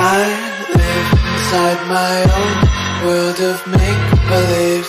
I live inside my own world of make-believe.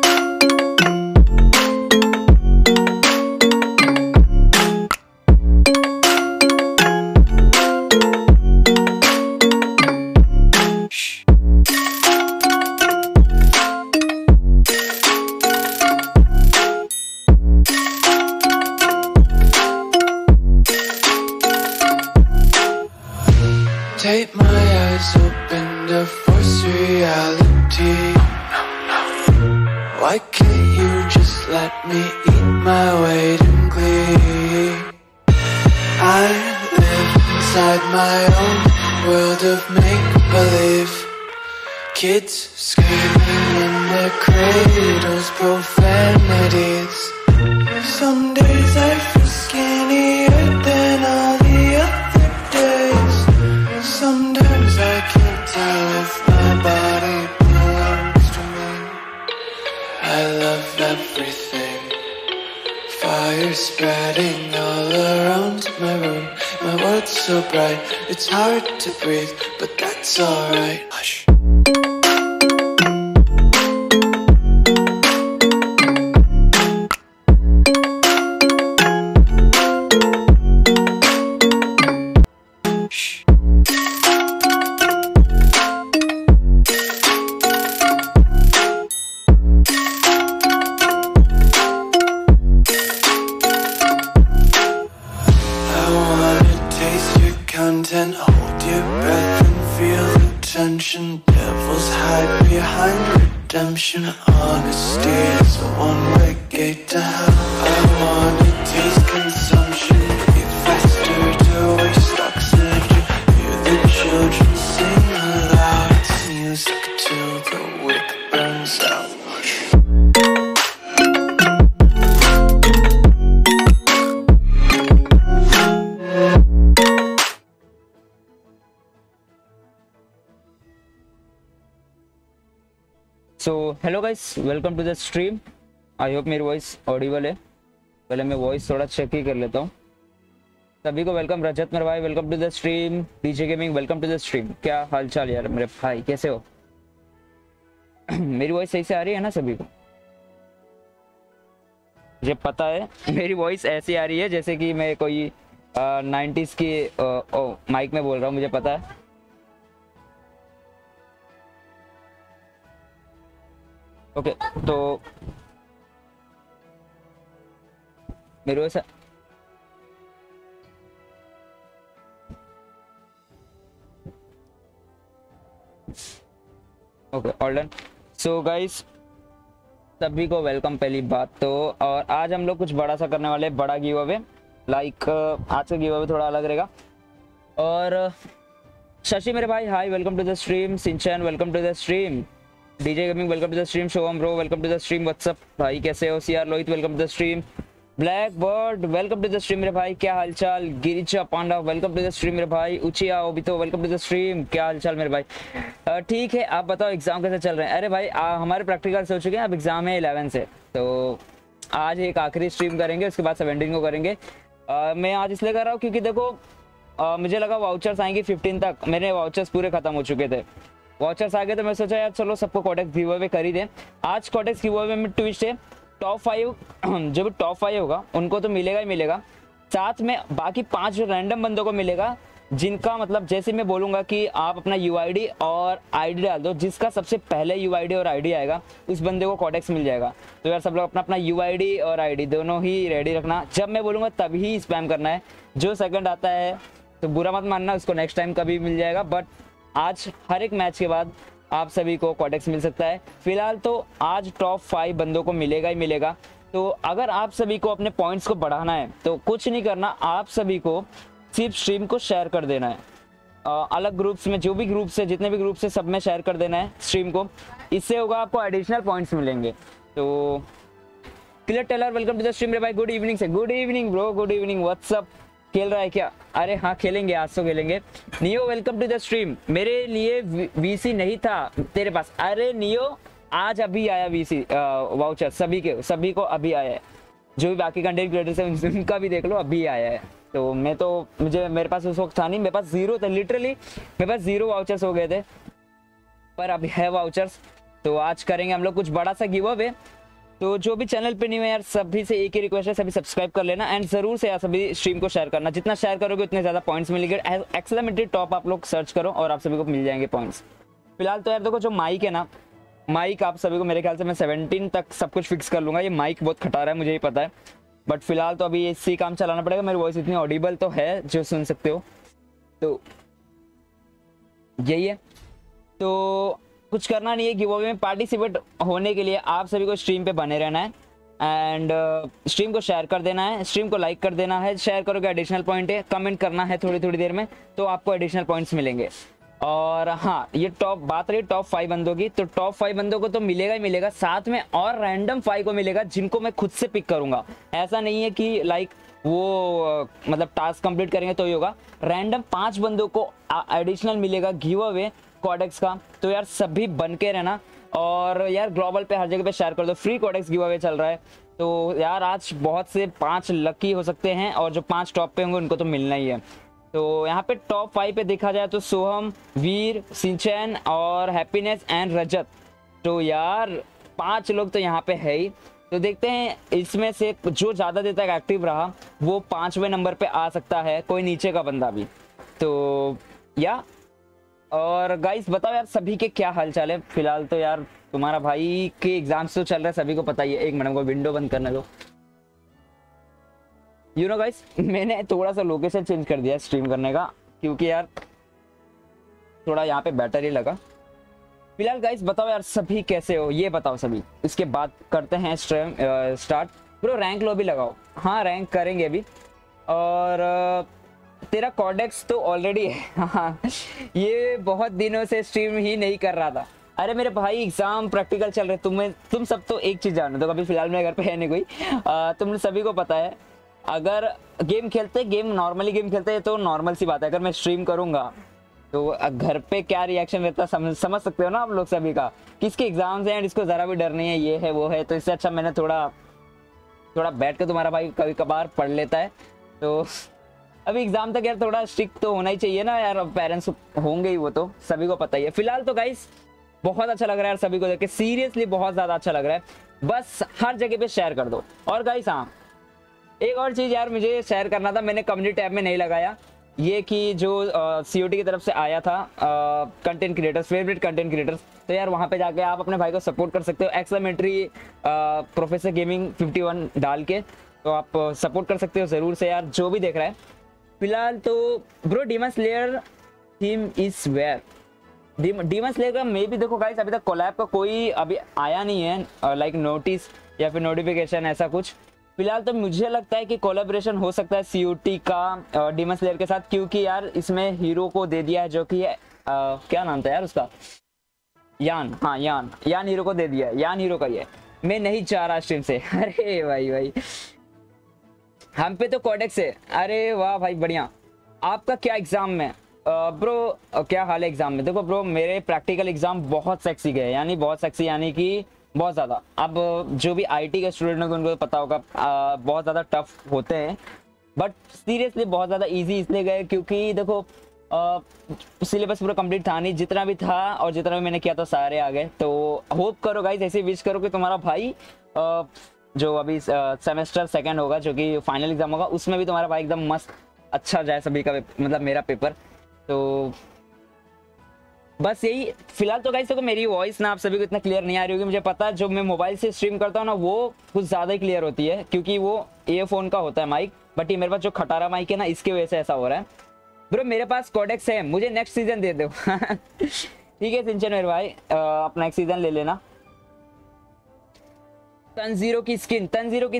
Take my eyes open to force reality. Why can't you just let me eat my weight in glee? I live inside my own world of make-believe. Kids screaming in their cradles, profanities. Some days I feel skinnier than all the other days. Sometimes I can't tell if my body belongs to me. I love everything. Fire spreading all around my room. My world's so bright, it's hard to breathe, but that's alright. Hush. Hello guys, welcome to the stream. I hope मेरी voice audible है। पहले मैं voice थोड़ा check ही कर लेता हूँ। सभी को welcome. Rajan मरवाई, welcome to the stream. DJ gaming, welcome to the stream. क्या हाल चाल यार मेरे भाई, कैसे हो? मेरी वॉइस सही से आ रही है ना सभी को? मुझे पता है मेरी वॉइस ऐसी आ रही है जैसे कि मैं कोई 90s की माइक में बोल रहा हूँ, मुझे पता है। ओके तो मेरे वैसा okay all done. So guys, सभी को वेलकम पहली बात तो। और आज हम लोग कुछ बड़ा सा करने वाले, बड़ा गिव अवे। लाइक आज का गिव अवे थोड़ा अलग रहेगा। और शशि मेरे भाई, hi, welcome to the stream. Shinchan, welcome to the stream. DJ gaming, welcome to the stream. Shom bro, welcome to the stream. What's up भाई, कैसे हो? CR Lohit, welcome to the stream. Black bird, welcome to the stream मेरे भाई, क्या हालचाल। Girija Panda, welcome to the stream मेरे भाई। Uchiha Obito, welcome to the stream, क्या हालचाल मेरे भाई। ठीक है, आप बताओ एग्जाम कैसे चल रहे हैं? अरे भाई हमारे प्रैक्टिकल्स हो चुके हैं, अब एग्जाम है 11 से। तो आज एक आखिरी स्ट्रीम करेंगे, उसके बाद 17 को करेंगे। मैं आज इसलिए कर रहा हूँ क्योंकि देखो मुझे लगा वाउचर्स आएंगे 15 तक। मेरे वाउचर्स पूरे खत्म हो चुके थे। वॉचर्स आ गए तो मैं सोचा यार चलो सबको कॉडेक्स गिव अवे कर ही दें। आज कॉडेक्स गिव अवे में ट्विस्ट है, टॉप 5 जो भी टॉप 5 होगा उनको तो मिलेगा ही मिलेगा, साथ में बाकी 5 रैंडम बंदों को मिलेगा जिनका मतलब जैसे मैं बोलूँगा कि आप अपना यूआईडी और आईडी डाल दो, जिसका सबसे पहले यूआईडी और आईडी आएगा उस बंदे को कॉडेक्स मिल जाएगा। तो यार सब लोग अपना अपना यूआईडी और आईडी दोनों ही रेडी रखना, जब मैं बोलूँगा तभी स्पैम करना है। जो सेकेंड आता है तो बुरा मत मानना, उसको नेक्स्ट टाइम कभी मिल जाएगा। बट आज हर एक मैच के बाद आप सभी को कॉडेक्स मिल सकता है। फिलहाल तो आज टॉप 5 बंदों को मिलेगा ही मिलेगा। तो अगर आप सभी को अपने पॉइंट्स को बढ़ाना है तो कुछ नहीं करना, आप सभी को सिर्फ स्ट्रीम को शेयर कर देना है। अलग ग्रुप्स में, जो भी ग्रुप्स है, जितने भी ग्रुप्स है, सब में शेयर कर देना है स्ट्रीम को। इससे होगा आपको एडिशनल पॉइंट्स मिलेंगे। तो clear Taylor welcome to the stream रे भाई, गुड इवनिंग से। Good evening bro, good evening, what's up. खेल रहा है क्या? अरे हाँ खेलेंगे, आज तो खेलेंगे। Neo welcome to the stream. मेरे लिए वीसी नहीं था तेरे पास? अरे नियो आज अभी आया वीसी वाउचर, सभी को अभी आया है। जो भी बाकी कंटेंट क्रिएटर्स हैं उनका भी देख लो, अभी आया है। तो मैं तो मेरे पास उस वक्त था नहीं, मेरे पास जीरो था, लिटरली मेरे पास जीरो वाउचर्स हो गए थे, पर अभी है वाउचर्स। तो आज करेंगे हम लोग कुछ बड़ा सा गिव अवे। तो जो भी चैनल पे नहीं है यार, सभी से एक ही रिक्वेस्ट है, सभी सब्सक्राइब कर लेना एंड ज़रूर से यार सभी स्ट्रीम को शेयर करना। जितना शेयर करोगे उतने ज़्यादा पॉइंट्स मिलेंगे। एक्सेलरेटर टॉप आप लोग सर्च करो और आप सभी को मिल जाएंगे पॉइंट्स। फिलहाल तो यार देखो, जो माइक है ना, माइक आप सभी को मेरे ख्याल से मैं 17 तक सब कुछ फिक्स कर लूँगा। ये माइक बहुत खटा रहा है, मुझे ही पता है, बट फिलहाल तो अभी इसी काम चलाना पड़ेगा। मेरी वॉइस इतनी ऑडिबल तो है जो सुन सकते हो, तो यही है। तो कुछ करना नहीं है, गिव अवे में पार्टिसिपेट होने के लिए आप सभी को स्ट्रीम पे बने रहना है एंड स्ट्रीम को शेयर कर देना है, स्ट्रीम को लाइक कर देना है। शेयर करोगे एडिशनल पॉइंट है, कमेंट करना है थोड़ी थोड़ी देर में, तो आपको एडिशनल पॉइंट्स मिलेंगे। और हाँ, ये टॉप बात रही टॉप 5 बंदों की, तो टॉप 5 बंदों को तो मिलेगा ही मिलेगा, साथ में और रैंडम 5 को मिलेगा जिनको मैं खुद से पिक करूंगा। ऐसा नहीं है कि लाइक वो मतलब टास्क कंप्लीट करेंगे तो ही होगा। रैंडम 5 बंदों को एडिशनल मिलेगा गिव अवे कोडेक्स का। तो यार सभी बन के रहना और यार ग्लोबल पे हर जगह पे शेयर कर दो। फ्री कोडेक्स गिव अवे चल रहा है, तो यार आज बहुत से 5 लकी हो सकते हैं और जो 5 टॉप पे होंगे उनको तो मिलना ही है। तो यहाँ पे टॉप 5 पे देखा जाए तो सोहम, वीर, सिंचन और हैप्पीनेस एंड रजत, तो यार 5 लोग तो यहाँ पे है ही। तो देखते हैं इसमें से जो ज़्यादा देर तक एक्टिव रहा वो 5वें नंबर पे आ सकता है, कोई नीचे का बंदा भी। तो या और गाइस बताओ यार सभी के क्या हालचाल है। फिलहाल तो यार तुम्हारा भाई के एग्जाम्स तो चल रहे हैं, सभी को पता ही है। एक मिनट को विंडो बंद करने दो। यू नो गाइस, मैंने थोड़ा सा लोकेशन चेंज कर दिया स्ट्रीम करने का, क्योंकि यार थोड़ा यहाँ पे बैटरी लगा। फिलहाल गाइस बताओ यार सभी कैसे हो, ये बताओ सभी, इसके बाद करते हैं स्ट्रीम स्टार्ट। ब्रो रैंक लो भी लगाओ, हाँ रैंक करेंगे अभी। और तेरा कोडेक्स तो ऑलरेडी है, हाँ ये बहुत दिनों से स्ट्रीम ही नहीं कर रहा था। अरे मेरे भाई एग्जाम प्रैक्टिकल चल रहे, तुम सब तो एक चीज़ जानो, तो अभी फिलहाल मेरे घर पे है नहीं कोई। तुम सभी को पता है, अगर गेम नॉर्मली खेलते तो नॉर्मल सी बात है। अगर मैं स्ट्रीम करूँगा तो घर पे क्या रिएक्शन रहता समझ सकते हो ना आप लोग सभी का, किसके एग्जाम्स हैं एंड इसको ज़रा भी डर नहीं है, ये है वो है। तो इससे अच्छा मैंने थोड़ा बैठ कर तुम्हारा भाई कभी कभार पढ़ लेता है। तो अभी एग्जाम तक यार थोड़ा स्ट्रिक्ट तो होना ही चाहिए ना यार, पेरेंट्स होंगे ही, वो तो सभी को पता ही है। फिलहाल तो गाइस बहुत अच्छा लग रहा है यार सभी को देख के, सीरियसली बहुत ज़्यादा अच्छा लग रहा है। बस हर जगह पे शेयर कर दो। और गाइस हाँ, एक और चीज़ यार मुझे शेयर करना था, मैंने कम्युनिटी टैब में नहीं लगाया ये, कि जो COT की तरफ से आया था content creators, favourite content creators, तो यार वहाँ पे जाके आप अपने भाई को सपोर्ट कर सकते हो। एक्सलमेंट्री प्रोफेसर गेमिंग 51 डाल के तो आप सपोर्ट कर सकते हो ज़रूर से यार, जो भी देख रहा है। फिलहाल तो bro demons lair theme is where, demons lair का मे भी देखो गाइस अभी तक कोलैब का कोई अभी आया नहीं है, लाइक नोटिस या फिर नोटिफिकेशन ऐसा कुछ। फिलहाल तो मुझे लगता है कि कोलैबोरेशन हो सकता है COT का डीमंस लेयर के साथ, क्योंकि यार इसमें हीरो को दे दिया है जो कि क्या नाम था यार उसका, यान, हाँ यान हीरो को दे दिया है, यान हीरो का ये मैं नहीं चाह रहा स्ट्रीम से। अरे भाई हम पे तो कोडेक्स है, अरे वाह भाई बढ़िया। आपका क्या एग्ज़ाम में ब्रो, क्या हाल है एग्ज़ाम में? देखो ब्रो मेरे प्रैक्टिकल एग्ज़ाम बहुत सेक्सी गए, यानी बहुत सेक्सी यानी कि बहुत ज़्यादा। अब जो भी IT के स्टूडेंट होंगे उनको पता होगा बहुत ज़्यादा टफ होते हैं, बट सीरियसली बहुत ज़्यादा इजी इसलिए गए क्योंकि देखो सिलेबस पूरा कंप्लीट था नहीं, जितना भी था और जितना भी मैंने किया था सारे आ गए। तो होप करो गाइस, ऐसे विश करो कि तुम्हारा भाई जो अभी सेमेस्टर 2nd होगा जो कि फाइनल एग्ज़ाम होगा, उसमें भी तुम्हारा भाई एकदम मस्त अच्छा जाए सभी का, मतलब मेरा पेपर। तो बस यही फिलहाल तो गाइस। देखो मेरी वॉइस ना आप सभी को इतना क्लियर नहीं आ रही होगी, मुझे पता है। जो मैं मोबाइल से स्ट्रीम करता हूँ ना वो कुछ ज़्यादा ही क्लियर होती है, क्योंकि वो ईयरफोन का होता है माइक, बट ये मेरे पास जो खटारा माइक है ना इसकी वजह से ऐसा हो रहा है। ब्रो मेरे पास कोडेक्स है, मुझे नेक्स्ट सीज़न दे दो। ठीक है सिंचन मेरे भाई, आप नेक्स्ट सीज़न ले लेना। तनजीरो की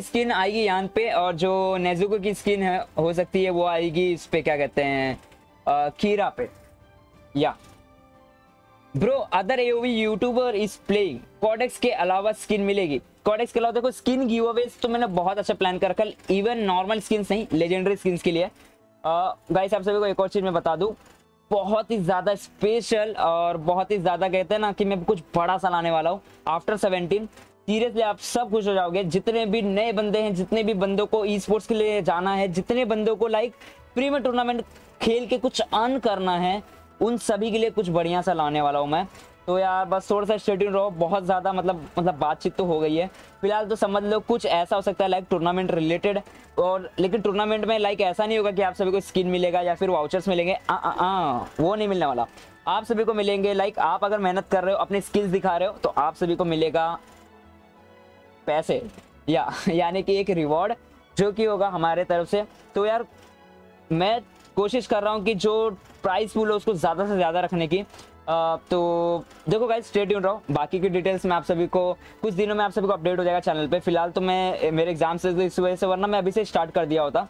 स्किन आएगी यहाँ पे, और जो नेजुको की स्किन है हो सकती है वो आएगी इस पे, क्या कहते हैं खीरा पे। या bro other AOV YouTuber is playing, codex के अलावा स्किन मिलेगी। कॉडेक्स के अलावा देखो स्किन गिव अवेज तो मैंने बहुत अच्छा प्लान कर रखा, इवन नॉर्मल स्किन्स नहीं लेजेंडरी स्किन्स के लिए। गाइस आप सभी को एक और चीज़ मैं बता दूं, बहुत ही ज़्यादा स्पेशल और बहुत ही ज़्यादा कहते हैं ना कि मैं कुछ बड़ा सा लाने वाला हूँ आफ्टर 17। सीरियसली आप सब खुश हो जाओगे, जितने भी नए बंदे हैं, जितने भी बंदों को ई स्पोर्ट्स के लिए जाना है, जितने बंदों को लाइक फ्री में टूर्नामेंट खेल के कुछ अर्न करना है, उन सभी के लिए कुछ बढ़िया सा लाने वाला हूँ मैं। तो यार बस थोड़ा सा शेड्यूल रहो, बहुत ज़्यादा मतलब बातचीत तो हो गई है फिलहाल, तो समझ लो कुछ ऐसा हो सकता है लाइक टूर्नामेंट रिलेटेड। और लेकिन टूर्नामेंट में लाइक ऐसा नहीं होगा कि आप सभी को स्किन मिलेगा या फिर वाउचर्स मिलेंगे, वो नहीं मिलने वाला। आप सभी को मिलेंगे लाइक आप अगर मेहनत कर रहे हो, अपने स्किल्स दिखा रहे हो, तो आप सभी को मिलेगा पैसे या यानी कि एक रिवॉर्ड जो कि होगा हमारे तरफ से। तो यार मैं कोशिश कर रहा हूँ कि जो प्राइस पूल है उसको ज़्यादा से ज़्यादा रखने की। तो देखो गाइस स्टे ट्यून रहो, बाकी की डिटेल्स मैं आप सभी को कुछ दिनों में आप सभी को अपडेट हो जाएगा चैनल पे। फिलहाल तो मैं मेरे एग्जाम से इस वजह से, वरना मैं अभी से स्टार्ट कर दिया होता।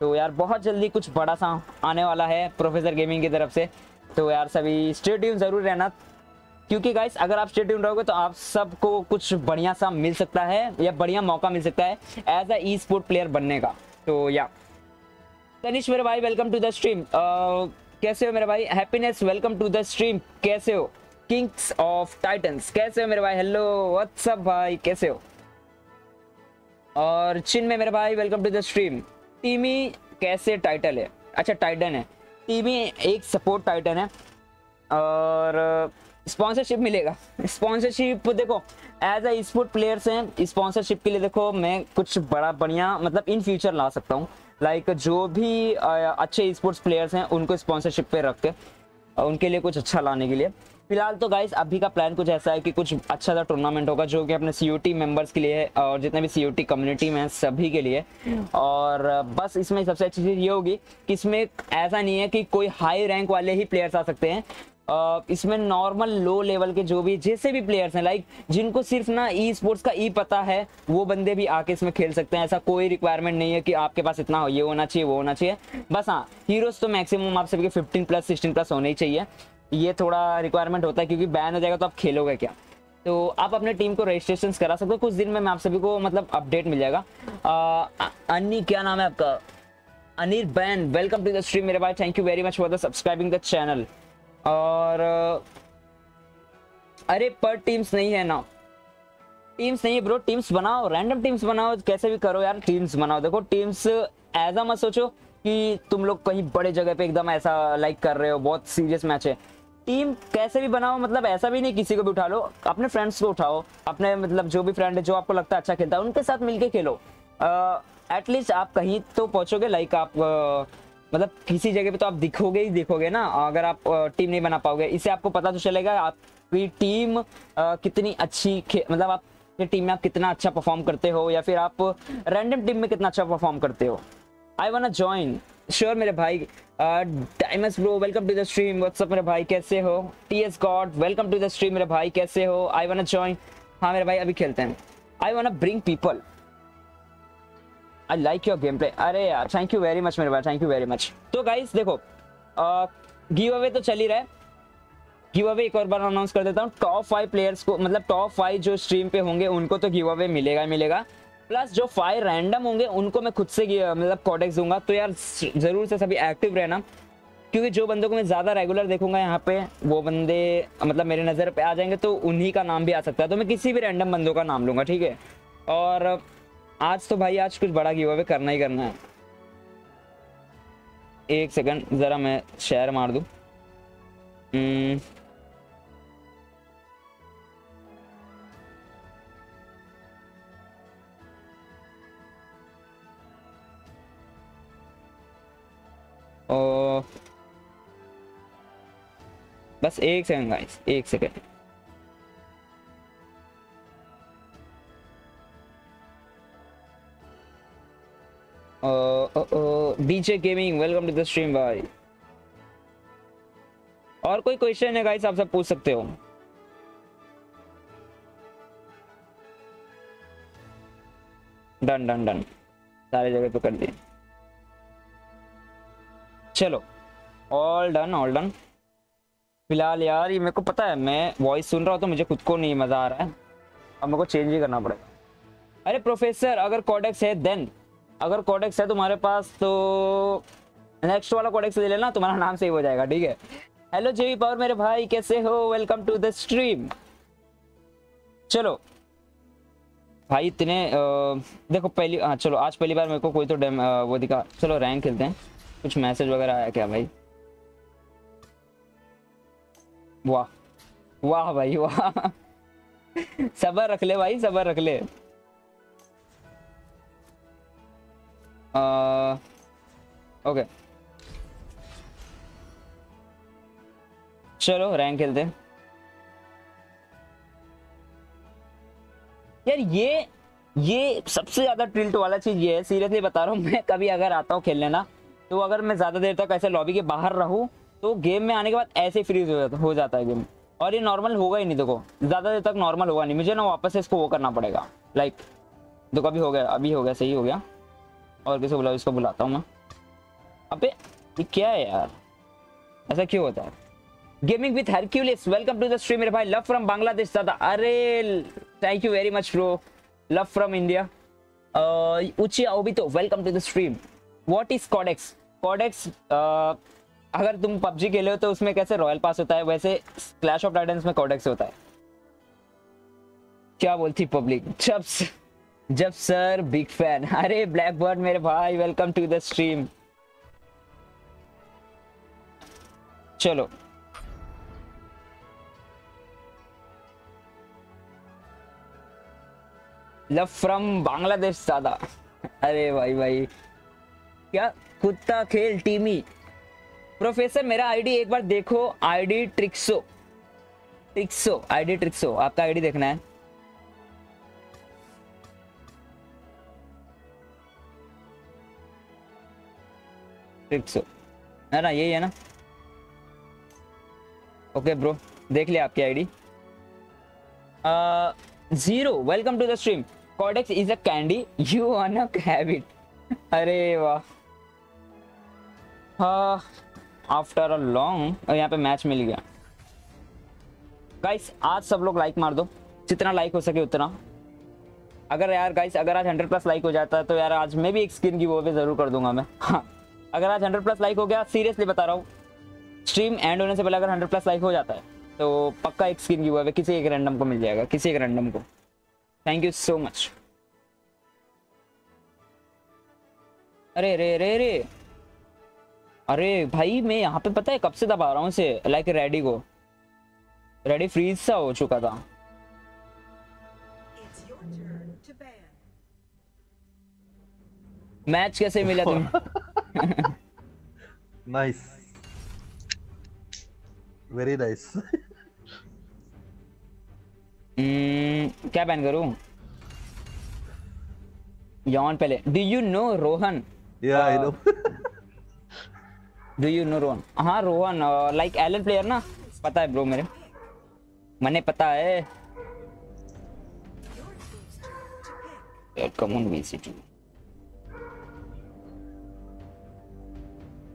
तो यार बहुत जल्दी कुछ बड़ा सा आने वाला है प्रोफेसर गेमिंग की तरफ से, तो यार सभी स्टे ट्यून ज़रूर रहना, क्योंकि गाइस अगर आप स्टे ट्यून रहोगे तो आप सबको कुछ बढ़िया सा मिल सकता है या बढ़िया मौका मिल सकता है as a E sport player बनने का। तो या तनिष मेरे भाई वेलकम टू द स्ट्रीम, कैसे हो मेरे भाई? Happiness welcome to the stream, कैसे हो? किंग्स ऑफ टाइटंस कैसे हो मेरे भाई? हेलो व्हाट्सअप भाई कैसे हो? और चिन्मय मेरे भाई वेलकम टू द स्ट्रीम। टीमी कैसे टाइटल है? अच्छा टाइटन है, टीमी एक सपोर्ट टाइटन है। और स्पॉन्सरशिप मिलेगा, स्पॉन्सरशिप देखो एज ए स्पोर्ट प्लेयर्स हैं, स्पॉन्सरशिप के लिए देखो मैं कुछ बड़ा बढ़िया मतलब इन फ्यूचर ला सकता हूँ लाइक जो भी अच्छे स्पोर्ट्स प्लेयर्स हैं उनको स्पॉन्सरशिप पे रख के उनके लिए कुछ अच्छा लाने के लिए। फिलहाल तो गाइस अभी का प्लान कुछ ऐसा है कि कुछ अच्छा सा टूर्नामेंट होगा जो कि अपने COT मेंबर्स के लिए और जितने भी COT कम्युनिटी में सभी के लिए। और बस इसमें सबसे अच्छी चीज़ ये होगी कि इसमें ऐसा नहीं है कि कोई हाई रैंक वाले ही प्लेयर्स आ सकते हैं, इसमें नॉर्मल लो लेवल के जो भी जैसे भी प्लेयर्स हैं लाइक जिनको सिर्फ ना ई स्पोर्ट्स का ई पता है वो बंदे भी आके इसमें खेल सकते हैं। ऐसा कोई रिक्वायरमेंट नहीं है कि आपके पास इतना हो, ये होना चाहिए वो होना चाहिए। बस हाँ हीरोज़ तो मैक्सिमम आप सबके 15+ 16+ होने ही चाहिए, ये थोड़ा रिक्वायरमेंट होता है क्योंकि बैन हो जाएगा तो आप खेलोगे क्या। तो आप अपने टीम को रजिस्ट्रेशन करा सकते हो, कुछ दिन में आप सभी को मतलब अपडेट मिल जाएगा। अन्नी क्या नाम है आपका? अनिल बैन वेलकम टू द स्ट्रीम मेरे भाई, thank you very much for the subscribing the channel. और अरे पर टीम्स नहीं है ना, टीम्स नहीं है ब्रो, टीम्स बनाओ, रैंडम टीम्स बनाओ, कैसे भी करो यार टीम्स बनाओ। देखो टीम्स ऐसा मत सोचो कि तुम लोग कहीं बड़े जगह पे एकदम ऐसा लाइक कर रहे हो बहुत सीरियस मैच है। टीम कैसे भी बनाओ, मतलब ऐसा भी नहीं किसी को भी उठा लो, अपने फ्रेंड्स को उठाओ, अपने मतलब जो भी फ्रेंड है जो आपको लगता है अच्छा खेलता है उनके साथ मिलके खेलो। एटलीस्ट आप कहीं तो पहुँचोगे लाइक आप मतलब किसी जगह पे तो आप दिखोगे ही दिखोगे ना, अगर आप टीम नहीं बना पाओगे। इससे आपको पता तो चलेगा आपकी टीम कितनी अच्छी मतलब आप टीम में आप कितना अच्छा परफॉर्म करते हो या फिर आप रैंडम टीम में कितना अच्छा परफॉर्म करते हो। I want to join, sure मेरे भाई। Diamonds bro welcome to the stream, what's up मेरे भाई कैसे हो? TS god welcome to the stream मेरे भाई कैसे हो? आई वांट टू ज्वाइन, हाँ मेरे भाई अभी खेलते हैं। I want to bring people, I like your game play. अरे यार थैंक यू वेरी मच मेरे भाई, थैंक यू वेरी मच। तो गाइस देखो गिव अवे तो चल ही रहा है, गिव अवे एक और बार अनाउंस कर देता हूँ। टॉप 5 प्लेयर्स को मतलब टॉप 5 जो स्ट्रीम पे होंगे उनको तो गिव अवे मिलेगा मिलेगा, प्लस जो 5 रैंडम होंगे उनको मैं खुद से मतलब कॉडेक्स दूंगा। तो यार ज़रूर से सभी एक्टिव रहना, क्योंकि जो बंदों को मैं ज़्यादा रेगुलर देखूंगा यहाँ पे वो बंदे मतलब मेरे नज़र पर आ जाएंगे, तो उन्हीं का नाम भी आ सकता है। तो मैं किसी भी रैंडम बंदों का नाम लूँगा, ठीक है? और आज तो भाई आज कुछ बड़ा गिव अवे करना ही करना है। एक सेकंड जरा मैं शेयर मार दूं। और बस एक सेकंड गाइस, एक second. DG gaming welcome to the stream भाई। और कोई क्वेश्चन है गाइस आप सब पूछ सकते हो। डन डन डन, सारे जगह पे कर दिए, चलो ऑल डन ऑल डन। फिलहाल यार ये मेरे को पता है, मैं वॉइस सुन रहा हूँ तो मुझे खुद को नहीं मज़ा आ रहा है, अब मेरे को चेंज ही करना पड़ेगा। अरे प्रोफेसर अगर कॉडेक्स है देन, अगर कॉडेक्स है तुम्हारे पास तो नेक्स्ट वाला कॉडेक्स ले लेना, तुम्हारा नाम सेव हो जाएगा ठीक है। हेलो जेवी पावर मेरे भाई कैसे हो, वेलकम टू द स्ट्रीम। चलो भाई इतने देखो पहली, हाँ चलो आज पहली बार मेरे को कोई तो वो दिखा। चलो रैंक खेलते हैं, कुछ मैसेज वगैरह आया क्या भाई? वाह वाह भाई वाह, सबर रख ले भाई सबर रख ले। ओके चलो रैंक खेलते हैं यार। ये सबसे ज्यादा ट्रिल्ट वाला चीज ये है, सीरियसली बता रहा हूँ। मैं कभी अगर आता हूँ खेलने ना, तो अगर मैं ज्यादा देर तक ऐसे लॉबी के बाहर रहूँ तो गेम में आने के बाद ऐसे फ्रीज हो जाता है गेम, और ये नॉर्मल होगा ही नहीं। देखो ज़्यादा देर तक नॉर्मल होगा नहीं, मुझे ना वापस से इसको वो करना पड़ेगा लाइक। देखो अभी हो गया, अभी हो गया, सही हो गया। और किसे बुलाओ, इसको बुलाता हूँ मैं। अबे ये क्या है यार, ऐसा क्यों होता है? Gaming with Hercules welcome to the stream मेरे भाई। लव फ्रॉम बांग्लादेश दादा, अरे thank you very much bro. Love from India उची आओ भी तो welcome to the stream. What is codex? Codex अगर तुम पबजी खेले हो तो उसमें कैसे रॉयल पास होता है, वैसे क्लैश ऑफ टाइटंस में कॉडेक्स होता है। क्या बोलती पब्लिक, जब सर बिग फैन। अरे ब्लैक बर्ड मेरे भाई वेलकम टू द स्ट्रीम। चलो लव फ्रॉम बांग्लादेश दादा, अरे भाई भाई क्या कुत्ता खेल टीमी। प्रोफेसर मेरा आईडी एक बार देखो, आईडी ट्रिक्सो, ट्रिक्सो आईडी ट्रिक्सो, आपका आईडी देखना है। ट्रिक्सो है ना, यही है ना? ओके ब्रो देख लिया आपकी ID. Zero welcome to the stream. Codex is a candy you on a habit. अरे वाह, हाँ आफ्टर अ लॉन्ग। यहाँ पे मैच मिल गया गाइस। आज सब लोग लाइक मार दो, जितना लाइक हो सके उतना। अगर यार गाइस अगर आज 100+ लाइक हो जाता है तो यार आज मैं भी एक स्किन की वो पे जरूर कर दूंगा मैं। हाँ अगर आज 100+ लाइक हो गया, सीरियसली बता रहा हूँ, स्ट्रीम एंड होने से पहले अगर 100+ लाइक हो जाता है तो पक्का एक स्किन की वो पे किसी एक रैंडम को मिल जाएगा, किसी एक रैंडम को। Thank you so much. अरे रे रे रे, अरे भाई मैं यहाँ पे पता है कब से दबा रहा हूँ इसे, लाइक रेडी को, रेडी फ्रीज सा हो चुका था। मैच कैसे मिला तुम्हें? Nice, very nice. क्या बैन करूँ? यॉन पहले। Do you know Rohan? या I know. Do you know Rohan? हाँ रोहन लाइक एलन प्लेयर ना, पता है ब्रो मेरे, मैंने पता है। Come on, VCT.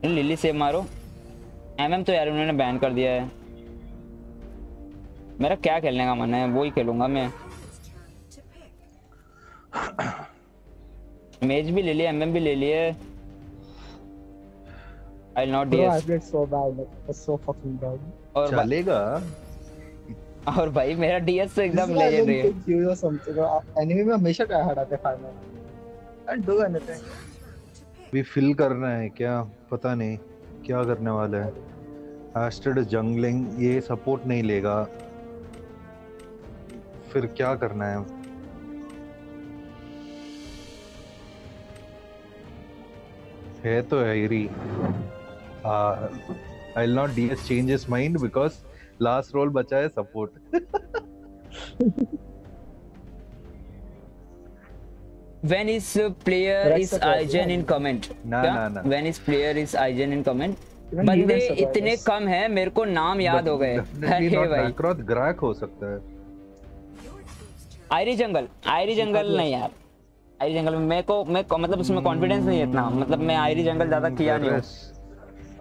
लिली से मारो। MM तो यार उन्होंने बैन कर दिया है। मेरा क्या खेलने का मन है, वो ही खेलूंगा मैं। मेज भी ले लिया, MM भी ले लिए। I'll not DS. I played so bad, it's so fucking bad. और चलेगा। और भाई मेरा DS तो एकदम लेजेंडरी है। You or something? Enemy में हमेशा क्या हटाते फाइनल? And do anything. भी fill करना है क्या? पता नहीं क्या करने वाला है। Astrid jungling ये support नहीं लेगा। फिर क्या करना है? है तो Airi. I'll not DS change his mind because last roll बचा है support. When his player is IGN in comment. ना When his player is IGN in comment. बंदे इतने कम हैं, मेरे को नाम याद हो गए। अरे भाई Nakroth Grakk हो सकता है। Airi जंगल नहीं यार, आईरी जंगल में मैं मतलब उसमें कॉन्फिडेंस नहीं है इतना, मतलब मैं आईरी जंगल ज्यादा किया नहीं।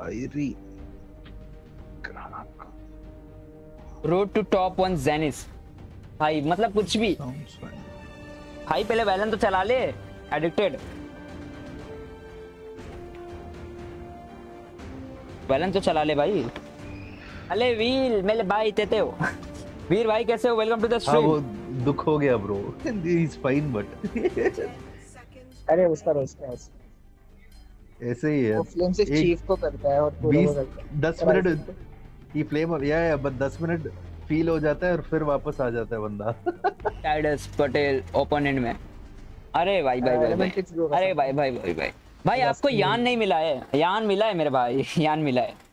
आईरी रोड टू टॉप 1 जेनिस भाई, मतलब कुछ भी भाई, पहले वैलन तो चला ले। एडिक्टेड वैलन तो चला ले भाई। अरे वीर मेरे भाई तेते हो, वीर भाई कैसे हो? Welcome to the stream. वो दुख हो गया bro, he is fine but अरे उसका रोस्टर ऐसे ही है, वो फ्लेम से चीफ को करता है और पूरा 10 मिनट ये फ्लेम अब या बस 10 मिनट फील हो जाता है और फिर वापस आ जाता है बंदा। टाइडस पटेल ओपोनेंट में। अरे भाई भाई भाई भाई, अरे भाई भाई भाई भाई भाई, आपको यान नहीं मिला है? यान मिला है मेरे भाई, यान मिला है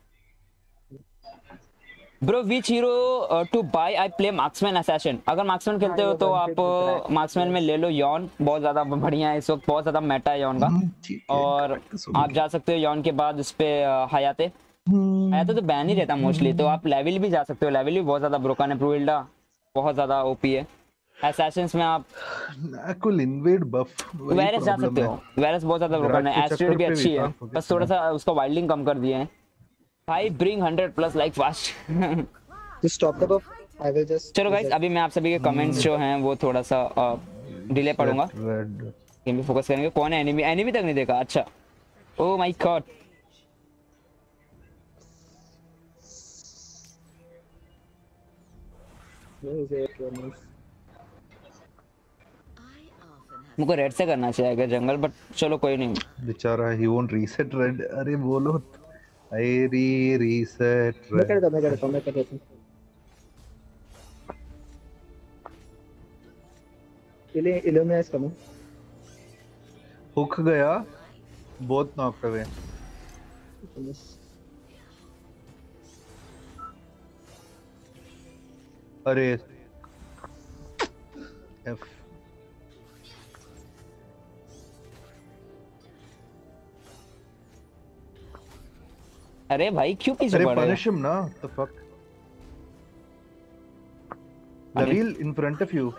bro. Which hero to buy? I play marksman assassin. अगर मार्क्समैन खेलते हो तो आप मार्क्समैन में ले लो यॉन, बहुत ज्यादा बढ़िया है इस वक्त, बहुत ज्यादा मेटा है यॉन का। और आप जा सकते हो यॉन के बाद उस पे हयाते, हयाते तो बैन ही रहता मोस्टली, तो आप लेवल भी जा सकते हो। लेवल भी बहुत ज्यादा ब्रोकन है, प्रूविल्डा बहुत ज्यादा ओपी है। असैसिन्स में आप कुल इनवेड बफ वैरस जा सकते हो, वैरस बहुत ज्यादा ब्रोकन है। एस्ट्रिड भी अच्छी है, बस थोड़ा सा उसका वाइल्डिंग कम कर दिए हैं। भाई ब्रिंग 100+ लाइक फास्ट। तो स्टॉप कर दो, आई विल जस्ट। चलो गाइस, अभी मैं आप सभी के कमेंट्स जो हैं वो थोड़ा सा डिले पढ़ूंगा, गेम पे फोकस करेंगे। कौन है एनिमी? एनिमी तक नहीं देखा। अच्छा, ओह माय गॉड, मुझको रेड से करना चाहिए जंगल, बट चलो कोई नहीं। बेचारा ही वोंट रीसेट रेड। अरे बोलो आईरी रीसेट। मैं कर देता हूं। इले इल्यूमिनेस करूं। हुक गया, बहुत नॉक हुए। अरे एफ अरे भाई क्यों पीछे पड़ रहा है? अरे पनिश हिम ना, the fuck। Laville in front of you।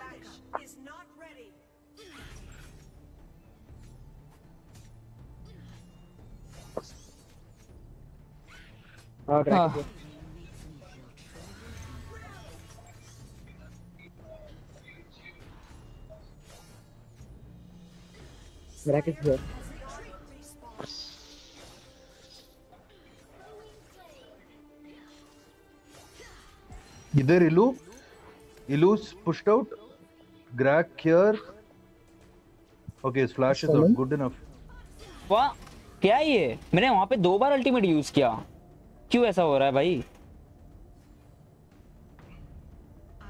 Bracket here। इधर इलूस pushed out, ग्रैक here. Okay flash is not good enough. वाह क्या ये, मैंने वहां पे 2 बार अल्टीमेट यूज किया, क्यों ऐसा हो रहा है भाई?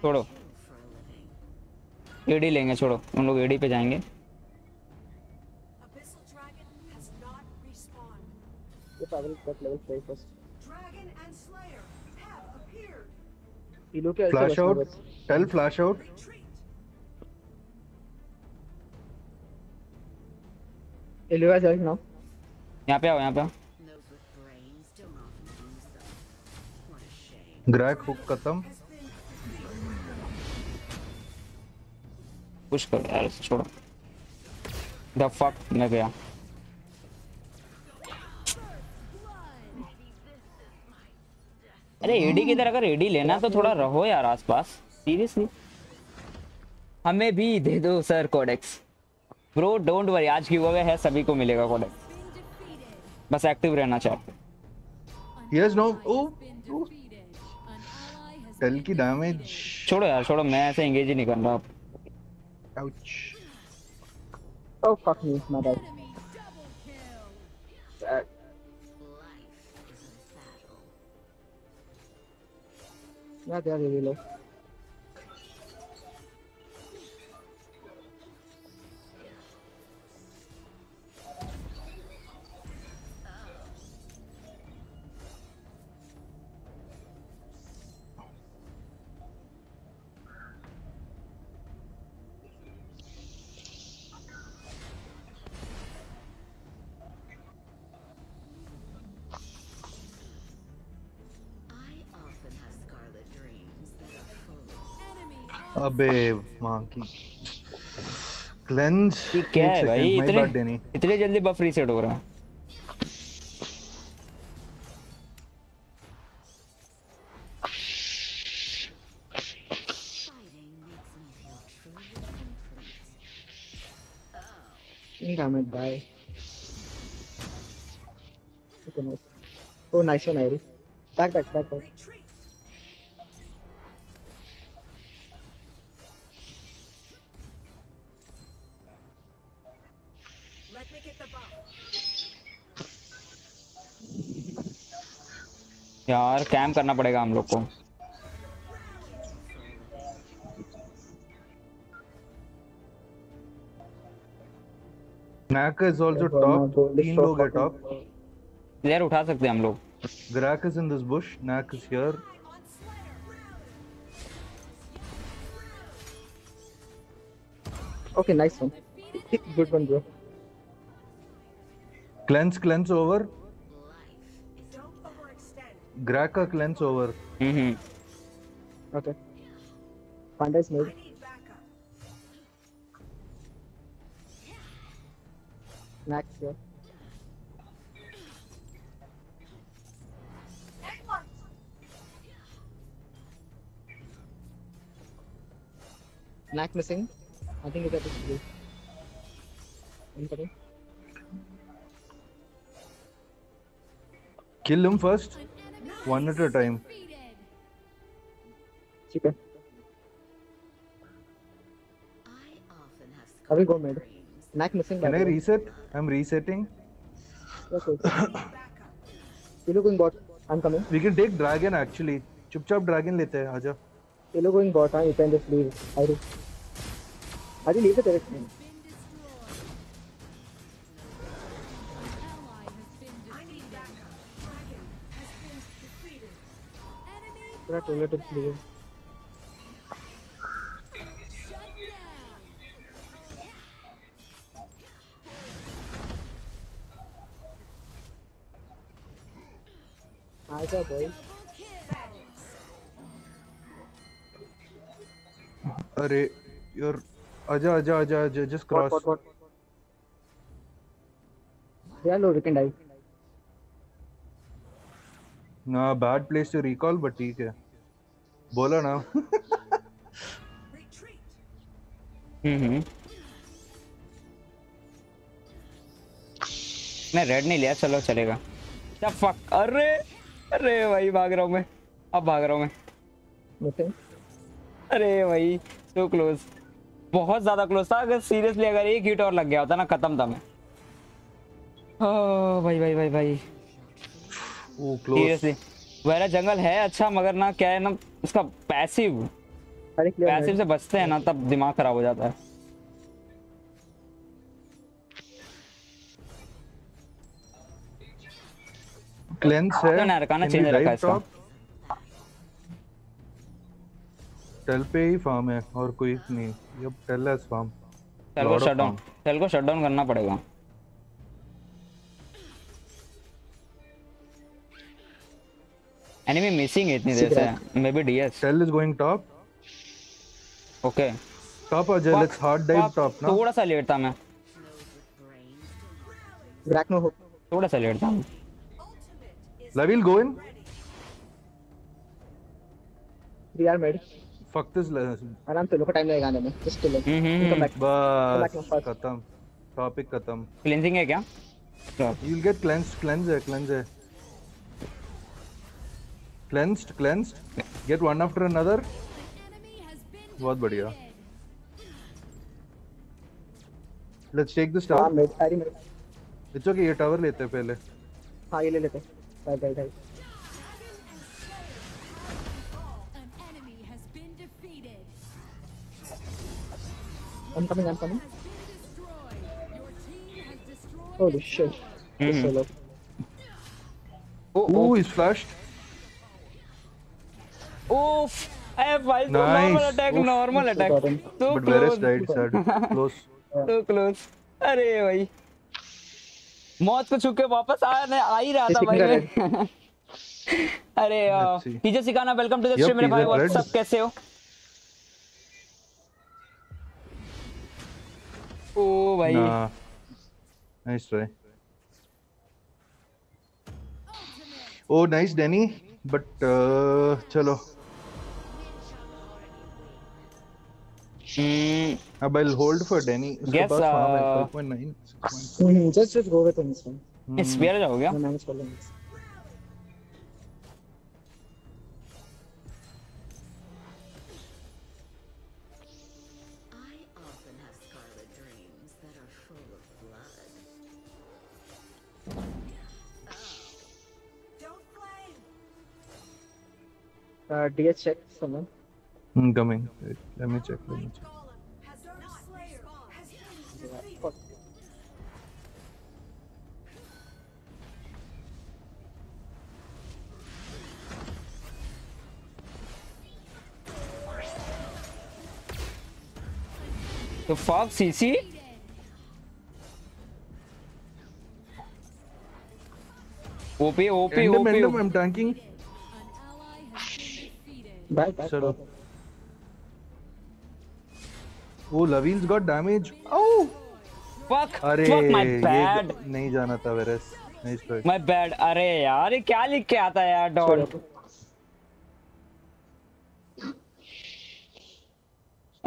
छोड़ो एडी लेंगे, छोड़ो हम लोग एडी पे जाएंगे। Flash out, tell flash out. एलुआ जाइए ना, यहां पे आओ, यहां पे। ग्रैक हुक खत्म, पुश करो यार, छोड़ो। द फक मैं गया। अरे एडी की तरह, अगर एडी लेना तो थोड़ा रहो यार आसपास, सीरियसली। हमें भी दे दो sir codex. Bro don't worry, आज की गिवअवे है, सभी को मिलेगा कोडेक्स, बस एक्टिव रहना चाहिए। यस नो ओ टेल की डैमेज। छोड़ो यार छोड़ो, मैं ऐसे एंगेज ही नहीं कर रहा। Ouch oh fuck me my bad. दे लो अबे मां की क्लेंज। क्या है भाई, इतने जल्दी बफ रीसेट हो रहा है? Damn it, bye. Okay, nice. Oh, nice one, Airi. Back. Let me get the bomb. यार कैम करना पड़ेगा हम लोग को. Grakk is also top. तीन लोग हैं top. Player उठा सकते हैं हम लोग. Grakk is in this bush. Grakk is here. Okay, nice one. Good one, bro. Cleanse over. Grakk का cleanse over. Okay. Panda is made. Next here. Black missing. I think it's at blue. Anybody? Kill him first. One at a time. Chicken. How we go mid? Mac missing. Can I reset? I'm resetting. Okay. They are going bot. I'm coming. We can take dragon actually. चुपचाप dragon लेते हैं आजा. They are going bot. You can just leave. I do leave the turret. पूरा toilet please. आजा भाई. अरे यार आजा जस्ट क्रॉस. यार लो रिकन डाई. ना bad place to recall but ठीक है बोला ना. मैं रेड नहीं लिया. चलो चलेगा. क्या फक. अरे भाई भाग रहा हूँ मैं okay. अरे भाई सो क्लोज. बहुत ज्यादा क्लोज था. अगर सीरियसली अगर एक हिट और लग गया होता ना खत्म था मैं. ओह भाई सीरियसली वैरा जंगल है अच्छा मगर ना क्या है ना उसका पैसिव से बचते हैं ना तब दिमाग खराब हो जाता है. क्लेंस है चेंज रखा इसका. टेल पे ही फार्म है और कोई नहीं. ये टेलस फार्म टेल को शटडाउन करना पड़ेगा. एनिमी मिसिंग है इतनी देर से. May be DS. Tell is going top. Okay top आ जाए. लेट्स हार्ड डाइव टॉप ना. थोड़ा सा लेट था मैं. ब्रैक नो हो थोड़ा सा लेट था. लविल go in. We are mad. Fuck this. आराम से लोग टाइम लगेगा आने में. जस्ट लो कम बैक. बस खत्म. टॉपिक खत्म. क्लेंजिंग है क्या. You will get cleanse. Cleansed. Get one after another. बहुत बढ़िया. Let's take this tower. It's okay, ये tower लेते हैं पहले. हाँ ये ले लेते हैं. Bye. I'm coming. Holy shit. Oh, he's flashed. Oof! I nice. Normal attack. So but close. But where is that? Close. So close. अरे भाई. मौत को छू के वापस आ ही रहा था भाई. अरे टीचर सिखाना वेलकम टू द स्ट्रीम मेरे भाई. व्हाट्सएप कैसे हो. ओ भाई. Nice try. Oh nice Denny. But चलो I'll hold for Danny. Guess 5.9. Just go with him this one. It's weird हो गया. मैंने बोला नहीं. DH check someone. Coming. Let me check. The fog CC. OP. End up, I'm tanking. Back. Shut up. Oh, Laville's got damage. Oh! Fuck, my bad. नहीं जाना था virus. My bad. अरे यार ये क्या लिख के आता है यार डॉट.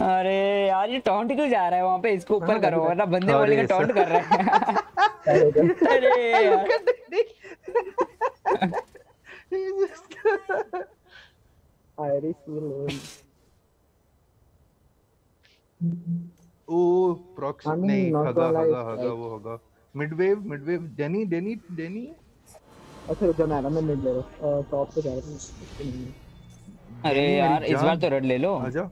अरे यार ये टॉन्ट क्यों जा रहा है वहाँ पे? इसको ऊपर करो वरना बंदे बोले कि टॉन्ट कर रहा है. अरे यार. Airi oh proxy I mean, नहीं होगा वो होगा मिड वेव डेनी अच्छा रुक जा मैं मिड ले रहा हूं टॉप पे जा रहा हूं. अरे यार इस बार तो रेड ले लो. आजा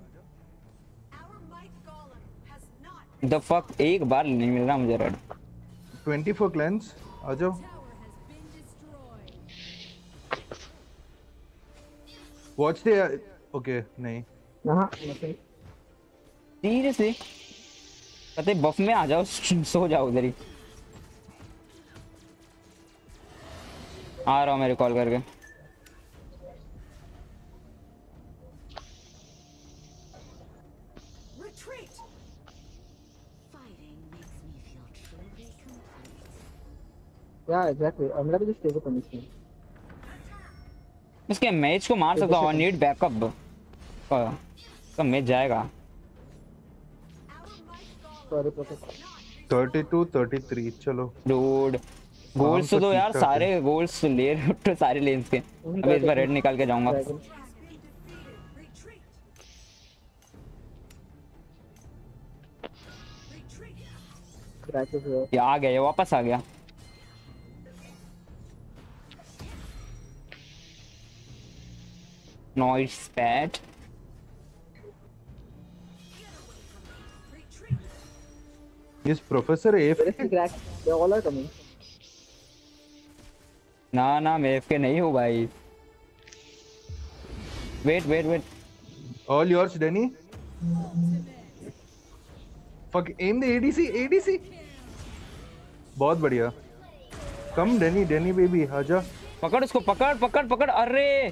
द फक एक बार नहीं मिल रहा मुझे रेड. 24 क्लेंस आ जाओ. Watch the okay नहीं नहीं सीरियसली पता है बफ में आ जाओ सो जाओ उधर ही. आ रहा हूँ मेरे कॉल करके. Yeah exactly I'm gonna just take a punishment. इसके मैच को मार सकता हूँ. नीड बैकअप का मैच जाएगा. 32 33 चलो डूड गोल्स तो यार सारे गोल्स ले रहे हो सारे लेंस के. अब इस बार रेड निकाल के जाऊंगा. ये आ गया, ये वापस आ गया. Noise bad. Yes, Professor AFK. They all are coming. ना मैं AFK नहीं हूँ भाई. Wait. All yours, Danny. Fuck, aim the ADC. बहुत बढ़िया. Come, Danny baby, आजा. पकड़ उसको पकड़. अरे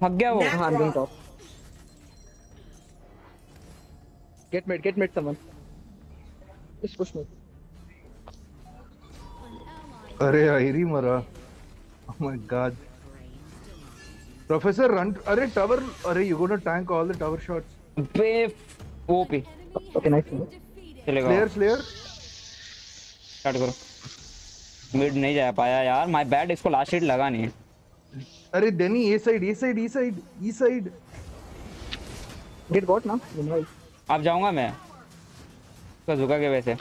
भाग गया वो. हाँ बिल्कुल टॉप. गेट मेड समन इस कुछ नहीं. अरे आईरी मरा. Oh my god professor run. अरे टावर. अरे you gonna tank all the tower shots बे ओपी. ओके नाइस चलेगा. प्लेयर स्टार्ट करो. मिड नहीं जा पाया यार माय बैड. इसको लास्ट हिट लगा नहीं. अरे डेनी ये साइड गेट गॉट ना भाई. अब जाऊंगा मैं तो झुका के वैसे.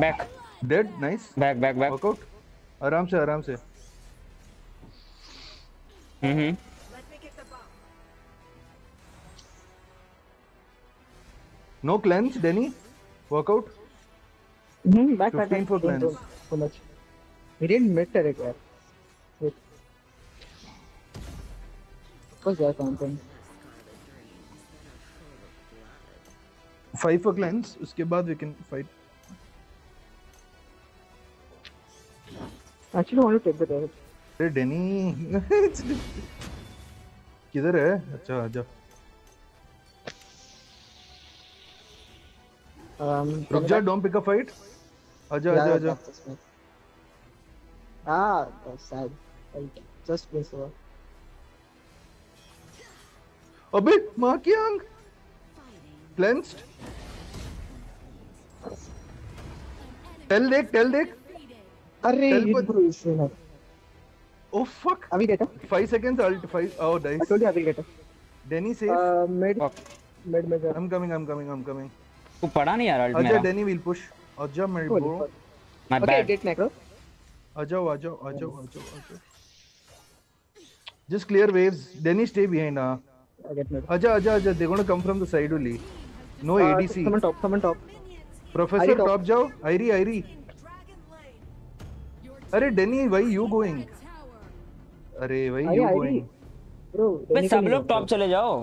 Back dead nice. Back workout आराम से No cleanse, Denny. Workout. Back. 15 for cleanse. So much. He didn't mid turret there. Wait. What's that something? 5 for cleanse. उसके बाद we can fight. Actually, I want to take the turret. Hey, Denny. किधर है? अच्छा आजा. Rukja, don't pick a fight. Aja. Ah, that's sad. Okay. Just been slow. अबे माँ की आंग cleansed. Tell देख. अरे ये oh fuck. अभी डेटा. 5 seconds ult. 5. Oh dice. I told you अभी data. Denny safe. Mid. I'm coming. वो पड़ा नहीं यार ult मेरा. अच्छा Denny will push. अच्छा मेरे को. Okay get Nakroth. आजाओ. Just clear waves. Denny stay behind ना. आजा they're gonna come from the side only. No ADC. Come on top. Professor top जाओ. Airi. अरे Denny why you going? अरे भाई सब लोग टॉप चले जाओ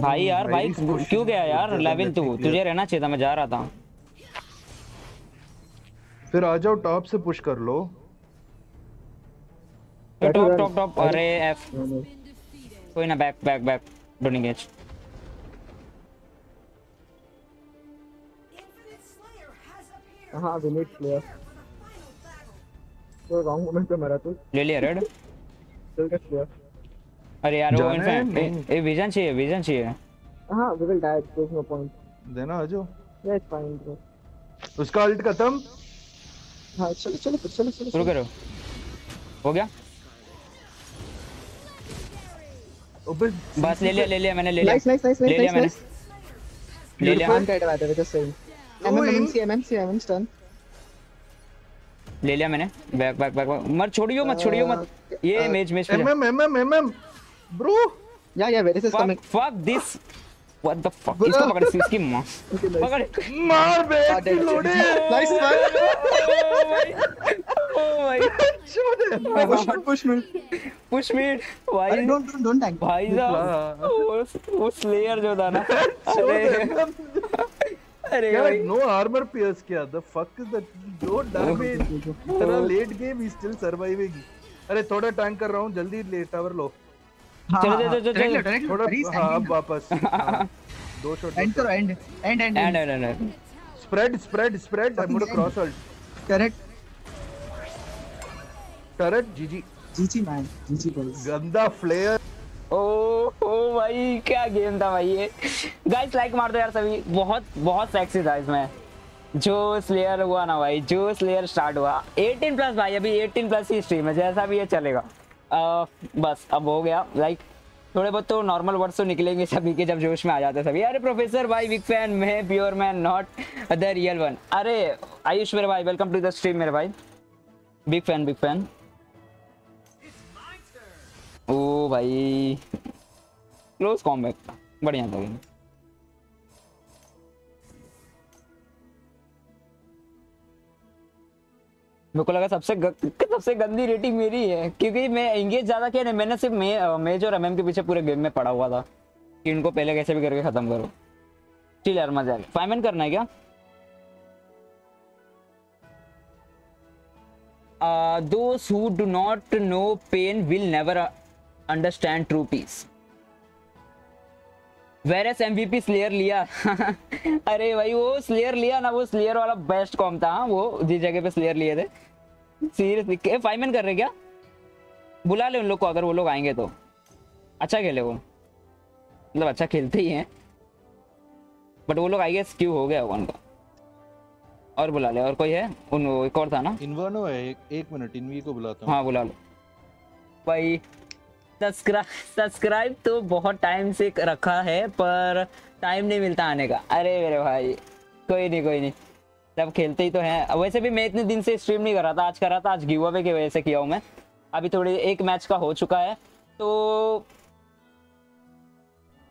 भाई यार भाई क्यों गया यार लेवल तू तुझे रहना चाहिए था मैं जा रहा था फिर आ जाओ टॉप से पुश कर लो टॉप अरे एफ कोई ना बैक डोंट एंगेज हां वी नीड प्लेयर तो रॉन्ग मोमेंट पे मरा तू ले लिया रेड चल के प्लेयर अरे यार वो इनफैक्ट ए विजन चाहिए हां we will die there no point देना आजो यस फाइन ब्रो उसका अल्ट खत्म हां चलो शुरू करो हो गया बस ले लिया मैंने ले लिया वन काइट बात है तो सही एमएम स्टन ले लिया मैंने बैक मत छोड़ियो मत ये मैच एमएम ब्रो या where is coming fuck this what the fuck इसको पकड़ इसकी मां पकड़ मार बे लोडे nice one oh my push mid भाई डोंट टैंक भाई वो स्लेयर जो था ना अरे नो आर्मर पियर्स क्या द फक इज दैट जो डैमेज इतना late game is still surviving अरे थोड़ा टैंक कर रहा हूं जल्दी ले टावर लो चलो थोड़ा हां वापस दो शॉट एंड करो end spread I am gonna cross ult correct GG बोल गंदा फ्लेयर ओ भाई क्या गेम था भाई ये गाइस लाइक मार दो यार सभी बहुत सेक्सी था इसमें जो स्लेयर हुआ ना भाई जो स्लेयर स्टार्ट हुआ 18 प्लस भाई अभी 18 प्लस की स्ट्रीम है जैसा भी ये चलेगा बस अब हो गया लाइक थोड़े बहुत तो नॉर्मल वर्ड्स तो निकलेंगे सभी के जब जोश में आ जाते हैं सभी अरे प्रोफेसर भाई बिग फैन मैं pure man not the real one अरे आयुष मेरे भाई वेलकम टू द स्ट्रीम मेरे भाई बिग फैन ओ भाई क्लोज कॉम्बैक बढ़िया था गेम मेरे को लगा सबसे गंदी रेटिंग मेरी है क्योंकि मैं एंगेज ज्यादा किया नहीं मैंने सिर्फ मेज और एमएम के पीछे पूरे गेम में पड़ा हुआ था कि इनको पहले कैसे भी करके खत्म करो चल यार मजा आ गया 5 मिनट करना है क्या those who do not know pain will never understand true peace. Whereas MVP Slayer लिया अरे भाई वो Slayer लिया ना वो Slayer वाला बेस्ट कॉम था वो जिस जगह पे Slayer लिए थे सीरियसली 5 मिनट कर रहे क्या बुला ले उन लोग को अगर वो लोग आएंगे तो अच्छा खेले वो मतलब अच्छा खेलते ही हैं बट वो लोग आई गेस क्यू हो गया होगा उनका और बुला ले और कोई है उन एक और था ना इनवर्नो है एक मिनट इनवी को बुलाता हूं हां बुला लो भाई सब्सक्राइब तो बहुत टाइम से रखा है पर टाइम नहीं मिलता आने का अरे मेरे भाई कोई नहीं सब खेलते ही तो हैं वैसे भी मैं इतने दिन से स्ट्रीम नहीं कर रहा था आज कर रहा था आज गिव अवे की वजह से किया हूं मैं अभी थोड़ी एक मैच का हो चुका है तो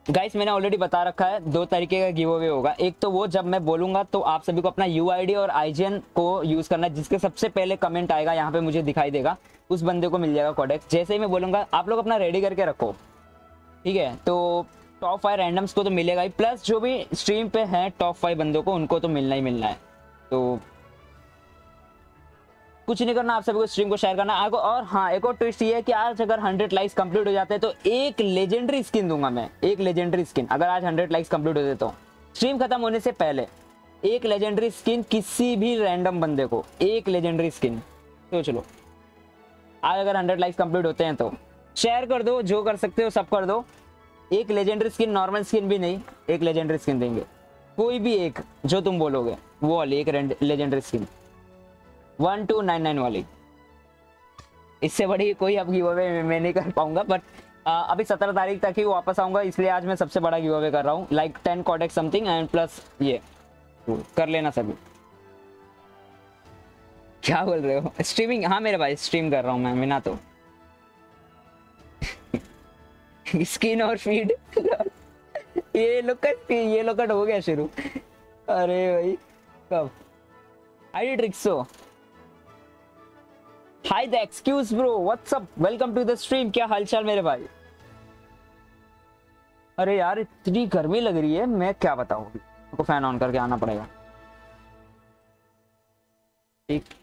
गाइस मैंने ऑलरेडी बता रखा है 2 तरीके का गिव अवे होगा एक तो वो जब मैं बोलूंगा तो आप सभी को अपना यूआईडी और आईजीएन को यूज करना है जिसके सबसे पहले कमेंट आएगा यहाँ पे मुझे दिखाई देगा उस बंदे को मिल जाएगा कॉडेक्स जैसे ही मैं बोलूंगा आप लोग अपना रेडी करके रखो ठीक है तो टॉप 5 रैंडम्स को तो मिलेगा ही प्लस जो भी स्ट्रीम पे है टॉप 5 बंदों को उनको तो मिलना ही मिलना है तो कुछ नहीं करना आप सभी को स्ट्रीम को शेयर करना आगे और हाँ एक और ट्विस्ट ये है कि आज अगर 100 लाइक्स कंप्लीट हो जाते हैं तो एक लेजेंडरी स्किन दूंगा मैं एक लेजेंडरी स्किन अगर आज 100 लाइक्स कंप्लीट हो जाते तो स्ट्रीम खत्म होने से पहले एक लेजेंडरी स्किन किसी भी रैंडम बंदे को एक लेजेंडरी स्किन तो चलो आज अगर 100 लाइक्स कंप्लीट होते हैं तो शेयर कर दो, जो कर सकते हो सब कर दो। एक लेजेंडरी स्किन, नॉर्मल स्किन भी नहीं, एक लेजेंडरी स्किन देंगे, कोई भी एक जो तुम बोलोगे वो वाली एक लेजेंडरी स्किन 1299 वाली। इससे बड़ी कोई अब गिव अवे मैं नहीं कर पाऊंगा, बट अभी 17 तारीख तक ही वापस आऊंगा, इसलिए आज मैं सबसे बड़ा गिव अवे कर रहा हूँ, like 10 codex something and plus ये कर लेना सभी। क्या बोल रहे हो स्ट्रीमिंग? हाँ मेरे भाई स्ट्रीम कर रहा हूँ मैं बिना तो स्किन और फीड ये लोकट हो गया शुरू। अरे भाई कब आईडी ट्रिक्सो, hi the excuse bro, what's up, welcome to the stream. क्या हालचाल मेरे भाई? अरे यार इतनी गर्मी लग रही है मैं क्या बताऊं, आपको फैन ऑन करके आना पड़ेगा। ठीक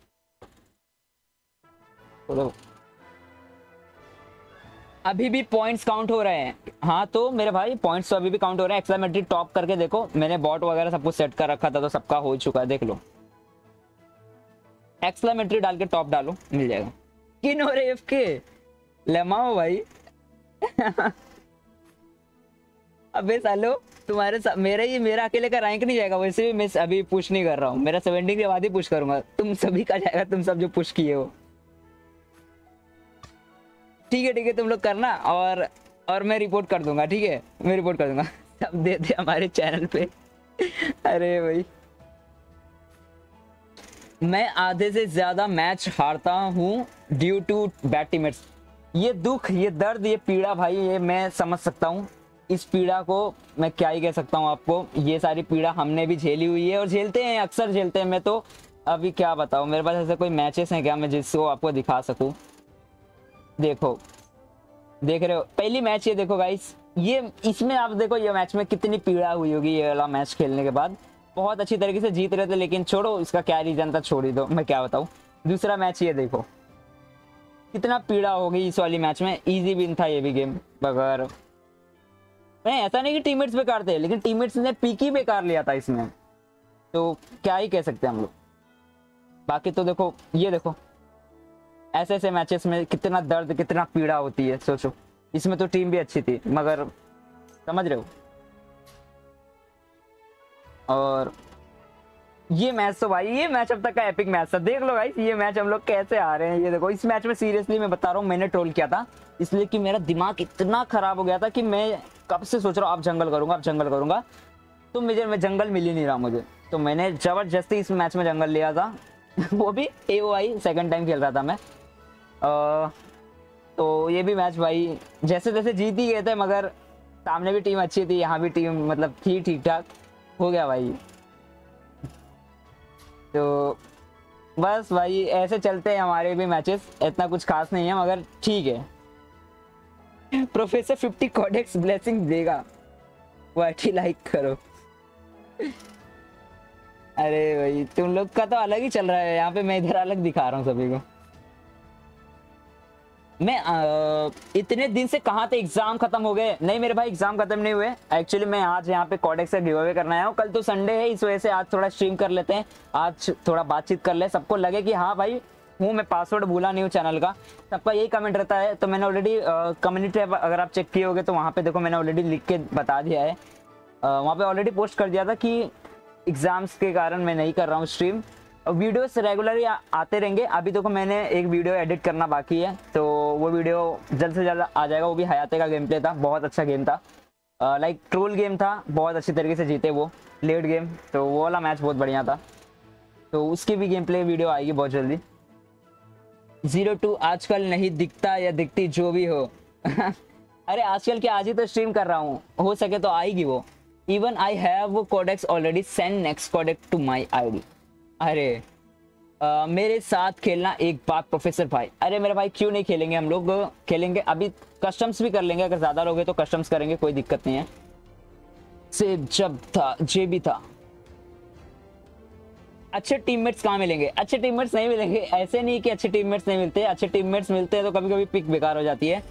बोलो, अभी भी पॉइंट्स काउंट हो रहे हैं। हाँ तो मेरे भाई पॉइंट्स तो अभी भी काउंट हो रहे हैं, एक्सेलरेटर टॉप करके देखो, मैंने बॉट वगैरह सब कुछ सेट कर रखा था तो सबका हो चुका है, देख लो। एक्सेलरेटर डाल के टॉप डालो मिल जाएगा। किन हो रहे एफके लेमाओ भाई अबे सालो तुम्हारे मेरा अकेले का रैंक नहीं जाएगा, वैसे भी मैं अभी पुश नहीं कर रहा हूँ, मेरा 70 के बाद ही पुश करूंगा, तुम सभी का जाएगा, तुम सब जो पुश किए हो। ठीक है ठीक है, तुम लोग करना और मैं रिपोर्ट कर दूंगा, ठीक है मैं रिपोर्ट कर दूंगा, सब दे दे हमारे चैनल पे। अरे भाई मैं आधे से ज्यादा मैच हारता हूँ ड्यू टू बैड टीममेट्स। ये दुख, ये दर्द, ये पीड़ा भाई, ये मैं समझ सकता हूँ, इस पीड़ा को मैं क्या ही कह सकता हूँ आपको, ये सारी पीड़ा हमने भी झेली हुई है और झेलते हैं, अक्सर झेलते हैं। मैं तो अभी क्या बताऊँ, मेरे पास ऐसे कोई मैचेस हैं क्या मैं जिसको आपको दिखा सकूँ? देखो देख रहे हो पहली मैच ये देखो गाइस, ये इसमें आप देखो ये मैच में कितनी पीड़ा हुई होगी, ये वाला मैच खेलने के बाद बहुत अच्छी तरीके से जीत रहे थे, लेकिन छोड़ो इसका क्या रीजन था छोड़ ही दो, मैं क्या बताऊं। दूसरा मैच ये देखो कितना पीड़ा होगी इस वाली मैच में, इजी विन था ये भी गेम बगैर, नहीं ऐसा नहीं कि टीममेट्स बेकार थे, लेकिन टीममेट्स ने पीक ही बेकार लिया था इसमें, तो क्या ही कह सकते हैं हम लोग। बाकी तो देखो ये देखो ऐसे ऐसे मैचेस में कितना दर्द कितना पीड़ा होती है, सोचो। इसमें तो टीम भी अच्छी थी मगर समझ रहे हो, और ये मैच तो भाई ये मैच अब तक का एपिक मैच था, देख लो गाइस ये मैच हम लोग कैसे आ रहे हैं। ये देखो इस मैच में सीरियसली मैं बता रहा हूँ मैंने ट्रोल किया था, इसलिए कि मेरा दिमाग इतना खराब हो गया था कि मैं कब से सोच रहा हूँ अब जंगल करूंगा अब जंगल करूंगा, तो मैं जंगल मिल ही नहीं रहा मुझे, तो मैंने जबरदस्ती इस मैच में जंगल लिया था वो भी AOI सेकंड टाइम खेल रहा था मैं। तो ये भी मैच भाई जैसे तैसे जीत ही गए थे, मगर सामने भी टीम अच्छी थी यहाँ भी टीम मतलब थी ठीक ठाक, हो गया भाई। तो बस भाई ऐसे चलते हैं हमारे भी मैचेस, इतना कुछ खास नहीं है मगर ठीक है। प्रोफेसर 50 कॉडेक्स ब्लेसिंग देगा, वाटी लाइक करो। अरे भाई तुम लोग का तो अलग ही चल रहा है यहाँ पे, मैं इधर अलग दिखा रहा हूँ सभी को। मैं इतने दिन से कहाँ थे, एग्जाम खत्म हो गए? नहीं मेरे भाई एग्जाम खत्म नहीं हुए, एक्चुअली मैं आज यहाँ पे कॉडेक्स का गिव अवे करने आया हूँ, कल तो संडे है इस वजह से आज थोड़ा स्ट्रीम कर लेते हैं, आज थोड़ा बातचीत कर ले, सबको लगे कि हाँ भाई हूँ मैं, पासवर्ड भूला नहीं हूँ चैनल का, सबका यही कमेंट रहता है। तो मैंने ऑलरेडी कम्युनिटी अगर आप चेक किए होगे तो वहाँ पे देखो मैंने ऑलरेडी लिख के बता दिया है, वहाँ पे ऑलरेडी पोस्ट कर दिया था कि एग्जाम्स के कारण मैं नहीं कर रहा हूँ स्ट्रीम, वीडियोस रेगुलरली आते रहेंगे। अभी देखो मैंने एक वीडियो एडिट करना बाकी है तो वो वीडियो जल्द से जल्द आ जाएगा, वो भी हयाते का गेम प्ले था, बहुत अच्छा गेम था, लाइक ट्रोल गेम था, बहुत अच्छी तरीके से जीते वो लेट गेम, तो वो वाला मैच बहुत बढ़िया था, तो उसकी भी गेम प्ले वीडियो आएगी बहुत जल्दी। 02 आजकल नहीं दिखता या दिखती जो भी हो अरे आजकल के आज ही तो स्ट्रीम कर रहा हूँ, हो सके तो आएगी वो। Even I have codex already, send next codex to my ID। अरे मेरे साथ खेलना एक बार प्रोफेसर भाई। अरे मेरे भाई क्यों नहीं खेलेंगे, हम लोग खेलेंगे, अभी कस्टम्स भी कर लेंगे, अगर ज़्यादा लोग हैं तो कस्टम्स करेंगे, कोई दिक्कत नहीं है। सेब जब था जे भी था, अच्छे टीममेट्स कहाँ मिलेंगे? अच्छे टीममेट्स नहीं मिलेंगे, ऐसे नहीं कि अच्छे टीममेट्स नहीं मिलते, अच्छे टीममेट्स मिलते हैं तो कभी कभी पिक बेकार हो जाती है,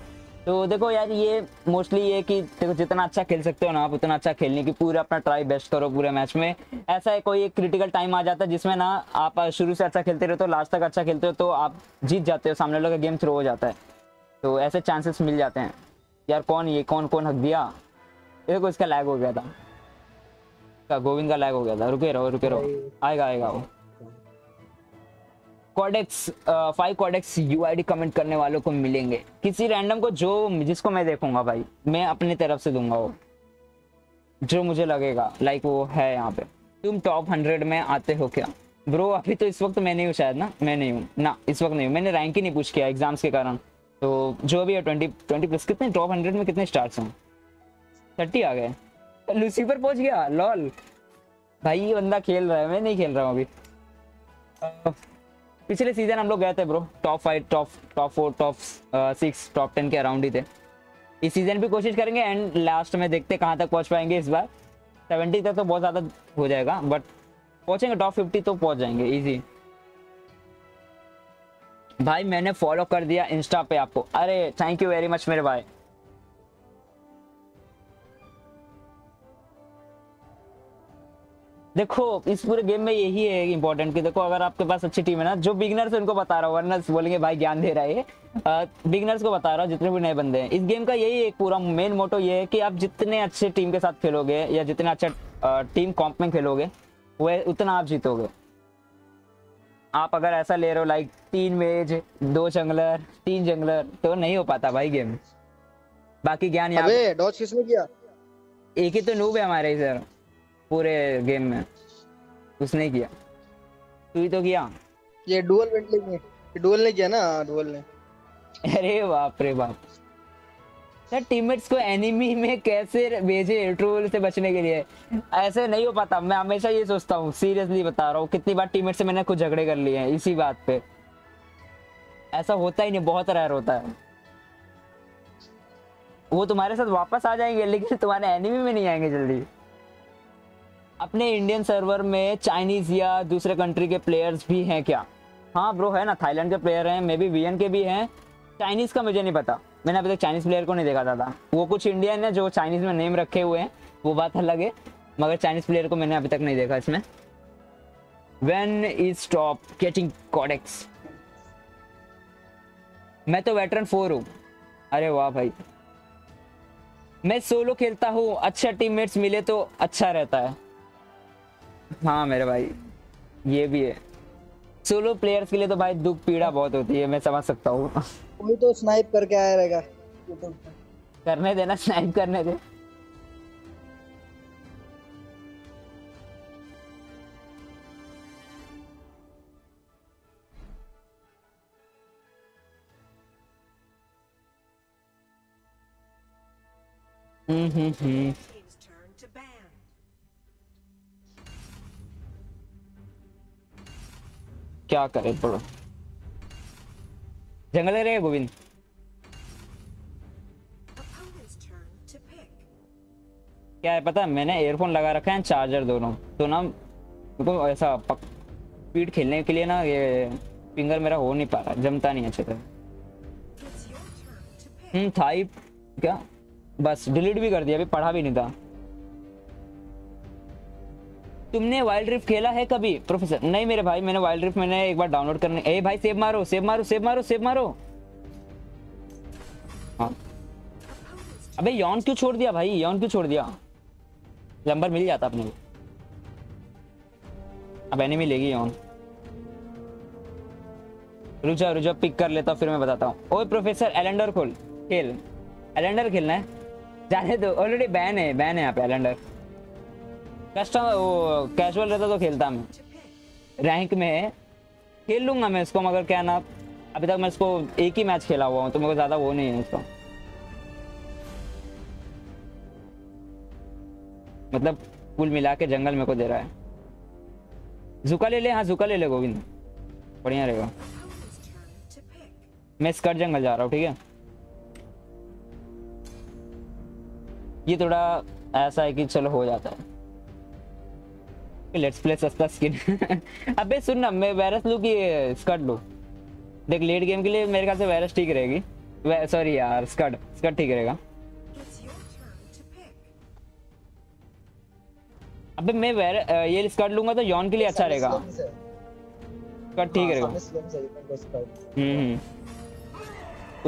तो देखो यार ये मोस्टली ये कि देखो जितना अच्छा खेल सकते हो ना आप उतना अच्छा खेलने की पूरा अपना ट्राई बेस्ट करो पूरे मैच में। ऐसा है कोई एक क्रिटिकल टाइम आ जाता है जिसमें ना आप शुरू से अच्छा खेलते रहते हो, लास्ट तक अच्छा खेलते हो तो आप जीत जाते हो, सामने वाले का गेम थ्रो हो जाता है। तो ऐसे चांसेस मिल जाते हैं यार। कौन हक दिया देखो, इसका लैग हो गया था, इसका गोविंद का लैग हो गया था। रुके रहो आएगा वो। कॉडेक्स 5 कॉडेक्स यूआईडी कमेंट करने वालों को मिलेंगे, किसी रैंडम को जो जिसको मैं देखूंगा भाई मैं अपनी तरफ से दूंगा, वो जो मुझे लगेगा लाइक वो है यहाँ पे। तुम टॉप 100 में आते हो क्या ब्रो? अभी तो इस वक्त मैं नहीं हूँ शायद ना, मैं नहीं हूँ ना इस वक्त नहीं हूँ, मैंने रैंक ही नहीं पूछ किया एग्जाम्स के कारण। तो जो भी है 20 प्लस कितने टॉप 100 में कितने स्टार्स हैं? 30 आ गए। लूसीफर पहुंच गया लॉल भाई, ये बंदा खेल रहा है, मैं नहीं खेल रहा हूँ अभी। पिछले सीजन हम लोग गए थे bro top 5 top 4 top 6 top 10 के अराउंड ही थे। इस सीजन भी कोशिश करेंगे एंड लास्ट में देखते कहाँ तक पहुँच पाएंगे। इस बार 70 तक तो बहुत ज़्यादा हो जाएगा बट पहुँचेंगे, टॉप 50 तो पहुँच जाएंगे ईजी। भाई मैंने फॉलो कर दिया इंस्टा पे आपको, अरे थैंक यू वेरी मच मेरे भाई। देखो इस पूरे गेम में यही है इंपॉर्टेंट कि देखो अगर आपके पास अच्छी टीम है ना, जो बिगिनर्स उनको बता रहा हूँ वरना बोलेंगे भाई ज्ञान दे रहा है। बिगिनर्स को बता रहा हूँ, जितने भी नए बंदे हैं इस गेम का यही एक पूरा मेन मोटो ये है कि आप जितने अच्छे टीम के साथ खेलोगे या जितना अच्छा टीम कॉम्प में खेलोगे वह उतना आप जीतोगे। आप अगर ऐसा ले रहे हो लाइक 3 मेज 2 जंगलर 3 जंगलर तो नहीं हो पाता भाई गेम। बाकी ज्ञान यहाँ डॉच किसने किया? एक ही तो नूब है हमारे इधर पूरे गेम में, उसने किया, तू ही तो किया। ये डुअल ने किया ना, डुअल ने। अरे बाप रे बाप सर, टीममेट्स को एनिमी में कैसे भेजे ट्रोल से बचने के लिए? ऐसे नहीं हो पाता। मैं हमेशा ये सोचता हूँ, सीरियसली बता रहा हूँ, कितनी बार टीममेट से मैंने कुछ झगड़े कर लिए हैं इसी बात पे। ऐसा होता ही नहीं, बहुत रेयर होता है। वो तुम्हारे साथ वापस आ जाएंगे लेकिन तुम्हारे एनिमी में नहीं आएंगे जल्दी। अपने इंडियन सर्वर में चाइनीज या दूसरे कंट्री के प्लेयर्स भी हैं क्या? हाँ ब्रो है ना, थाईलैंड के प्लेयर हैं, मे बी वीएन के भी हैं। चाइनीज़ का मुझे नहीं पता, मैंने अभी तक चाइनीज़ प्लेयर को नहीं देखा था। वो कुछ इंडियन है जो चाइनीज़ में नेम रखे हुए हैं, वो बात अलग है, मगर चाइनीज़ प्लेयर को मैंने अभी तक नहीं देखा इसमें। When is top getting codex? मैं तो वेटरन 4 हूँ। अरे वाह भाई, मैं सोलो खेलता हूँ, अच्छा टीममेट्स मिले तो अच्छा रहता है। हाँ मेरे भाई ये भी है, सोलो प्लेयर्स के लिए तो भाई दुख पीड़ा बहुत होती है, मैं समझ सकता हूँ। कोई तो स्नाइप करके आया रहेगा, करने देना, स्नाइप करने दे। क्या करे पड़ो, जंगल रहे गोविंद। क्या है पता, मैंने एयरफोन लगा रखा है, चार्जर दोनों, तो ना तो ऐसा स्पीड खेलने के लिए ना ये फिंगर मेरा हो नहीं पा रहा, जमता नहीं अच्छे से। थाई क्या बस डिलीट भी कर दिया, अभी पढ़ा भी नहीं था। तुमने वाइल्ड रिफ्ट खेला है कभी प्रोफेसर? नहीं मेरे भाई, मैंने वाइल्ड रिफ्ट मैंने एक बार डाउनलोड करने। ए भाई सेव मारो सेव मारो सेव मारो सेव मारो। हाँ अबे यौन क्यों छोड़ दिया भाई, यौन क्यों छोड़ दिया? लंबर मिल जाता अपने को। अब एनिमी लेगी यौन, रुजा रुजा पिक कर लेता फिर मैं बताता हूँ। ओए प्रोफेसर एलेंडर खोल, खेल एलेंडर खेलना है, जाने दो, ऑलरेडी बैन है, बैन है यहाँ पे एलेंडर। कस्टमर वो कैजुअल रहता तो खेलता, मैं रैंक में खेल लूँगा मैं इसको, मगर क्या ना अभी तक मैं इसको एक ही मैच खेला हुआ हूँ तो मेरे को ज़्यादा वो नहीं है इसका, मतलब कुल मिला के जंगल मेरे को दे रहा है। जुका ले ले, हाँ जुका ले ले गोविंद, बढ़िया रहेगा। मैं स्कर्ट जंगल जा रहा हूँ, ठीक है? ये थोड़ा ऐसा है कि चलो हो जाता है, लेट्स प्ले सस्ता स्किन। अबे सुन ना, मैं वायरस लूँ कि स्कर्ट लूँ? देख लेट गेम के लिए मेरे ख्याल से वायरस ठीक रहेगी, सॉरी यार, स्कड स्कड ठीक रहेगा। अबे मैं ये स्कड लूंगा तो यॉन के लिए अच्छा रहेगा। स्कड ठीक रहेगा।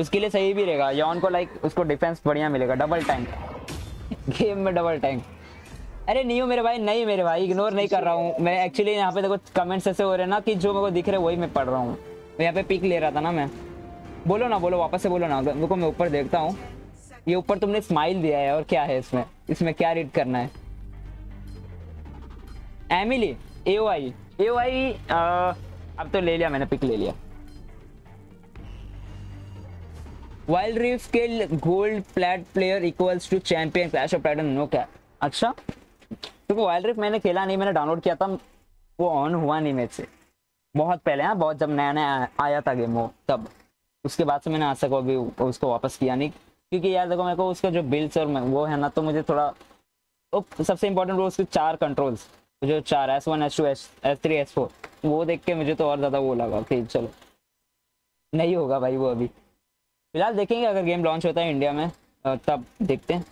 उसके लिए सही भी रहेगा, यॉन को लाइक उसको डिफेंस बढ़िया मिलेगा, डबल टाइम गेम में, डबल टाइम। अरे नहीं हो मेरे भाई, नहीं मेरे भाई, इग्नोर नहीं कर रहा हूँ मैं। एक्चुअली यहाँ पे देखो कमेंट्स ऐसे हो रहे हैं ना कि जो मेरे को दिख रहे वही मैं पढ़ रहा हूँ। यहाँ पे पिक ले रहा था ना मैं। बोलो ना, बोलो वापस से बोलो ना, देखो मैं ऊपर देखता हूँ। ये ऊपर तुमने स्माइल दिया है और क्या है इसमें, इसमें क्या रीड करना है? एमिली एओआई एओआई, अब तो ले लिया मैंने, पिक ले लिया। वाइल्ड रिफ्ट के gold plate player equals to champion clash of Titan, no क्या? अच्छा देखो वाइल्ड रिफ्ट मैंने खेला नहीं, मैंने डाउनलोड किया था, वो ऑन हुआ नहीं मेरे से बहुत पहले। हाँ बहुत, जब नया नया आया था गेम वो, तब। उसके बाद से मैंने आज तक अभी उसको वापस किया नहीं, क्योंकि यार देखो मेरे को उसका जो बिल्ड्स और वो है ना, तो मुझे थोड़ा सबसे इम्पोर्टेंट वो उसके चार कंट्रोल्स, जो चार S1 S2 S3 S4, वो देख के मुझे तो और ज़्यादा वो लगा कि चलो नहीं होगा भाई वो। अभी फिलहाल देखेंगे अगर गेम लॉन्च होता है इंडिया में तब देखते हैं।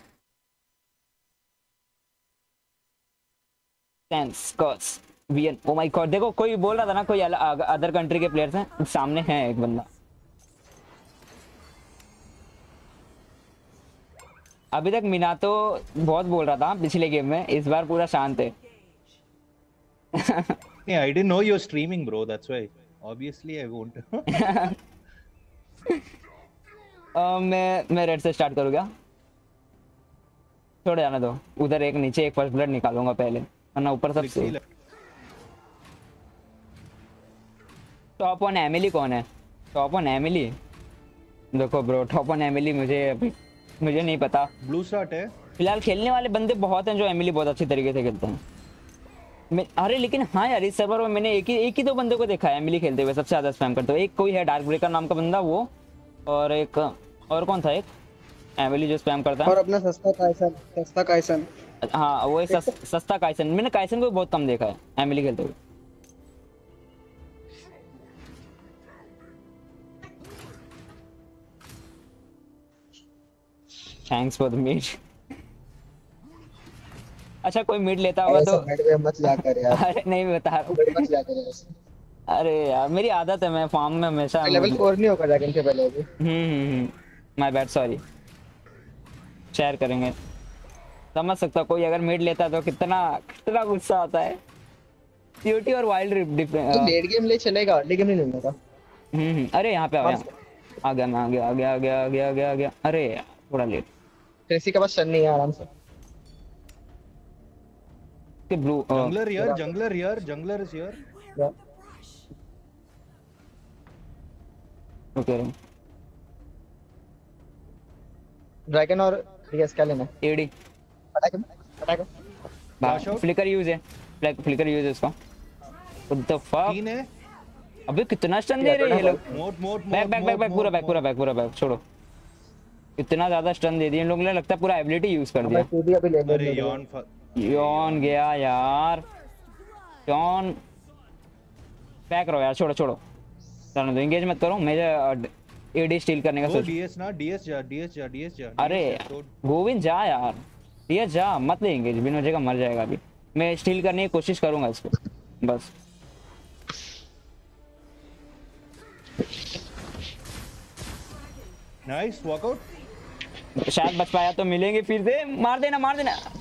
ओ माय गॉड, देखो कोई बोल रहा था ना, कोई अदर कंट्री के प्लेयर्स हैं सामने, हैं एक बंदा। अभी तक मिनातो बहुत बोल रहा था पिछले गेम में, इस बार पूरा शांत है। Yeah, I didn't know you were streaming, bro. That's why. Obviously, I won't. मैं रेड से स्टार्ट करूँगा। छोड़ जाना दो। उधर एक नीचे एक फर्स्ट ब्लड निकालूंगा पहले, वरना ऊपर सब से। टॉप ऑन एमिली कौन है? Top on Emily? देखो ब्रो, टॉप ऑन एमिली मुझे नहीं पता। ब्लू शॉट है। फिलहाल खेलने वाले बंदे बहुत हैं जो एमिली बहुत अच्छी तरीके से खेलते हैं। अरे लेकिन हाँ यार, इस सर्वर में मैंने एक ही दो बंदे को देखा है एमिली खेलते हुए, सबसे ज्यादा स्पैम करते हुए। एक कोई है डार्क ब्रेकर नाम का बंदा, वो और एक और कौन था, एक एमिली जो स्पैम करता है, और अपना सस्ता काइसन। हाँ वो सस्ता काइसन, मैंने काइसन को बहुत कम देखा है एमिली खेलते हुए। Thanks for the meet. अच्छा कोई मिड लेता होगा तो मत लिया कर यार। अरे नहीं मैं बता रहा हूं, मत लिया कर यार। अरे यार मेरी आदत है, मैं फार्म में हमेशा लेवल 4 नहीं होगा ड्रैगन के पहले भी। My bad, sorry. शेयर करेंगे, समझ सकता कोई अगर मिड लेता तो कितना कितना गुस्सा आता है। सीओटी और वाइल्ड रिफ्ट डिफरेंट तो लेट गेम ले चलेगा, अर्ली गेम नहीं लेने का। अरे यहां पे आ गया। अरे थोड़ा लेट, क्रेसी के पास सन नहीं है आराम से। Blue, jungler is here. Yeah. Okay. Dragon or yes, क्या लेना? AD. पटाके। Flicker use है इसका। What the fuck? तीन है। अबे कितना stun दे रहे हैं ये लोग? Back छोड़ो। इतना ज्यादा stun दे दिए इन लोगों ने, लगता है पूरा ability use कर दिया। यौन गया यार, यौन पैक रहो यार, छोड़ो चलो तो एंगेज मत करो। मुझे एडी स्टील करने का सोच। डीएस जा। अरे गोविंद जा यार, डीएस जा, मत ले एंगेज, बिना वजह का मर जाएगा। अभी मैं स्टील करने की कोशिश करूंगा इसको बस। नाइस वॉकआउट, शायद बच पाया तो मिलेंगे फिर से। मार देना,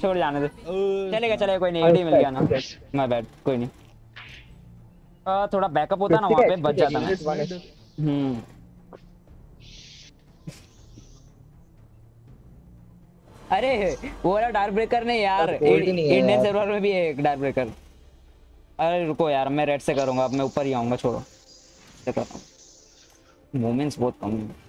छोड़ जाने दे, चलेगा कोई नहीं। एडी मिल गया ना, माय बैड, कोई नहीं। थोड़ा बैकअप होता ना वहां पे, बच जाता ना। अरे वो वाला डार्क ब्रेकर ने यार, इंडियन सर्वर में भी है एक डार्क ब्रेकर। अरे रुको यार, मैं रेड से करूंगा, अब मैं ऊपर ही आऊंगा, छोड़ो देखो। मोमेंट्स बहुत कम है।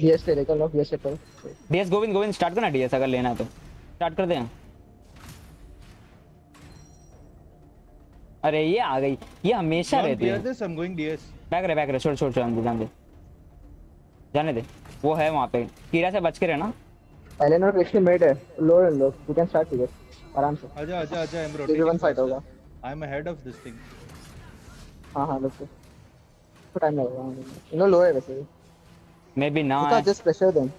डीएस ले लेगा लोग, डीएस पर डीएस गोविंद स्टार्ट करना। डीएस अगर लेना है तो स्टार्ट कर दें। अरे ये आ गई, ये हमेशा रहती है। बैक रे, छोड़ जाने दे। वो है वहां पे, कीड़ा से बच के रहना। एलेन और क्रिक्सी मेड है, लो लो यू कैन स्टार्ट हियर आराम से। आजा एम ब्रो, 1 फाइट होगा। I am ahead of this thing. हां हां लगता है थोड़ा टाइम लगेगा। यू नो लो है वैसे मे बी ना है, जस्ट प्रेशर देम।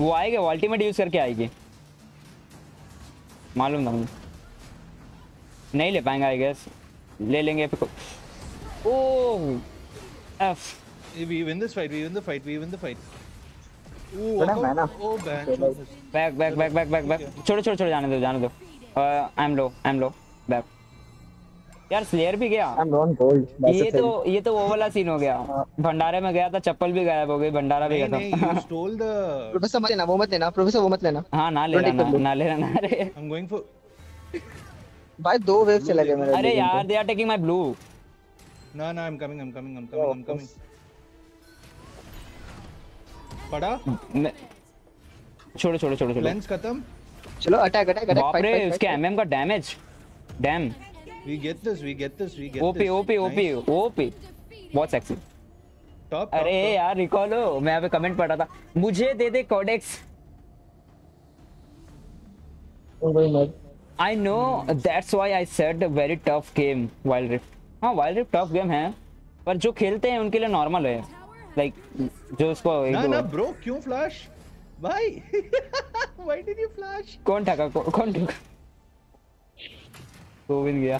वो आएगा वो अल्टीमेट यूज करके आएगी, मालूम नहीं नहीं ले पाएंगे आई गेस, ले लेंगे पे। Oh F we win this fight, we win the fight, we win the fight. Oh back back back back back back, छोड़ो छोड़ो छोड़ो, जाने दो जाने दो। I am low back. यार स्लेयर भी गया, आई एम ऑन गोल्ड। ये तो वो वाला सीन हो गया, भंडारे में गया था, चप्पल भी गायब हो गई, भंडारा भी गया था। स्टोल द प्रोफेसर, मत लेना वो, मत लेना प्रोफेसर वो मत लेना। हां ना लेना ना लेना। अरे आई एम गोइंग फॉर भाई, दो वेव चले गए मेरे। अरे यार they are taking my blue. ना ना I am coming I am coming I am coming I am coming. पड़ा छोड़ो छोड़ो छोड़ो छोड़ो, लेंस खत्म। चलो अटैक अटैक अटैक। बाप रे उसके एमएम का damage, damn. We get this, we get this, we get OP, this. OP, OP, nice. OP, OP. बहुत sexy. Top. अरे यार recall हो, मैं यहाँ पे comment पढ़ रहा था। मुझे दे दे Codex. I know that's why I said a very tough game Wild Rift. हाँ Wild Rift tough game है, पर जो खेलते हैं उनके लिए normal है, like जो उसको। ना ना bro क्यों flash? Why? Why did you flash? कौन ठगा कौन ठगा? तो विन गया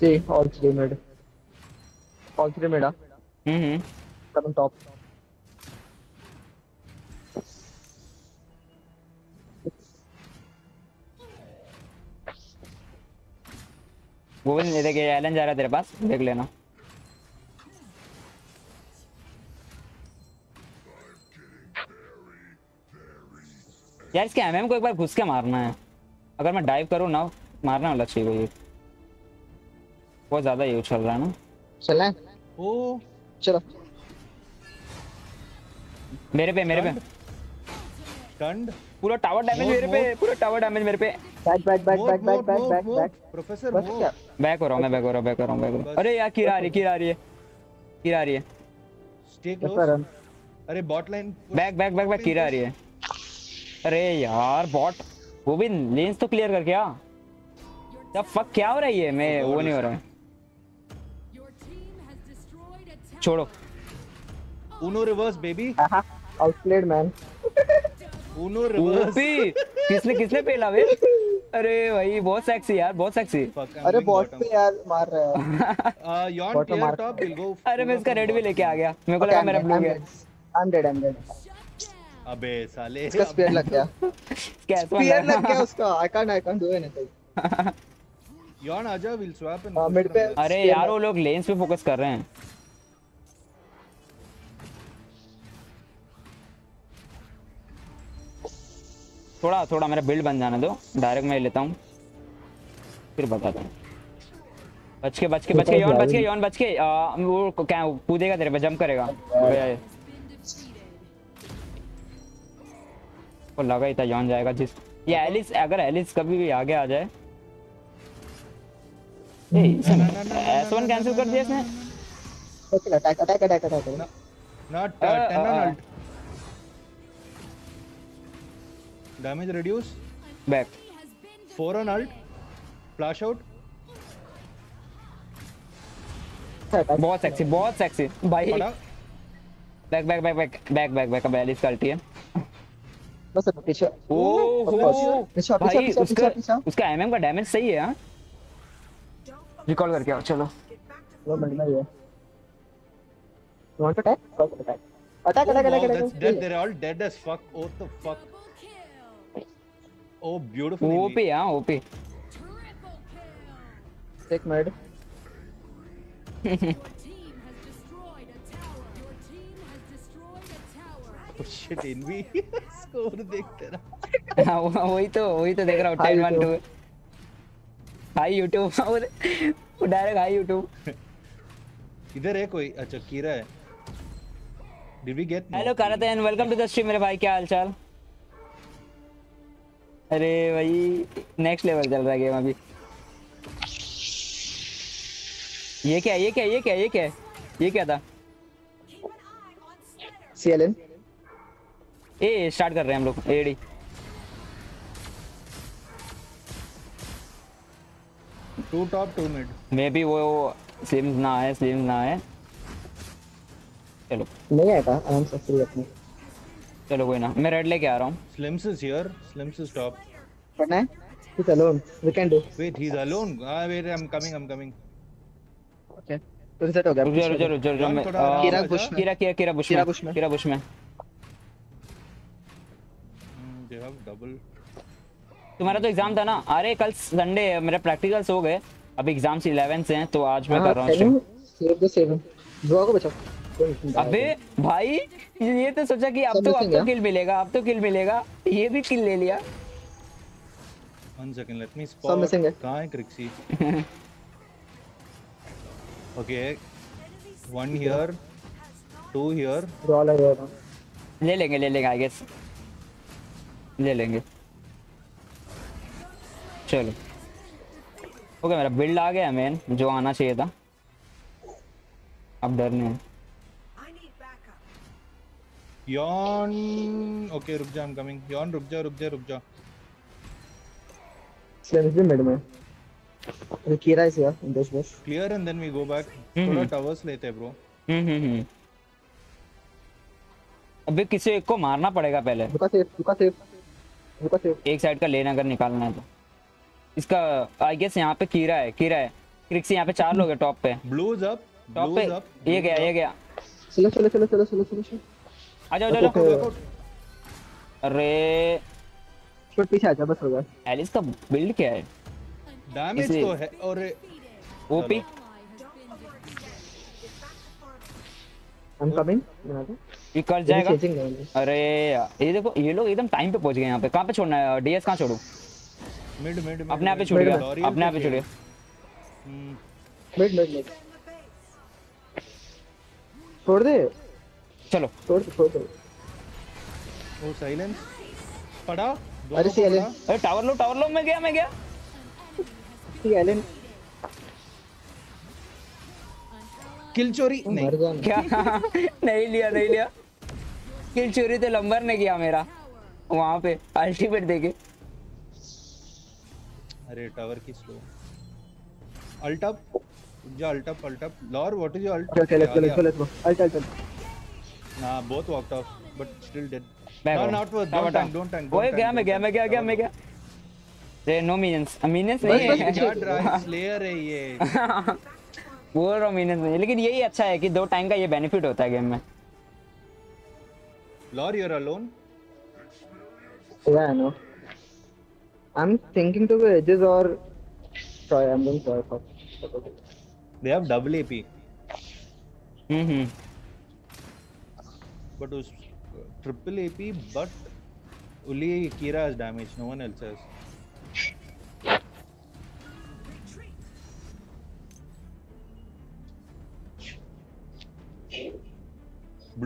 see all three mid come top. वो विन ले देगा। एलन जा रहा है तेरे पास, देख लेना। यार इसके एमएम को एक बार घुस के मारना है, अगर मैं डाइव करूं ना मारना वाला चाहिए। भाई बहुत ज्यादा ये उछल रहा है ना। चले ओ चलो मेरे पे स्टंड। पूरा टावर डैमेज मेरे पे, पूरा टावर डैमेज मेरे पे। Back back back back back back back professor back हो रहा हूं मैं, बैक हो रहा हूं। अरे यार किरा आ रही है स्टे क्लोज। अरे बॉट लाइन बैक किरा आ रही है। अरे यार बॉट वो भी लेंस तो क्लियर कर। क्या तब फक क्या हो रहा है ये? मैं वो नहीं हो रहा है, छोड़ो। Uno reverse baby, outplayed man. Uno reverse किसने पेला वे? अरे भाई बहुत सेक्सी यार, बहुत सेक्सी। अरे बॉट पे यार मार रहा है your tier top will go. अरे मैं इसका रेड भी लेके आ गया, मेरे को लगा मेरा ब्लू है। I am dead. अबे साले इसका स्पीयर लग गया, उसका। I can't do anything. यार आजा विल स्वैप इन मिड पे। अरे यार वो लोग लेंस पे फोकस कर रहे हैं। थोड़ा मेरा बिल्ड बन जाने दो, डायरेक्ट मैं लेता हूं फिर बताता हूं। बच के योन बच के। वो क्या कूदेगा तेरे पे, जंप करेगा। को लगा ही था जॉन जाएगा। जिस ये एलिस, अगर एलिस कभी भी आगे आ जाए। S1 कैंसिल कर दिया इसने। Okay attack not tunnel damage reduce. Back 4 on ult flash out. बहुत सेक्सी भाई। बैक एलिस करती है बस। पीछे भाई उसका एमएम का डैमेज सही है। हां रिकॉल करके आओ। चलो वो बढ़िया है। Want attack attack. They are all dead as fuck. Oh the fuck. Oh beautiful OP. हां ओपी टेक मर्ड। शिट एनवी स्कोर देखते रहा। हां वही तो देख रहा हूं। 10-1-2 हाय YouTube। और डायरेक्ट हाय YouTube। इधर है कोई? अच्छा कीरा है। Did we get? हेलो कराथेन, वेलकम टू द स्ट्रीम मेरे भाई, क्या हालचाल? अरे भाई नेक्स्ट लेवल चल रहा है गेम अभी। ये क्या था? सीएलएन ए स्टार्ट कर रहे हैं हम लोग। AD 2 top 2 mid. Maybe वो स्लिम्स ना है। चलो ले आएगा आराम से फ्री अपने। चलो कोई ना, मैं रेड लेके आ रहा हूं। Slims is here, Slims is top. पता है he's alone, we can do wait, he's alone. Wait, I'm coming. okay reset ho gaya, ruko main kira bush mein they have double. तुम्हारा तो एग्जाम था ना? अरे कल संडे है, मेरा प्रैक्टिकल्स हो गए, अब एग्जाम्स 11 से हैं तो आज मैं कर रहा हूं स्ट्रीम। सेव दुआ को बचाओ। अबे भाई ये तो सोचा कि अब तो किल मिलेगा, ये भी किल ले लिया। One second, let me spot. कहाँ है क्रिक्सी? Okay, one here, two here. ले लेंगे I guess. चलो। Okay, मेरा build आ गया man, जो आना चाहिए था। अब डरने है। Yon, okay रुक जा, I'm coming. Yon रुक जा। Slims भी मिड में। किरा इज यार बस। Clear and then we go back. थोड़ा टावर्स लेते हैं ब्रो। अबे किसी एक को मारना पड़ेगा पहले। रुका सेफ। एक साइड का लेना अगर निकालना है तो। इसका आई गेस यहाँ पे कीरा है। क्रिक्सी यहाँ पे 4 लोग है टॉप पे। Blues up. ये गया। चलो। आ जाओ। अरे छोड़ पीछे आ जा, बस हो गया। एलिस का बिल्ड क्या है? डैमेज तो है और ओपी। आई एम कमिंग, बना दो ये कर जाएगा। अरे ये देखो ये लोग एकदम टाइम पे पहुंच गए। यहां पे कहां पे छोड़ना है? डीएस कहां छोड़ूं? मिड। अपने आप पे छोड़ गया। मिड छोड़ दे। चलो छोड़ दो। वो साइलेंस पड़ा। अरे टावर लो। मैं गया। किल चोरी नहीं क्या? नहीं लिया। किल चोरी तो लंबर ने किया मेरा, वहां पे अल्टीमेट देके। अरे टावर की slow ult up. Lor what is your ult? चल ना, बहुत walked off but still dead. मैं गया। ये नो मिनियंस नहीं है, जा ड्राइव स्लेयर है ये। बोल रहा हूं मिनियंस नहीं, लेकिन यही अच्छा है कि 2 टाइम का ये बेनिफिट होता है गेम में। लॉर यू आर अलोन? या no, I am thinking to go edges और try. I am going for they have double AP. But उस triple AP, but only Kira has damage, no one else has.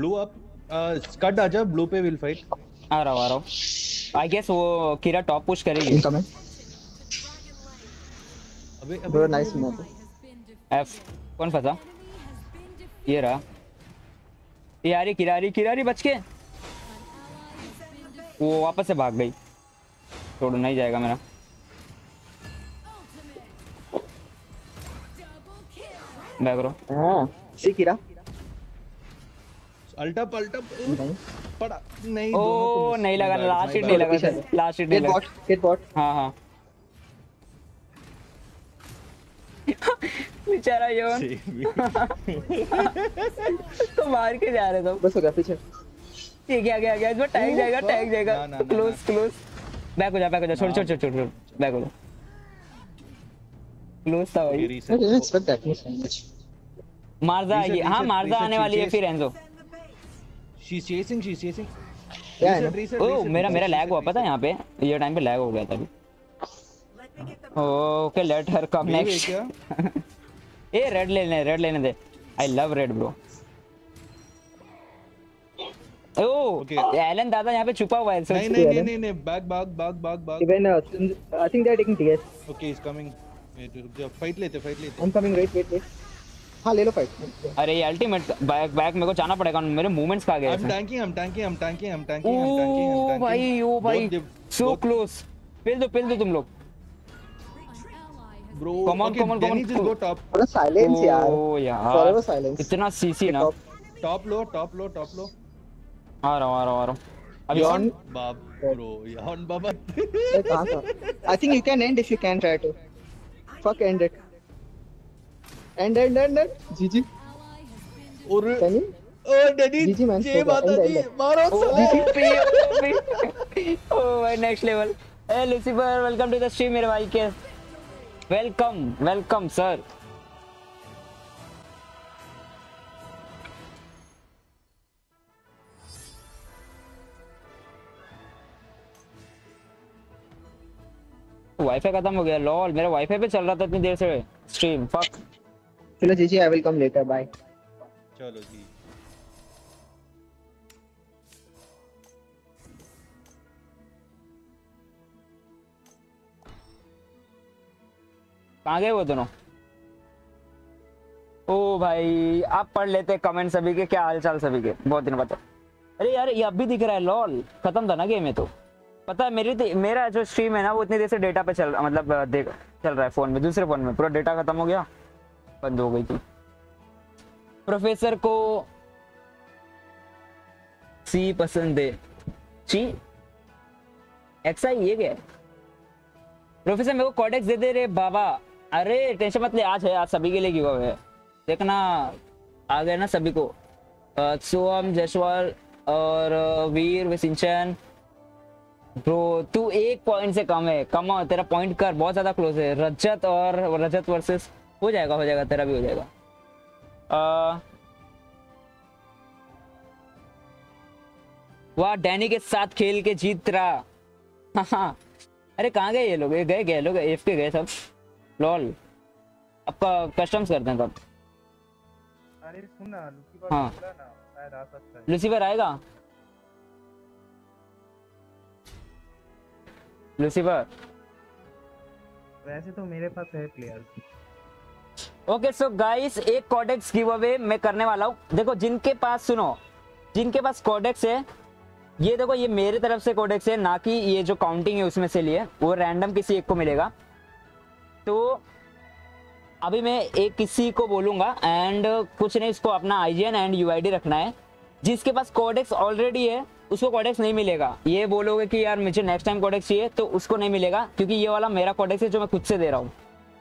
Blue up, scud aaja, blue pe will fight. Aa raha. I guess wo Kira top push karegi. Abey nice move. F kaun fasa? Ye raha. Ye aa rahi Kira bach ke. वो वापस से भाग गई। छोड़ नहीं जाएगा मेरा। बैगरो। हां, सी किरा। अल्टा पड़ा नहीं। ओ नहीं लगा, लास्ट हिट नहीं लगा। Get bot. हां। बेचारा योन। तो मार के जा रहे थे। बस हो गया पीछे। ये क्या इसमें टैग जाएगा। क्लोज। बैक हो जा। छोड़। बैक हो जा। क्लोज था भाई। Expect that. मार्जा आएगी। हां मार्जा आने वाली है फिर एंजो। She chasing. ओ मेरा लैग हुआ पता है यहां पे। ये टाइम पे लैग हो गया था अभी। Okay let her come next. ए रेड लेने दे। I love red bro. Allain दादा यहाँ पे छुपा हुआ है। नहीं, back. Even I think they are taking DS. Okay is coming. रुक जा, फाइट लेते। I am coming. वेट। हां ले लो फाइट। अरे ये अल्टीमेट बैक मेरे को जाना पड़ेगा, मेरे मूवमेंट्स खा गए। I am tanking. ओ भाई सो क्लोज। पिल दो तुम लोग। bro. Come on, come on, come on. Just go top. Bro, silence, yaar. Oh yaar. Forever silence. इतना CC ना. Top लो, top लो, top लो. आ रहा हूँ, आ रहा हूँ, आ रहा हूँ. Yon Bab, bro. Yon Baba. I think you can end if you can try to. Fuck, end it. End. GG. Or. Can you? Oh, daddy. GG man. Jay Mataji. Maro salam. Oh, my next level. Hey, Lucifer. Welcome to the stream, मेरे भाई के. Welcome, welcome, sir. Wifi खत्म हो गया lol मेरा wifi पे चल रहा था इतनी देर से स्ट्रीम फक चलो GG I will come later bye चलो जी कहां गए वो दोनों ओ भाई आप पढ़ लेते कमेंट सभी के क्या हालचाल सभी के बहुत दिन बाद अरे यार ये अब भी दिख रहा है लॉल खत्म था ना गेम में तो पता है मेरा जो स्ट्रीम है ना वो इतनी देर से डेटा पे चल रहा मतलब चल रहा है फोन में दूसरे फोन में पूरा डेटा खत्म हो गया बंद हो गई थी प्रोफेसर को सी पसंद है ची एक्सा ये क्या प्रोफेसर मेरे को कॉडेक्स दे रे बाबा अरे टेंशन मत ले आज है आज सभी के लिए गिव अवे है देखना आ गया ना सभी को सोम जयसवाल और वीर सिंचन ब्रो तू एक पॉइंट से कम है कम हो तेरा पॉइंट कर बहुत ज्यादा क्लोज है रजत और रजत वर्सेस हो जाएगा तेरा भी हो जाएगा वाह डैनी के साथ खेल के जीत रहा हाँ अरे कहाँ गए ये लोग ये गए लोग एफ के गए सब लॉल आपका कस्टम्स करते हैं सब अरे सुन ना लुसीफर हाँ लुसीफर आएगा लुसिफर वैसे तो मेरे पास है प्लेयर्स ओके सो गाइस एक कॉडेक्स गिव अवे मैं करने वाला हूं देखो जिनके पास कॉडेक्स है ये देखो ये मेरे तरफ से कॉडेक्स है ना कि ये जो काउंटिंग है उसमें से लिए वो रैंडम किसी एक को मिलेगा तो अभी मैं एक किसी को बोलूंगा एंड कुछ नहीं इसको अपना आईजीएन एंड यूआईडी रखना है जिसके पास कॉडेक्स ऑलरेडी है उसको कॉडेक्स नहीं मिलेगा ये बोलोगे कि यार मुझे नेक्स्ट टाइम कॉडेक्स चाहिए तो उसको नहीं मिलेगा क्योंकि ये वाला मेरा कॉडेक्स है जो मैं खुद से दे रहा हूँ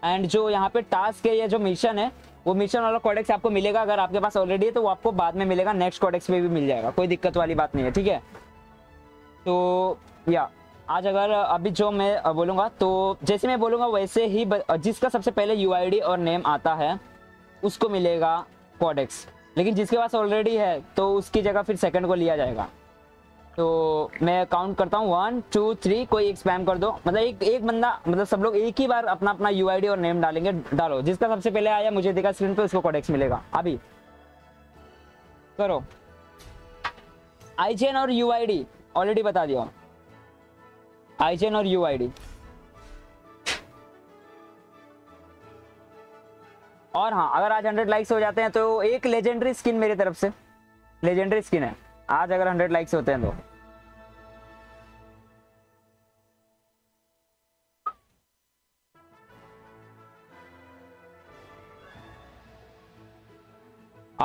एंड जो यहाँ पे टास्क है या जो मिशन है वो मिशन वाला कॉडेक्स आपको मिलेगा अगर आपके पास ऑलरेडी है तो वो आपको बाद में मिलेगा नेक्स्ट कॉडेक्स पे भी मिल जाएगा कोई दिक्कत वाली बात नहीं है ठीक है तो या आज अगर अभी जो मैं बोलूँगा तो जैसे मैं बोलूँगा वैसे ही जिसका सबसे पहले यूआईडी और नेम आता है उसको मिलेगा कॉडेक्स लेकिन जिसके पास ऑलरेडी है तो उसकी जगह फिर सेकेंड को लिया जाएगा तो मैं काउंट करता हूँ 1 2 3 कोई एक स्पैम कर दो मतलब एक बंदा मतलब सब लोग एक ही बार अपना यूआईडी और नेम डालो जिसका सबसे पहले आया मुझे देखा स्क्रीन पे उसको कॉडेक्स मिलेगा अभी करो आईजेन और यूआईडी ऑलरेडी बता दिया आईजेन और यूआईडी और हाँ अगर आज 100 लाइक्स हो जाते हैं तो एक लेजेंडरी स्किन मेरी तरफ से लेजेंडरी स्किन है आज अगर 100 लाइक्स होते हैं तो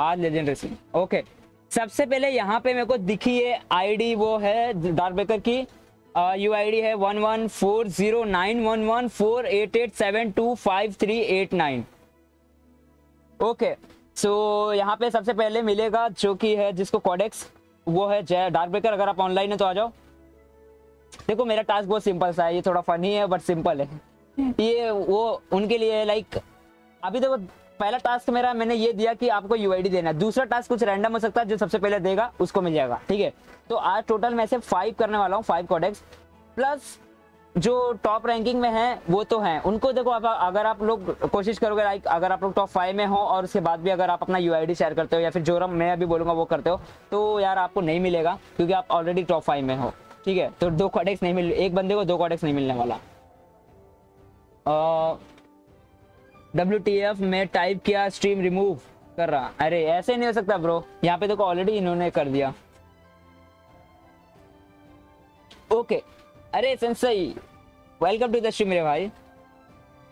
आज लेजेंडरी स्किन ओके सबसे पहले यहाँ पे मेरे को दिखी है आईडी वो है डार्क ब्रेकर की यूआईडी है 1140911488725389 ओके सो यहाँ पे सबसे पहले मिलेगा जो कि है जिसको कॉडेक्स वो है जय डार्क ब्रेकर अगर आप ऑनलाइन है तो आ जाओ देखो मेरा टास्क बहुत सिंपल सा है ये थोड़ा फनी है बट सिंपल है ये वो उनके लिए लाइक अभी देखो पहला टास्क मेरा मैंने ये दिया कि आपको यूआईडी देना है दूसरा टास्क कुछ रैंडम हो सकता है जो सबसे पहले देगा उसको मिल जाएगा ठीक है तो आज टोटल मैं से 5 करने वाला हूँ 5 कॉडेक्स प्लस जो टॉप रैंकिंग में है वो तो हैं उनको देखो आप अगर आप लोग कोशिश करोगे लाइक अगर आप लोग टॉप 5 में हो और उसके बाद भी अगर आप अपना यूआईडी शेयर करते हो या फिर जो मैं अभी बोलूँगा वो करते हो तो यार आपको नहीं मिलेगा क्योंकि आप ऑलरेडी टॉप 5 में हो ठीक है तो 2 कॉडेक्स नहीं मिल एक बंदे को 2 कॉडेक्स नहीं मिलने वाला WTF में टाइप किया स्ट्रीम रिमूव कर रहा अरे ऐसे नहीं हो सकता ब्रो यहाँ पे देखो ऑलरेडी इन्होंने कर दिया ओके अरे संसई वेलकम टू द स्ट्रीम मेरे भाई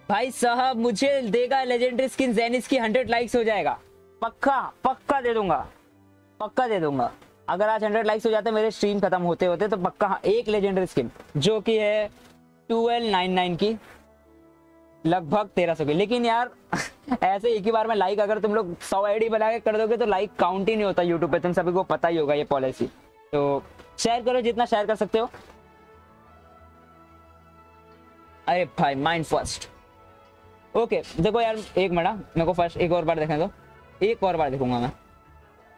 भाई साहब मुझे देगा लेजेंडरी स्किन जेनिस की 100 लाइक्स हो जाएगा, पक्का पक्का दे दूंगा, पक्का दे दूंगा। अगर आज 100 लाइक्स हो जाते मेरे स्ट्रीम खत्म होते होते तो पक्का एक लेजेंडरी स्किन जो कि है 1299 की लगभग 1300 की। लेकिन यार ऐसे एक ही बार में लाइक अगर तुम लोग 100 आईडी बना के कर दोगे तो लाइक काउंट ही नहीं होता यूट्यूब पे, तुम सभी को पता ही होगा ये पॉलिसी। तो शेयर करो जितना शेयर कर सकते हो। अरे भाई माइंड फर्स्ट, ओके देखो यार एक मिनट मेरे को फर्स्ट एक और बार देखने दो, एक और बार देखूंगा मैं।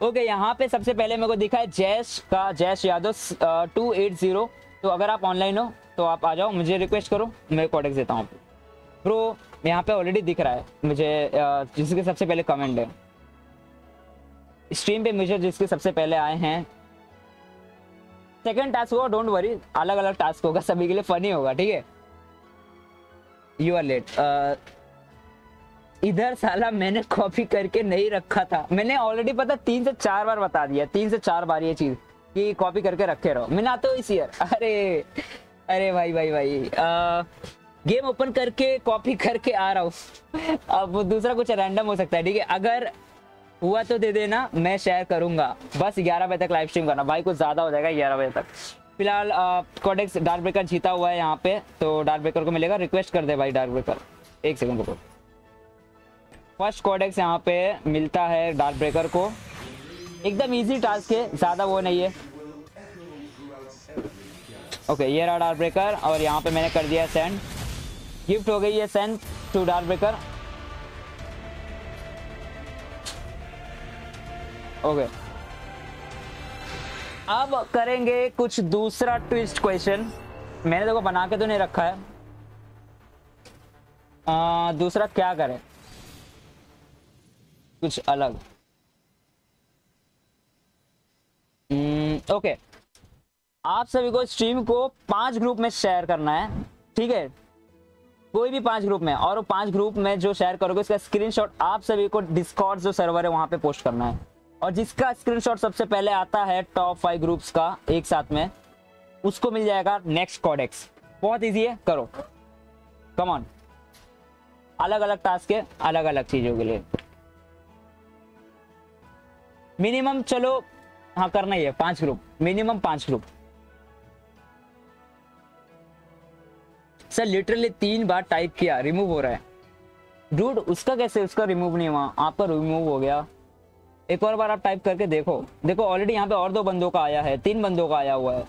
ओके यहाँ पे सबसे पहले मेरे को दिखा है जैश का, जैश यादव 280। तो अगर आप ऑनलाइन हो तो आप आ जाओ, मुझे रिक्वेस्ट करो, मैं कॉडेक्स देता हूँ ब्रो। यहाँ पे ऑलरेडी दिख रहा है मुझे जिसके सबसे पहले कमेंट है स्ट्रीम पे, मुझे जिसके सबसे पहले आए हैं। सेकंड टास्क होगा, डोंट वरी, अलग अलग टास्क होगा सभी के लिए, फनी होगा ठीक है। यू आर लेट, इधर साला मैंने कॉपी करके नहीं रखा था, मैंने ऑलरेडी पता 3 से 4 बार बता दिया, 3 से 4 बार ये चीज़ कि कॉपी करके रखे रहो। मैं ना तो इस ईयर अरे अरे भाई भाई भाई, गेम ओपन करके कॉपी करके आ रहा हूँ। अब दूसरा कुछ रैंडम हो सकता है ठीक है, अगर हुआ तो दे देना, मैं शेयर करूँगा। बस 11 बजे तक लाइव स्ट्रीम करना भाई, कुछ ज़्यादा हो जाएगा 11 बजे तक। फिलहाल कॉडेक्स डार्क ब्रेकर जीता हुआ है यहाँ पे, तो डार्क ब्रेकर को मिलेगा। रिक्वेस्ट कर दे भाई डार्क ब्रेकर, एक सेकंड रुको। फर्स्ट कॉडेक्स यहाँ पे मिलता है डार्क ब्रेकर को, एकदम इजी टास्क है, ज़्यादा वो नहीं है। ओके ये रहा डार्क ब्रेकर और यहाँ पे मैंने कर दिया सेंड, गिफ्ट हो गई है send to dark breaker. Okay अब करेंगे कुछ दूसरा ट्विस्ट क्वेश्चन, मैंने देखो बना के तो नहीं रखा है। दूसरा क्या करें कुछ अलग। ओके आप सभी को स्ट्रीम को 5 ग्रुप में शेयर करना है ठीक है, कोई भी 5 ग्रुप में, और वो 5 ग्रुप में जो शेयर करोगे उसका स्क्रीनशॉट आप सभी को डिस्कॉर्ड जो सर्वर है वहाँ पे पोस्ट करना है, और जिसका स्क्रीनशॉट सबसे पहले आता है टॉप 5 ग्रुप्स का एक साथ में, उसको मिल जाएगा नेक्स्ट कॉडेक्स। बहुत इजी है, करो कम ऑन। अलग अलग टास्क है अलग अलग चीज़ों के लिए, मिनिमम चलो हाँ करना ही है 5 group, minimum 5 group. Sir literally 3 बार टाइप किया रिमूव हो रहा है डूड, उसका कैसे उसका रिमूव नहीं हुआ, आपका रिमूव हो गया। एक और बार आप टाइप करके देखो, देखो ऑलरेडी यहाँ पे और 2 बंदों का आया है, 3 बंदों का आया हुआ है,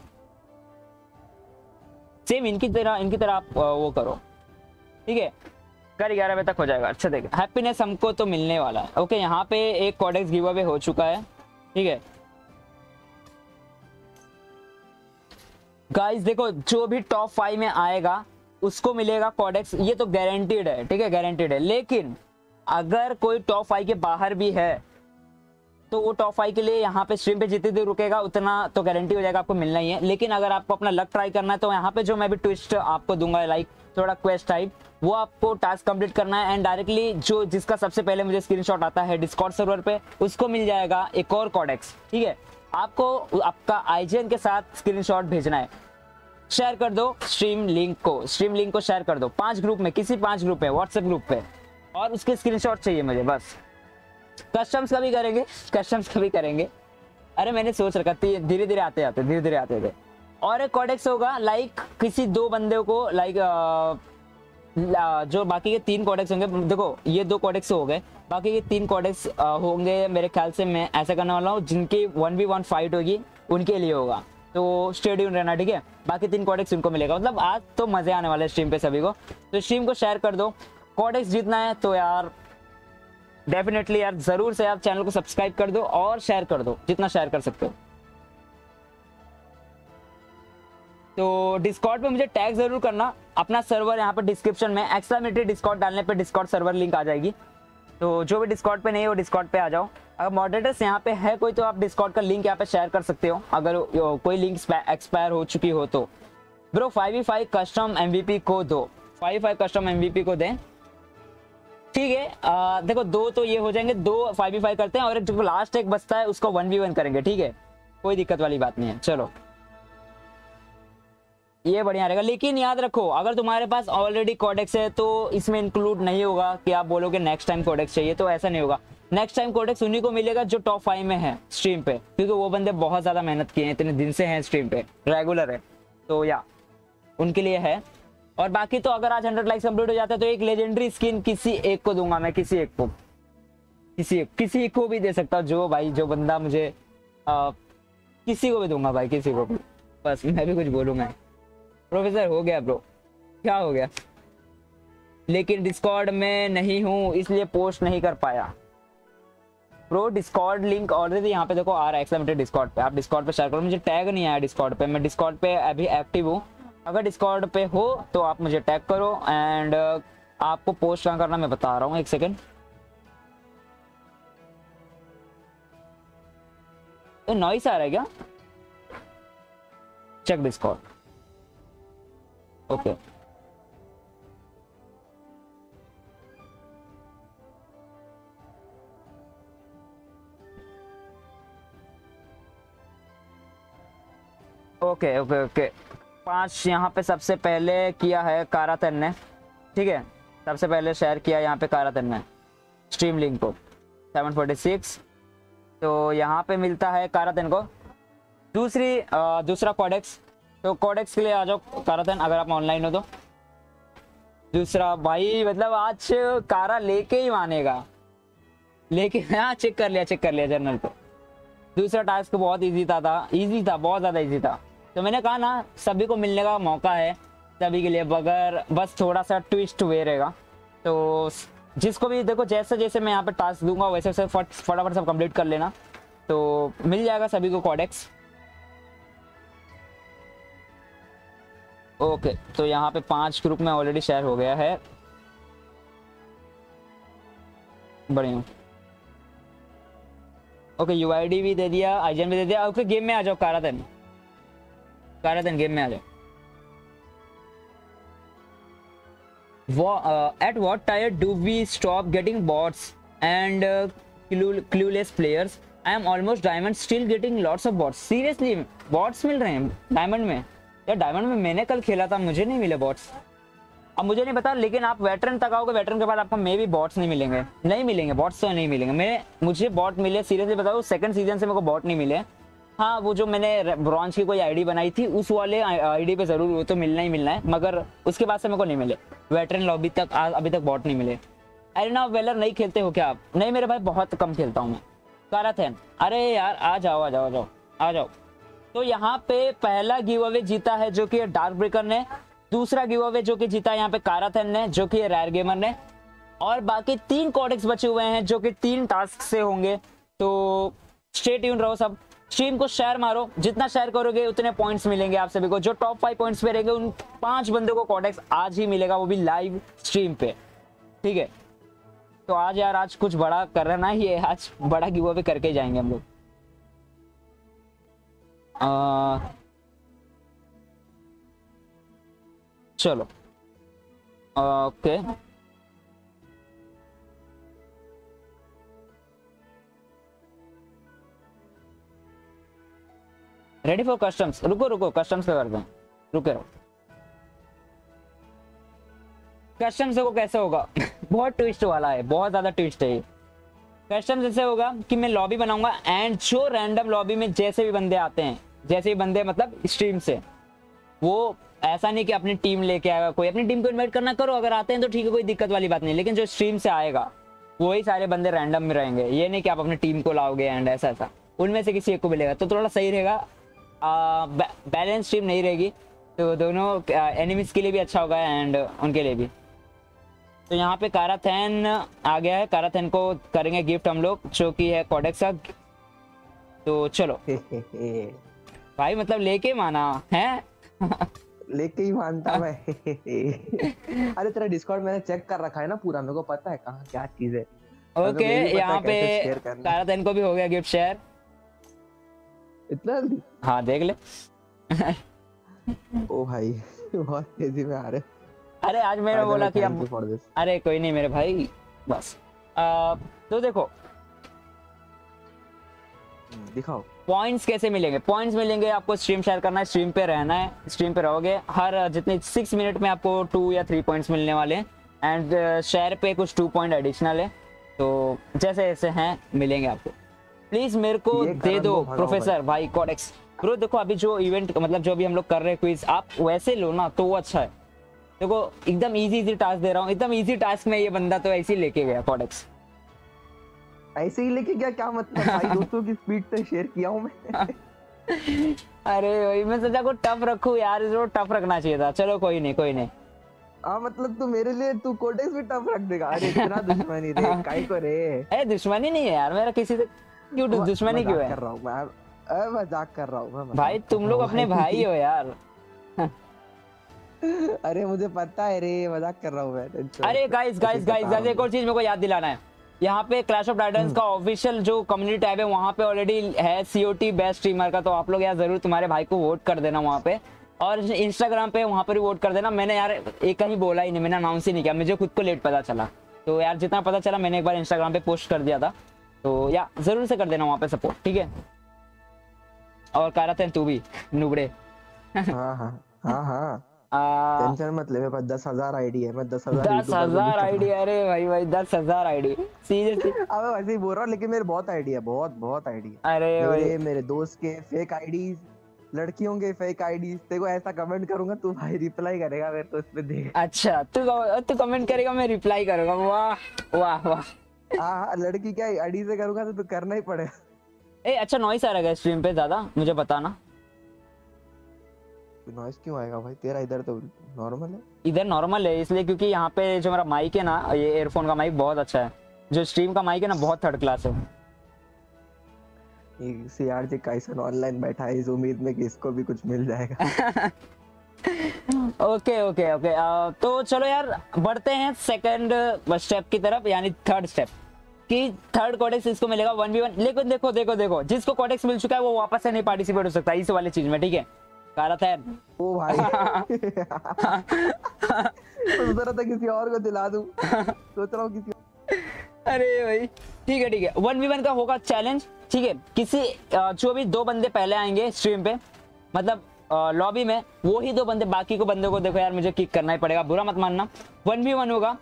सेम इनकी तरह आप वो करो ठीक है। कर 11 बजे तक हो जाएगा। अच्छा देख हैप्पीनेस हमको तो मिलने वाला है। ओके यहाँ पे एक कॉडेक्स गिव अवे हो चुका है ठीक है गाइस। देखो जो भी टॉप 5 में आएगा उसको मिलेगा कॉडेक्स, ये तो गारंटीड है ठीक है, गारंटीड है। लेकिन अगर कोई टॉप 5 के बाहर भी है तो वो टॉप 5 के लिए यहाँ पे स्ट्रीम पे जितनी देर रुकेगा उतना तो गारंटी हो जाएगा आपको मिलना ही है। लेकिन अगर आपको अपना लक ट्राई करना है तो यहाँ पे जो मैं भी ट्विस्ट आपको दूंगा लाइक थोड़ा क्वेस्ट टाइप, वो आपको टास्क कंप्लीट करना है एंड डायरेक्टली जो जिसका सबसे पहले मुझे स्क्रीनशॉट आता है डिस्कॉर्ड सर्वर पे उसको मिल जाएगा एक और कॉडेक्स ठीक है। आपको आपका आईजीएन के साथ स्क्रीनशॉट भेजना है, शेयर कर दो स्ट्रीम लिंक को शेयर कर दो 5 ग्रुप में, किसी 5 ग्रुप में व्हाट्सएप ग्रुप पे, और उसके स्क्रीनशॉट चाहिए मुझे बस। कस्टम्स कभी करेंगे, कस्टम्स कभी करेंगे, अरे मैंने सोच रखा, धीरे धीरे आते आते धीरे धीरे। और एक कॉडेक्स होगा लाइक किसी 2 बंदे को लाइक जो बाकी के 3 कॉडेक्स होंगे, देखो ये 2 कॉडेक्स हो गए, बाकी के 3 कॉडेक्स होंगे मेरे ख्याल से। मैं ऐसा करने वाला हूँ जिनकी 1v1 फाइट होगी उनके लिए होगा, तो स्टेडियम रहना ठीक है। बाकी 3 कॉडेक्स उनको मिलेगा, मतलब आज तो मजे आने वाले स्ट्रीम पे सभी को। तो स्ट्रीम को शेयर कर दो, कॉडेक्स जीतना है तो यार डेफिनेटली यार जरूर से आप चैनल को सब्सक्राइब कर दो और शेयर कर दो जितना शेयर कर सकते हो। तो डिस्कॉर्ड पे मुझे टैग जरूर करना, अपना सर्वर यहाँ पे डिस्क्रिप्शन में एक्स्ट्रामेटरी डिस्कॉर्ड डालने पे डिस्कॉर्ड सर्वर लिंक आ जाएगी, तो जो भी डिस्कॉर्ड पे नहीं हो डिस्कॉर्ड पे आ जाओ। अगर मॉडरेटर्स यहाँ पे है कोई तो आप डिस्कॉर्ड का लिंक यहाँ पे शेयर कर सकते हो अगर कोई लिंक एक्सपायर हो चुकी हो तो। ब्रो 5v5 कस्टम MVP को दो, 5v5 कस्टम MVP को दें ठीक है। देखो 2 तो ये हो जाएंगे, 2 5v5 करते हैं और जो लास्ट एक बचता है उसको 1v1 करेंगे ठीक है, कोई दिक्कत वाली बात नहीं है। चलो ये बढ़िया रहेगा। लेकिन याद रखो अगर तुम्हारे पास ऑलरेडी कॉडेक्स है तो इसमें इंक्लूड नहीं होगा कि आप बोलोगे नेक्स्ट टाइम कॉडेक्स चाहिए, तो ऐसा नहीं होगा। नेक्स्ट टाइम कॉडेक्स उन्हीं को मिलेगा जो टॉप 5 में है स्ट्रीम पे, क्योंकि वो बंदे बहुत ज़्यादा मेहनत किए हैं, इतने दिन से हैं स्ट्रीम पे, रेगुलर है, तो या उनके लिए है। और बाकी तो अगर आज 100 लाइक्स कंप्लीट हो जाता है तो एक लेजेंडरी स्किन किसी एक को दूंगा मैं, किसी को भी दे सकता हूँ जो भाई, जो बंदा मुझे किसी को भी दूंगा भाई, किसी को भी, बस मैं भी कुछ बोलूँगा। प्रोफेसर हो गया ब्रो, क्या हो गया? लेकिन डिस्कॉर्ड में नहीं हूँ इसलिए पोस्ट नहीं कर पाया। ब्रो डिस्कॉर्ड लिंक ऑलरेडी यहाँ पे देखो आ रहा है एक्सेलेरेटर डिस्कॉर्ड पे, आप डिस्कॉर्ड पे शेयर करो। मुझे टैग नहीं आया डिस्कॉर्ड पे, मैं डिस्कॉर्ड पे अभी एक्टिव हूँ, अगर डिस्कॉर्ड पे हो तो आप मुझे टैग करो। एंड आपको पोस्ट कहाँ करना मैं बता रहा हूँ, एक सेकेंड। तो नॉइस आ रहा है क्या? Check Discord, okay okay okay okay. 5 यहाँ पे सबसे पहले किया है काराथेन ने, ठीक है, सबसे पहले शेयर किया यहाँ पे काराथेन ने स्ट्रीम लिंक को 746। तो यहाँ पे मिलता है काराथेन को दूसरा कॉडेक्स, तो कॉडेक्स के लिए आ जाओ काराथेन अगर आप ऑनलाइन हो तो। दूसरा भाई मतलब आज कारा लेके ही मानेगा, लेके हाँ चेक कर लिया जर्नल पे। दूसरा टास्क बहुत ईजी था, बहुत ज़्यादा ईजी था। तो मैंने कहा ना सभी को मिलने का मौका है, सभी के लिए, बगैर बस थोड़ा सा ट्विस्ट हुए रहेगा। तो जिसको भी देखो जैसे जैसे मैं यहाँ पर टास्क दूंगा वैसे वैसे फटाफट सब कंप्लीट कर लेना, तो मिल जाएगा सभी को कॉडेक्स। ओके तो यहाँ पे 5 ग्रुप में ऑलरेडी शेयर हो गया है, बढ़िया। ओके यूआईडी भी दे दिया, आईजन भी दे दिया। ओके गेम में आ जाओ काराथेन गेम में आ जाओ। At what time do we stop getting bots and clueless players? I am almost diamond, still getting lots of bots. Seriously bots मिल रहे हैं डायमंड में? यार डायमंड में मैंने कल खेला था, मुझे नहीं मिले बॉट्स। अब मुझे नहीं पता, लेकिन आप वेटरन तक आओगे, वेटरन के बाद आपको मे भी बॉट्स नहीं मिलेंगे बॉट्स तो नहीं मिलेंगे। मुझे बॉट मिले, सीरियसली बताओ सेकंड सीजन से मेरे को बॉट नहीं मिले। हाँ वो जो मैंने ब्रॉन्ज की कोई आईडी बनाई थी उस वाले आईडी पे ज़रूर वो तो मिलना ही मिलना है, मगर उसके बाद से मेरे को नहीं मिले वेटरन लॉबी तक, अभी तक बॉट नहीं मिले। एरिना वेलर नहीं खेलते हो क्या आप? नहीं मेरे भाई, बहुत कम खेलता हूँ मैं। काराथेन अरे यार आ जाओ। तो यहाँ पे पहला गिव अवे जीता है जो कि डार्क ब्रेकर ने, दूसरा गिव अवे जो कि जीता है यहाँ पे काराथेन ने जो कि रेयर गेमर ने, और बाकी 3 कॉडेक्स बचे हुए हैं जो कि 3 टास्क से होंगे। तो स्टे ट्यून रहो सब, स्ट्रीम को शेयर मारो, जितना शेयर करोगे उतने पॉइंट्स मिलेंगे आप सभी को। जो टॉप 5 पॉइंट्स पे रहेंगे उन 5 बंदों को कॉडेक्स आज ही मिलेगा, वो भी लाइव स्ट्रीम पे, ठीक है? तो आज यार आज कुछ बड़ा करना ही है, आज बड़ा गिव अवे करके जाएंगे हम लोग। चलो ओके रेडी फॉर कस्टम्स। रुको कस्टम्स का करते हैं, रुके रहो। कस्टम्स को कैसे होगा? बहुत ट्विस्ट वाला है, बहुत ज्यादा ट्विस्ट है। कस्टम्स ऐसे होगा कि मैं लॉबी बनाऊंगा एंड जो रैंडम लॉबी में जैसे भी बंदे आते हैं, जैसे भी बंदे मतलब स्ट्रीम से, वो ऐसा नहीं कि अपनी टीम लेके आएगा कोई, अपनी टीम को इन्वाइट करना करो अगर आते हैं तो ठीक है, कोई दिक्कत वाली बात नहीं, लेकिन जो स्ट्रीम से आएगा वही सारे बंदे रैंडम में रहेंगे। ये नहीं कि आप अपनी टीम को लाओगे एंड ऐसा उनमें से किसी एक को मिलेगा, तो थोड़ा सही रहेगा, बैलेंस टीम नहीं रहेगी, तो दोनों एनिमीज के लिए भी अच्छा होगा एंड उनके लिए भी। तो यहाँ पे काराथेन आ गया है, काराथेन को करेंगे गिफ्ट हम लोग जो कि है कॉडेक्स का। तो चलो भाई मतलब लेके माना है लेके ही मानता मैं अरे तेरा डिस्कॉर्ड मैंने चेक कर रखा है ना पूरा, मेरे को पता है कहाँ क्या चीज है। ओके यहाँ पे काराथेन को भी हो गया गिफ्ट शेयर, इतना हाँ देख ले ओ भाई बहुत तेजी में आ रहे। अरे आज मैंने बोला कि अब अरे कोई नहीं मेरे भाई, बस तो देखो दिखाओ। पॉइंट्स कैसे मिलेंगे? पॉइंट्स मिलेंगे आपको स्ट्रीम शेयर करना है, स्ट्रीम पे रहना है, स्ट्रीम पे रहोगे, हर जितने 6 मिनट में आपको 2 या 3 पॉइंट्स मिलने वाले हैं, एंड शेयर पे कुछ 2 पॉइंट एडिशनल है, तो जैसे ऐसे हैं मिलेंगे आपको। प्लीज मेरे को दे दो प्रोफेसर भाई कॉडेक्स। ब्रो देखो अभी जो इवेंट मतलब जो भी हम लोग कर रहे हैं क्विज, आप वैसे लो ना तो अच्छा है। देखो एकदम इजी इजी टास्क दे रहा हूँ, एकदम इजी टास्क में ये बंदा तो ऐसे ही लेके गया कॉडेक्स, ऐसे ही लेके गया। क्या मतलब भाई दोस्तों की स्पीड से शेयर किया हूँ मैं। अरे वही मैं सोचा को टफ रखूं यार, इसको टफ रखना चाहिए था। चलो कोई नहीं कोई नहीं। हाँ मतलब तू मेरे लिए तू कोडेक्स भी टफ रख देगा? अरे इतना दुश्मनी रे काई को रे। ए दुश्मनी नहीं है यार मेरा किसी से, क्यों दुश्मनी क्यों है? कर रहा हूं मैं, अरे मजाक कर रहा हूं भाई, तुम लोग अपने भाई हो यार। अरे मुझे पता है रे, मजाक कर रहा हूं मैं। अरे गाइस गाइस गाइस एक और चीज मेरे को याद दिलाना है, यहाँ पे क्लैश ऑफ टाइटंस का ऑफिशियल जो कम्युनिटी टैब है वहाँ पे ऑलरेडी है COT बेस्ट स्ट्रीमर का, तो आप लोग यार जरूर तुम्हारे भाई को वोट कर देना वहाँ पे, और इंस्टाग्राम पे वहाँ पर भी वोट कर देना। मैंने यार एक ही बोला ही नहीं, मैंने अनाउंस ही नहीं किया, मुझे खुद को लेट पता चला, तो यार जितना पता चला मैंने एक बार इंस्टाग्राम पे पोस्ट कर दिया था, तो या जरूर से कर देना वहाँ पे सपोर्ट, ठीक है? और काराथेन तू भी नुबड़े। हाँ हाँ हाँ हाँ टेंशन मत ले, मेरे पास 10,000 आईडी है, मैं 10,000 आईडी। अरे भाई भाई 10,000 आईडी सीरियसली? अबे वैसे ही बोल रहा हूँ, लेकिन मेरे बहुत आईडी है, बहुत आईडी है। अरे भाई मेरे दोस्त के फेक आईडीज, लड़कियों के फेक आईडीज, तेको ऐसा कमेंट करूंगा तू भाई रिप्लाई करेगा मेरे को उसपे, देख। अच्छा तू कमेंट करेगा मैं रिप्लाई करूंगा, वाह वाह वाह। हाँ लड़की क्या आईडी से करूंगा तो तू करना ही पड़ेगा। ए अच्छा नॉइस आ रहा है स्ट्रीम पे ज्यादा, मुझे बताना नॉइस क्यों आएगा भाई तेरा? इधर तो नॉर्मल है, इधर नॉर्मल है इसलिए क्योंकि यहाँ पे जो मेरा माइक है ना, ये एयरफोन का माइक बहुत अच्छा है, जो स्ट्रीम का माइक है ना बहुत थर्ड क्लास है। ये सीआरजे काइसन ऑनलाइन बैठा है इस उम्मीद में कि इसको भी कुछ मिल जाएगा। ओके ओके ओके, तो चलो यार बढ़ते हैं सेकंड स्टेप की तरफ, यानी थर्ड स्टेप कि थर्ड कॉडेक्स इसको मिलेगा 1v1। लेकिन देखो देखो देखो जिसको कॉडेक्स मिल चुका है वो वापस से नहीं पार्टिसिपेट हो सकता इस वाले चीज में, ठीक है काराथेन? ओ भाई तो किसी और को दिला दूं, सोच रहा हूं किसी। अरे भाई ठीक है 1v1 का होगा चैलेंज, ठीक है? किसी जो भी 2 बंदे पहले आएंगे स्ट्रीम पे मतलब लॉबी में, वो ही 2 बंदे, बाकी को बंदों को देखो यार मुझे किक करना ही पड़ेगा, बुरा मत मानना। 1v1 होगा,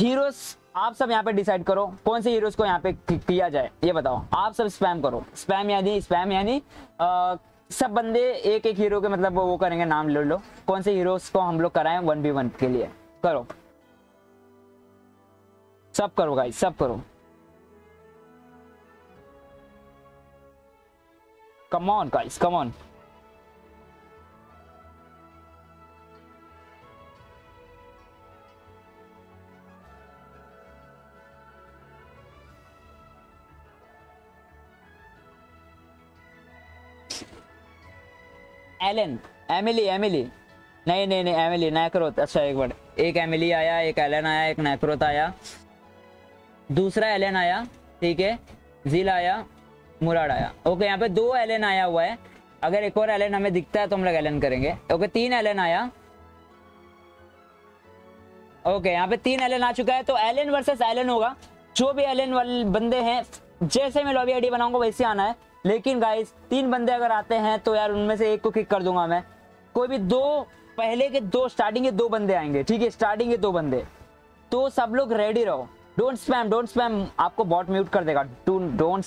हीरोज आप सब यहाँ पे डिसाइड करो कौन से हीरोज को यहाँ पे किया जाए, ये बताओ। आप सब स्पैम करो, स्पैम यानी सब बंदे एक हीरो के मतलब वो करेंगे, नाम ले लो कौन से हीरोज को हम लोग कराएं 1v1 के लिए। करो सब, करो गाइस सब करो, come on guys come on. Elon, Emily नहीं एमिली, नैक्रोथ। अच्छा एक बार, एक एमिली आया, एक एलन आया, एक नैक्रोथ आया, दूसरा एलन आया, ठीक है, जिल आया, मुराड आया। ओके यहाँ पे 2 एलन आया हुआ है, अगर एक और एलन हमें दिखता है तो हम लोग एलन करेंगे। ओके 3 एलन आया, ओके यहाँ पे 3 एलन आ चुका है, तो एलन वर्सेस एलन होगा। जो भी एलन वाले बंदे हैं जैसे मैं लॉबी आईडी बनाऊंगा वैसे आना है, लेकिन गाइस 3 बंदे अगर आते हैं तो यार उनमें से एक को किक कर दूंगा मैं। कोई भी 2 पहले के 2 स्टार्टिंग के 2 बंदे आएंगे, ठीक है? स्टार्टिंग के 2 बंदे, तो सब लोग रेडी रहो। डोंट स्पैम, आपको बॉट म्यूट कर देगा। डोंट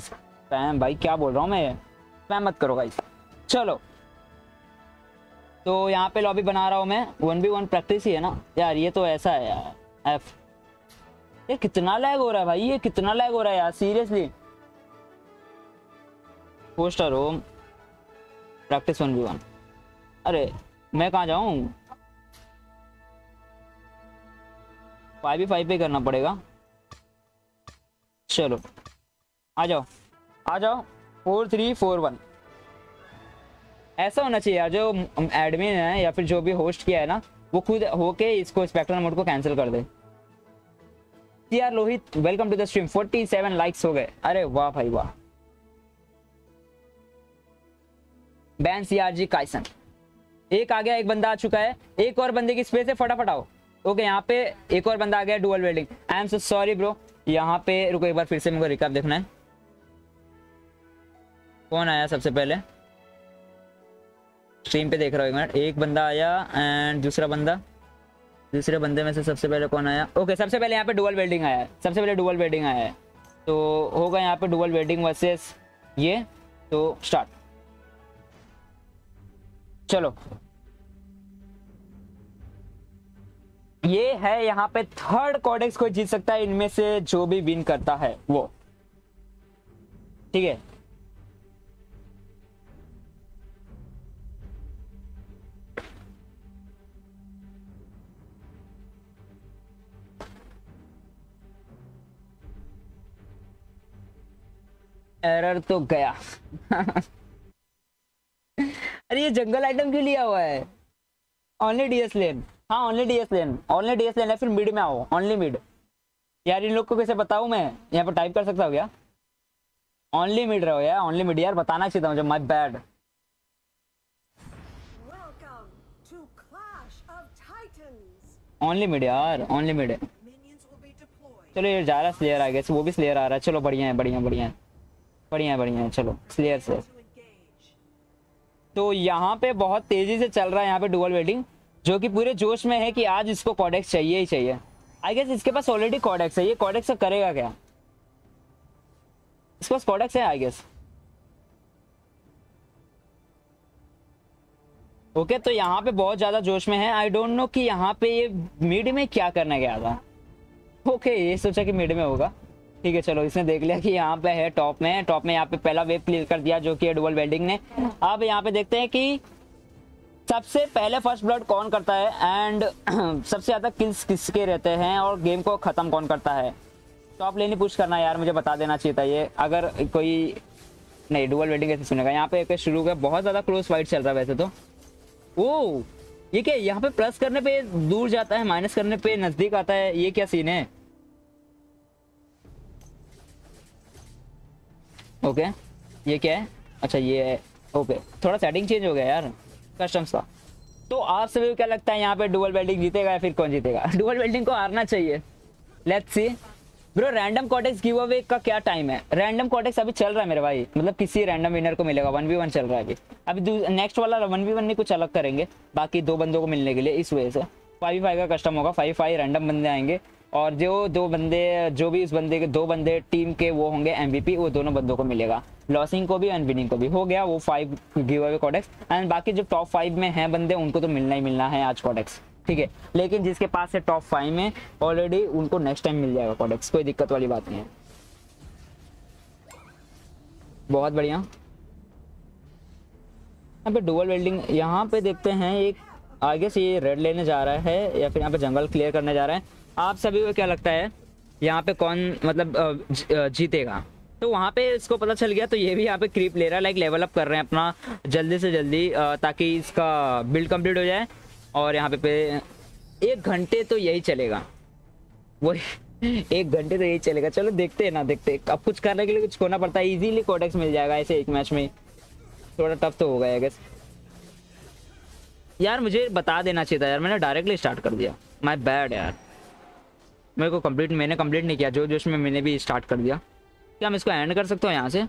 स्पैम भाई, क्या बोल रहा हूँ मैं, स्पैम मत करो गाइस। चलो तो यहाँ पे लॉबी बना रहा हूँ मैं, 1v1 प्रैक्टिस ही है ना यार। ये तो ऐसा है यार, ये कितना लैग हो रहा है भाई, ये कितना लैग हो रहा है यार seriously. Poster home practice 1v1, अरे मैं कहाँ जाऊँ? 5v5 पे करना पड़ेगा। चलो आ जाओ 4-3-4-1 ऐसा होना चाहिए यार। जो एडमिन है या फिर जो भी होस्ट किया है ना, वो खुद होके इसको स्पेक्ट्रल मोड को कैंसिल कर दे। यार Lohit welcome to the stream, 47 likes हो गए, अरे वाह भाई वाह। बैन सीआरजी काइसन, एक आ गया, एक बंदा आ चुका है, एक और बंदे की स्पेस है, फटाफट आओ। ओके यहाँ पे एक और बंदा आ गया, dual welding. I am so sorry bro, यहाँ पे रुको एक बार फिर से मेरे को रिकैप देखना है। कौन आया सबसे पहले स्ट्रीम पे देख रहा हूँ, एक मिनट, एक बंदा आया एंड दूसरे बंदे में से सबसे पहले कौन आया? ओके, सबसे पहले यहाँ पे डुअल वेल्डिंग आया है, सबसे पहले डुअल वेल्डिंग आया है, तो होगा यहाँ पे डुअल वेल्डिंग वर्सेस ये, तो स्टार्ट। चलो ये है यहाँ पे थर्ड कॉडेक्स को जीत सकता है इनमें से जो भी विन करता है वो, ठीक है। एरर तो गया अरे ये जंगल आइटम क्यों लिया हुआ है? ओनली डीएस लेन, हाँ ओनली डीएस लेन है, फिर मिड में आओ, ओनली मिड। यार इन लोग को कैसे बताऊँ मैं, यहाँ पर टाइप कर सकता हूँ क्या? ओनली मिड रहो यार, ओनली मिड यार, बताना चाहता हूँ, माय बैड। ओनली मिड यार, ओनली मिड। चलो यार जा रहा स्लेयर आ गया, वो भी स्लेयर आ रहा है, चलो बढ़िया है बढ़िया है, चलो स्लेयर से। तो यहाँ पे बहुत तेजी से चल रहा है यहाँ पे डुअल वेल्डिंग, जो कि पूरे जोश में है कि आज इसको कॉडेक्स चाहिए ही चाहिए। आई गेस इसके पास ऑलरेडी कॉडेक्स है, ये कॉडेक्स करेगा क्या? इसके पास कॉडेक्स है आई गेस। ओके, तो यहाँ पे बहुत ज्यादा जोश में है। आई डोंट नो कि यहाँ पे ये मिड में क्या करने गया था। ओके, ये सोचा कि मिड में होगा, ठीक है। चलो इसने देख लिया कि यहाँ पे है टॉप में, यहाँ पे पहला वेव क्लियर कर दिया जो कि डुअल वेल्डिंग ने। अब यहाँ पे देखते हैं कि सबसे पहले फर्स्ट ब्लड कौन करता है एंड सबसे ज़्यादा किल्स किसके रहते हैं और गेम को ख़त्म कौन करता है। टॉप लेनी पुश करना यार, मुझे बता देना चाहिए था ये, अगर कोई नहीं डुअल वेल्डिंग कैसे सुनेगा। यहाँ पे शुरू का बहुत ज़्यादा क्लोज फाइट चल रहा है वैसे तो। ओ ये क्या, यहाँ पे प्लस करने पे दूर जाता है, माइनस करने पे नज़दीक आता है, ये क्या सीन है? ओके ये क्या है? अच्छा ये है, ओके थोड़ा सेटिंग चेंज हो गया यार कस्टम्स का। तो आप सभी को क्या लगता है यहाँ पे डुअल वेल्डिंग जीतेगा या फिर कौन जीतेगा? डुअल वेल्डिंग को हारना चाहिए, let's see bro. Random codex give away का क्या टाइम है? रैंडम कॉडेक्स अभी चल रहा है मेरे भाई, मतलब किसी रैंडम विनर को मिलेगा, 1v1 चल रहा है अभी। नेक्स्ट वाला 1v1 में कुछ अलग करेंगे बाकी दो बंदों को मिलने के लिए, इस वजह से 5v5 का कस्टम होगा। 5v5 रैंडम बंदे आएंगे और जो दो बंदे, जो भी उस बंदे के दो बंदे टीम के वो होंगे MVP, वो दोनों बंदों को मिलेगा, लॉसिंग को भी एंड विनिंग को भी। हो गया वो 5 गिव अवे कॉडेक्स एंड बाकी जो टॉप 5 में हैं बंदे उनको तो मिलना ही मिलना है आज कॉडेक्स, ठीक है। लेकिन जिसके पास है टॉप 5 में ऑलरेडी उनको नेक्स्ट टाइम मिल जाएगा कॉडेक्स, कोई दिक्कत वाली बात नहीं है। बहुत बढ़िया। यहाँ पे डुअल वेल्डिंग, यहाँ पे देखते हैं एक आगे से ये रेड लेने जा रहा है या फिर यहाँ पे जंगल क्लियर करने जा रहा है। आप सभी को क्या लगता है यहाँ पे कौन मतलब जीतेगा? तो वहाँ पे इसको पता चल गया, तो ये भी यहाँ पे क्रीप ले रहा है, लाइक लेवल अप कर रहे हैं अपना जल्दी से जल्दी ताकि इसका बिल्ड कंप्लीट हो जाए। और यहाँ पे 1 घंटे तो यही चलेगा, वही 1 घंटे तो यही चलेगा। चलो देखते हैं ना, देखते अब कुछ करने के लिए कुछ खोना पड़ता है। ईजिली कॉडेक्स मिल जाएगा ऐसे एक मैच में, थोड़ा टफ तो होगा आई गेस। यार मुझे बता देना चाहिए था यार, मैंने डायरेक्टली स्टार्ट कर दिया, माय बैड यार। मेरे को मैंने कंप्लीट नहीं किया, जो उसमें मैंने भी स्टार्ट कर दिया। क्या मैं इसको एंड कर सकता हूँ यहाँ से?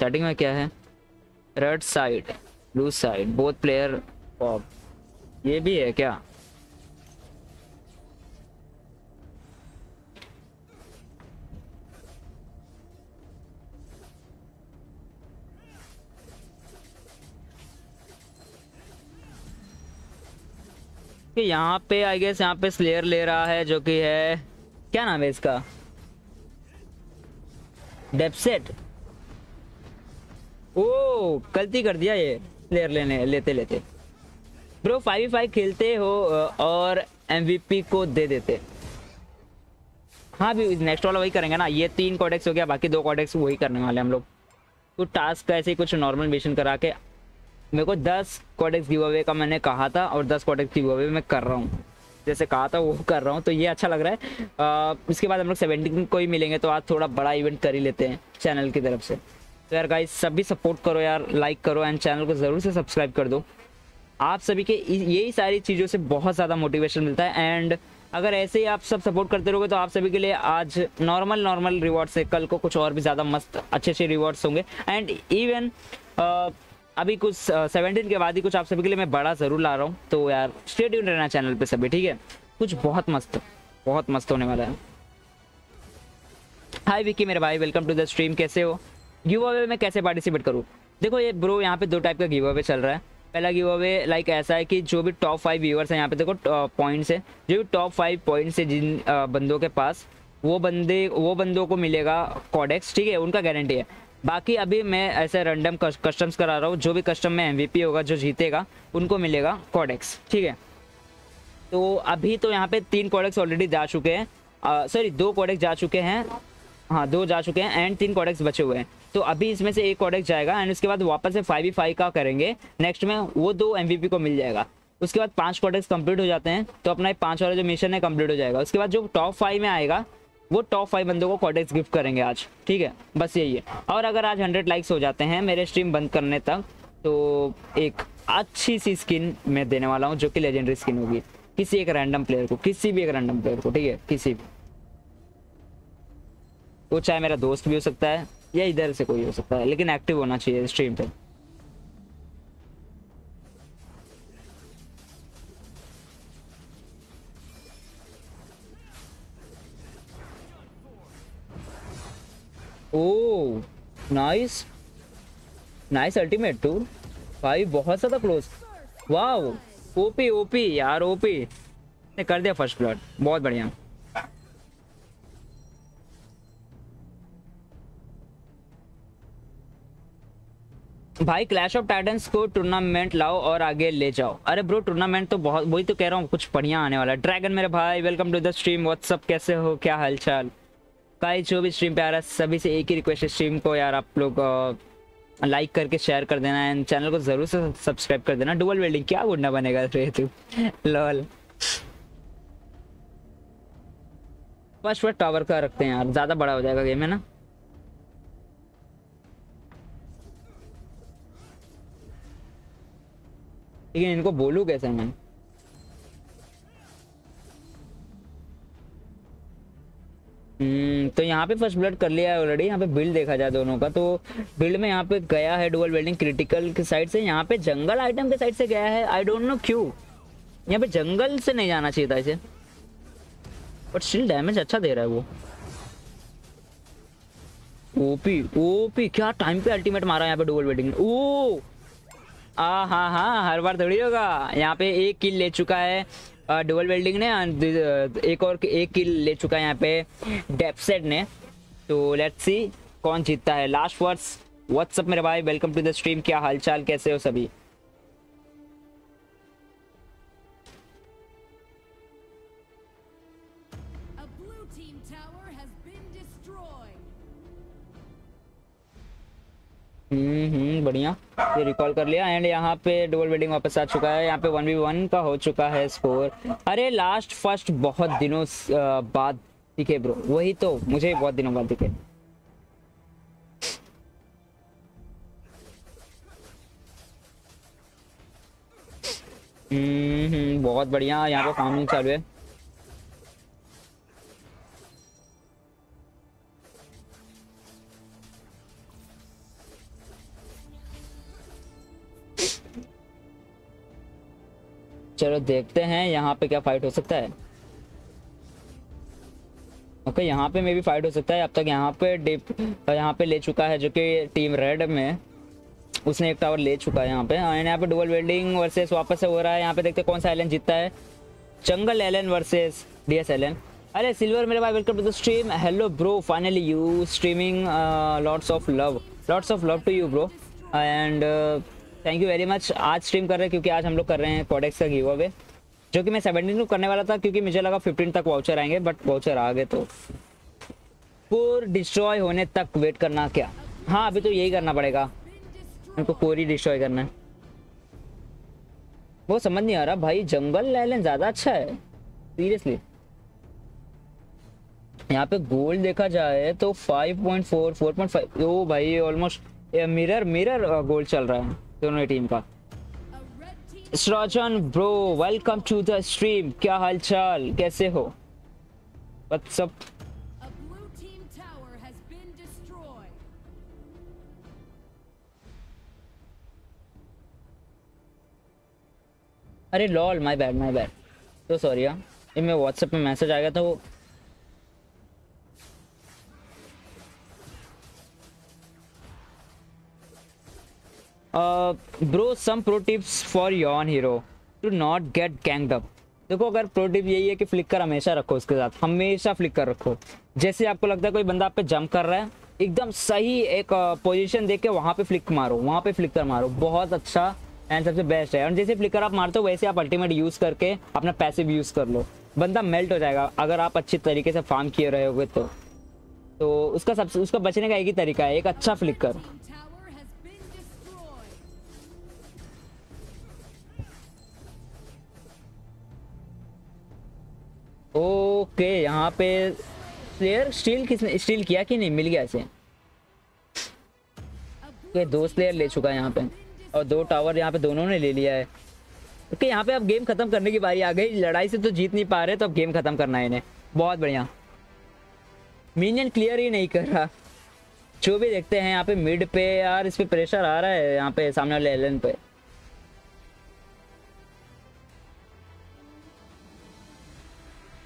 सेटिंग में क्या है? Red side, blue side, both player pop, ये भी है क्या? कि यहाँ पे आई गेस यहाँ पे स्लेयर ले रहा है जो कि है, क्या नाम है इसका? डेपसेट। ओ गलती कर दिया ये स्लेयर लेते। ब्रो 5v5 खेलते हो और MVP को दे देते। हाँ भी नेक्स्ट वाला वही करेंगे ना, ये 3 कॉडेक्स हो गया, बाकी 2 कॉडेक्स वही करने वाले हम लोग। कुछ टास्क ऐसे कुछ नॉर्मल मिशन करा के, मेरे को 10 कॉडेक्स गिव अवे का मैंने कहा था और 10 कॉडेक्स गिव अवे मैं कर रहा हूँ, जैसे कहा था वो कर रहा हूँ, तो ये अच्छा लग रहा है। इसके बाद हम लोग 17 को ही मिलेंगे, तो आज थोड़ा बड़ा इवेंट कर ही लेते हैं चैनल की तरफ से। तो यार गाइस सभी सपोर्ट करो यार, लाइक करो एंड चैनल को ज़रूर से सब्सक्राइब कर दो। आप सभी के यही सारी चीज़ों से बहुत ज़्यादा मोटिवेशन मिलता है एंड अगर ऐसे ही आप सब सपोर्ट करते रहोगे तो आप सभी के लिए आज नॉर्मल रिवॉर्ड्स है, कल को कुछ और भी ज़्यादा मस्त अच्छे रिवॉर्ड्स होंगे। एंड इवन अभी कुछ 17 के बाद ही कुछ आप सभी के लिए मैं बड़ा ज़रूर ला रहा हूँ, तो यार स्टे ट्यून रहना चैनल पे सभी, ठीक है? कुछ बहुत मस्त होने वाला है। हाय विकी मेरे भाई, वेलकम टू द स्ट्रीम, कैसे हो? गिव अवे में कैसे पार्टिसिपेट करूँ? देखो ये ब्रो, यहाँ पे दो टाइप का गिव अवे चल रहा है। पहला गिव अवे लाइक ऐसा है कि जो भी टॉप 5 व्यूअर्स हैं, यहाँ पे देखो पॉइंट्स है, जो भी टॉप 5 पॉइंट्स है जिन बंदों के पास, वो बंदों को मिलेगा कॉडेक्स, ठीक है? उनका गारंटी है। बाकी अभी मैं ऐसे रैंडम कस्टम्स करा रहा हूँ, जो भी कस्टम में MVP होगा, जो जीतेगा उनको मिलेगा कॉडेक्स, ठीक है? तो अभी तो यहाँ पे 3 कॉडेक्स ऑलरेडी जा चुके हैं, सॉरी 2 कॉडेक्स जा चुके हैं, हाँ 2 जा चुके हैं एंड 3 कॉडेक्स बचे हुए हैं। तो अभी इसमें से 1 कॉडेक्स जाएगा एंड उसके बाद वापस से 5v5 का करेंगे नेक्स्ट में, वो 2 MVP को मिल जाएगा। उसके बाद 5 कॉडेक्स कंप्लीट हो जाते हैं, तो अपना 5 वाला जो मिशन है कंप्लीट हो जाएगा। उसके बाद जो टॉप 5 में आएगा वो टॉप 5 बंदों को कॉडेक्स गिफ्ट करेंगे आज, ठीक है? बस यही है। और अगर आज 100 लाइक्स हो जाते हैं मेरे स्ट्रीम बंद करने तक, तो एक अच्छी सी स्किन मैं देने वाला हूँ, जो कि लेजेंडरी स्किन होगी, किसी एक रैंडम प्लेयर को, किसी भी एक रैंडम प्लेयर को, ठीक है? किसी भी, वो चाहे मेरा दोस्त भी हो सकता है या इधर से कोई हो सकता है, लेकिन एक्टिव होना चाहिए स्ट्रीम पे। Oh nice nice ultimate two भाई, बहुत ज्यादा क्लोज। वाओ ओपी ओपी यार, ओपी ने कर दिया फर्स्ट ब्लड, बहुत बढ़िया। भाई क्लैश ऑफ टाइटंस को टूर्नामेंट लाओ और आगे ले जाओ। अरे ब्रो टूर्नामेंट तो बहुत, वही तो कह रहा हूँ, कुछ बढ़िया आने वाला है। ड्रैगन मेरे भाई, welcome to the stream, what's up, कैसे हो, क्या हालचाल? भाई जो भी स्ट्रीम पे आ रहा है सभी से एक ही रिक्वेस्ट है, स्ट्रीम को यार आप लोग लाइक करके शेयर कर देना एंड चैनल को जरूर से सब्सक्राइब कर देना। डुअल वेल्डिंग क्या गुंडा बनेगा रे तू, लॉल। फर्स्ट टावर का रखते हैं यार, ज़्यादा बड़ा हो जाएगा गेम, है ना? लेकिन इनको बोलूं कैसे मैं? तो यहाँ पे फर्स्ट ब्लड कर लिया है ऑलरेडी। यहाँ पे बिल्ड देखा जाए दोनों का, तो बिल्ड में यहाँ पे गया है डुअल वेल्डिंग क्रिटिकल के साइड से, यहाँ पे जंगल आइटम के साइड से गया है। आई डोंट नो क्यों यहाँ पे जंगल से नहीं जाना चाहिए था इसे, बट स्टिल डैमेज अच्छा दे रहा है वो। ओपी ओपी क्या टाइम पे अल्टीमेट मारा है यहाँ पे डुअल वेल्डिंग। ओ आ हाँ हाँ, हर बार थोड़ी होगा। यहाँ पे 1 किल ले चुका है डुअल वेल्डिंग ने, एक किल ले चुका है यहाँ पे डेपसेट ने। तो लेट्स सी कौन जीतता है। लास्ट वर्ड्स व्हाट्सअप मेरे भाई, वेलकम टू द स्ट्रीम, क्या हालचाल, कैसे हो सभी? बढ़िया, ये रिकॉल कर लिया एंड यहाँ पे डुअल वेल्डिंग वापस आ चुका है। यहाँ पे 1v1 का हो चुका है स्कोर। अरे लास्ट फर्स्ट बहुत दिनों बाद दिखे ब्रो, वही तो मुझे बहुत दिनों बाद दिखे। बहुत बढ़िया, यहाँ पे फार्मिंग चालू है। चलो देखते हैं यहाँ पे क्या फाइट हो सकता है। ओके यहाँ पे मे भी फाइट हो सकता है। अब तक यहाँ पे डिप यहाँ पे ले चुका है, जो कि टीम रेड में उसने एक टावर ले चुका है यहाँ पे। एंड यहाँ पे डुअल वेल्डिंग वर्सेस वापस से हो रहा है। यहाँ पे देखते हैं कौन सा एलन जीतता है। Jungle Elon versus DS Allain. अरे सिल्वर मेरे भाई, welcome to the stream. Hello bro, finally you streaming, lots of love to you bro and thank you very much. आज स्ट्रीम कर रहे हैं क्योंकि आज हम लोग कर रहे हैं कॉडेक्स का गिव अवे, जो कि मैं 17 को करने वाला था क्योंकि मुझे लगा 15 तक वाउचर आएंगे, बट वाउचर आ गए तो कोर डिस्ट्रॉय होने तक वेट करना क्या? हाँ अभी तो यही करना पड़ेगा, उनको कोर ही डिस्ट्रॉय करना है। वो समझ नहीं आ रहा भाई, जंगल आइलैंड ज़्यादा अच्छा है सीरियसली। यहाँ पे गोल्ड देखा जाए तो 5.4 4.5 ओ भाई, ऑलमोस्ट मिरर गोल्ड चल रहा है दोनों टीम का। Rajan bro, welcome to the stream. क्या हालचाल, कैसे हो? What's up? अरे लॉल, माय बैड, तो सॉरी यार, इनमें व्हाट्सएप में मैसेज आ गया था। वो bro some pro tips for Yeon hero to not get ganged up. देखो, अगर प्रो टिप यही है कि फ्लिकर हमेशा रखो, उसके साथ हमेशा फ्लिकर रखो। जैसे आपको लगता है कोई बंदा आप पे जंप कर रहा है, एकदम सही एक पोजीशन देके वहाँ पे फ्लिक मारो, वहाँ पे फ्लिकर मारो, बहुत अच्छा एंड सबसे बेस्ट है। और जैसे फ्लिकर आप मारते हो, वैसे आप अल्टीमेट यूज़ करके अपना पैसिव यूज़ कर लो, बंदा मेल्ट हो जाएगा। अगर आप अच्छे तरीके से फार्म किए रहे होगे तो उसका सबसे उसका बचने का एक ही तरीका है, एक अच्छा फ्लिकर। ओके, यहाँ पे प्लेयर स्टील किसने स्टील किया कि नहीं? मिल गया ऐसे। ओके, दो प्लेयर ले चुका है यहाँ पे, और दो टावर यहाँ पे दोनों ने ले लिया है। ओके, यहाँ पे अब गेम खत्म करने की बारी आ गई। लड़ाई से तो जीत नहीं पा रहे, तो अब गेम खत्म करना है इन्हें। बहुत बढ़िया, मिनियन क्लियर ही नहीं कर रहा। जो भी देखते हैं यहाँ पे मिड पे, यार इस पे प्रेशर आ रहा है यहाँ पे सामने वाले एलन पे।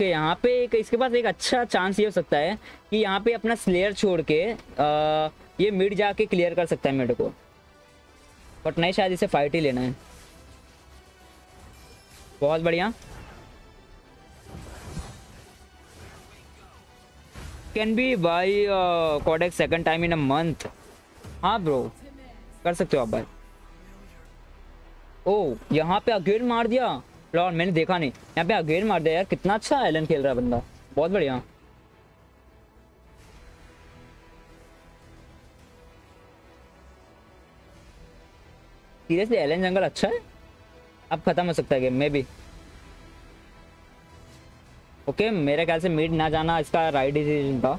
यहाँ पे एक इसके पास एक अच्छा चांस ये हो सकता है कि यहाँ पे अपना स्लेयर छोड़ के ये मिड जाके क्लियर कर सकता है मिड को, बट नहीं, शायद इसे फाइट ही लेना है। बहुत बढ़िया, can be buy codex second time in a month. हाँ ब्रो, कर सकते हो आप भाई। ओ, यहाँ पे अगेन मार दिया। लॉर्ड, मैंने देखा नहीं, यहाँ पे अगेन मार दिया। यार कितना अच्छा आइलैंड खेल रहा है बंदा, बहुत बढ़िया। सीरियसली आइलैंड जंगल अच्छा है, अब खत्म हो सकता है गेम में भी। ओके, मेरे ख्याल से मिड ना जाना इसका राइट डिसीजन था।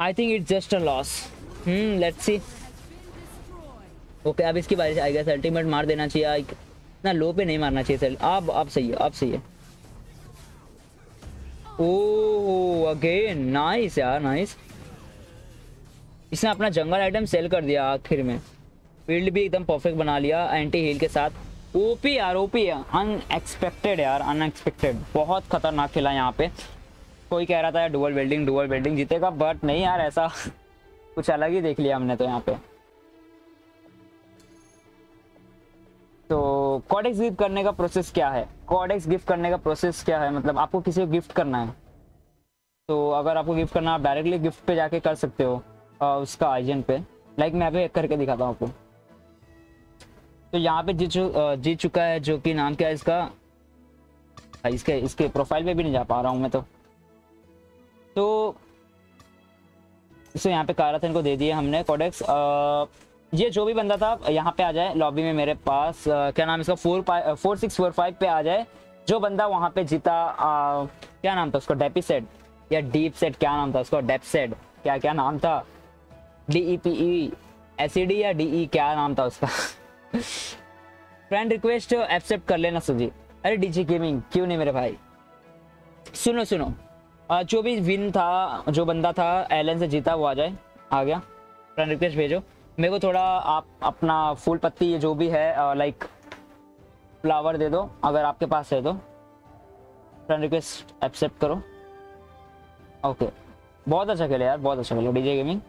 I think it's just a loss. Let's see. Okay, अब इसकी बारिश आई गई। अल्टीमेट मार देना चाहिए, इतना लो पे नहीं मारना चाहिए सर। अब सही है, अब सही है। ओह अगेन, नाइस यार, नाइस। इसने अपना जंगल आइटम सेल कर दिया आखिर में। फील्ड भी एकदम परफेक्ट बना लिया एंटी हील के साथ। ओपी यार, ओपी अनएक्सपेक्टेड यार, अनएक्सपेक्टेड। बहुत खतरनाक खेला यहाँ पे। कोई कह रहा था यार डुअल वेल्डिंग जीतेगा, बट नहीं यार, ऐसा कुछ अलग ही देख लिया हमने तो यहाँ पे। तो कोडेक्स गिफ्ट करने का प्रोसेस क्या है? कोडेक्स गिफ्ट करने का प्रोसेस क्या है, मतलब आपको किसी को गिफ्ट करना है। तो अगर आपको गिफ्ट करना, आप डायरेक्टली गिफ्ट पे जाके कर सकते हो, उसका आइजन पे। लाइक मैं यहाँ पे करके दिखाता हूँ आपको। तो यहाँ पे जीत चुका है, जो कि नाम क्या है इसका, इसके प्रोफाइल पे भी नहीं जा पा रहा हूँ मैं। तो इसे यहाँ पे काराथेन को दे दिए हमने कोडेक्स। ये जो भी बंदा था यहाँ पे आ जाए लॉबी में मेरे पास, क्या नाम इसका, 4645 पे आ जाए। जो बंदा वहाँ पे जीता, क्या नाम था उसका, डेपीसेट या डीप सेट, क्या नाम था उसका, डेपसेट क्या नाम था, DEPE SED या DE, क्या नाम था उसका। फ्रेंड रिक्वेस्ट एक्सेप्ट कर लेना सुजी। अरे DG गेमिंग, क्यों नहीं मेरे भाई। सुनो, जो भी विन था, जो बंदा था एलन से जीता, वो आ जाए। आ गया, फ्रेंड रिक्वेस्ट भेजो मेरे को। थोड़ा आप अपना फूल पत्ती जो भी है, लाइक फ्लावर दे दो अगर आपके पास है तो। फ्रेंड रिक्वेस्ट एक्सेप्ट करो। ओके, बहुत अच्छा खेले यार, बहुत अच्छा खेलो डीजे गेमिंग।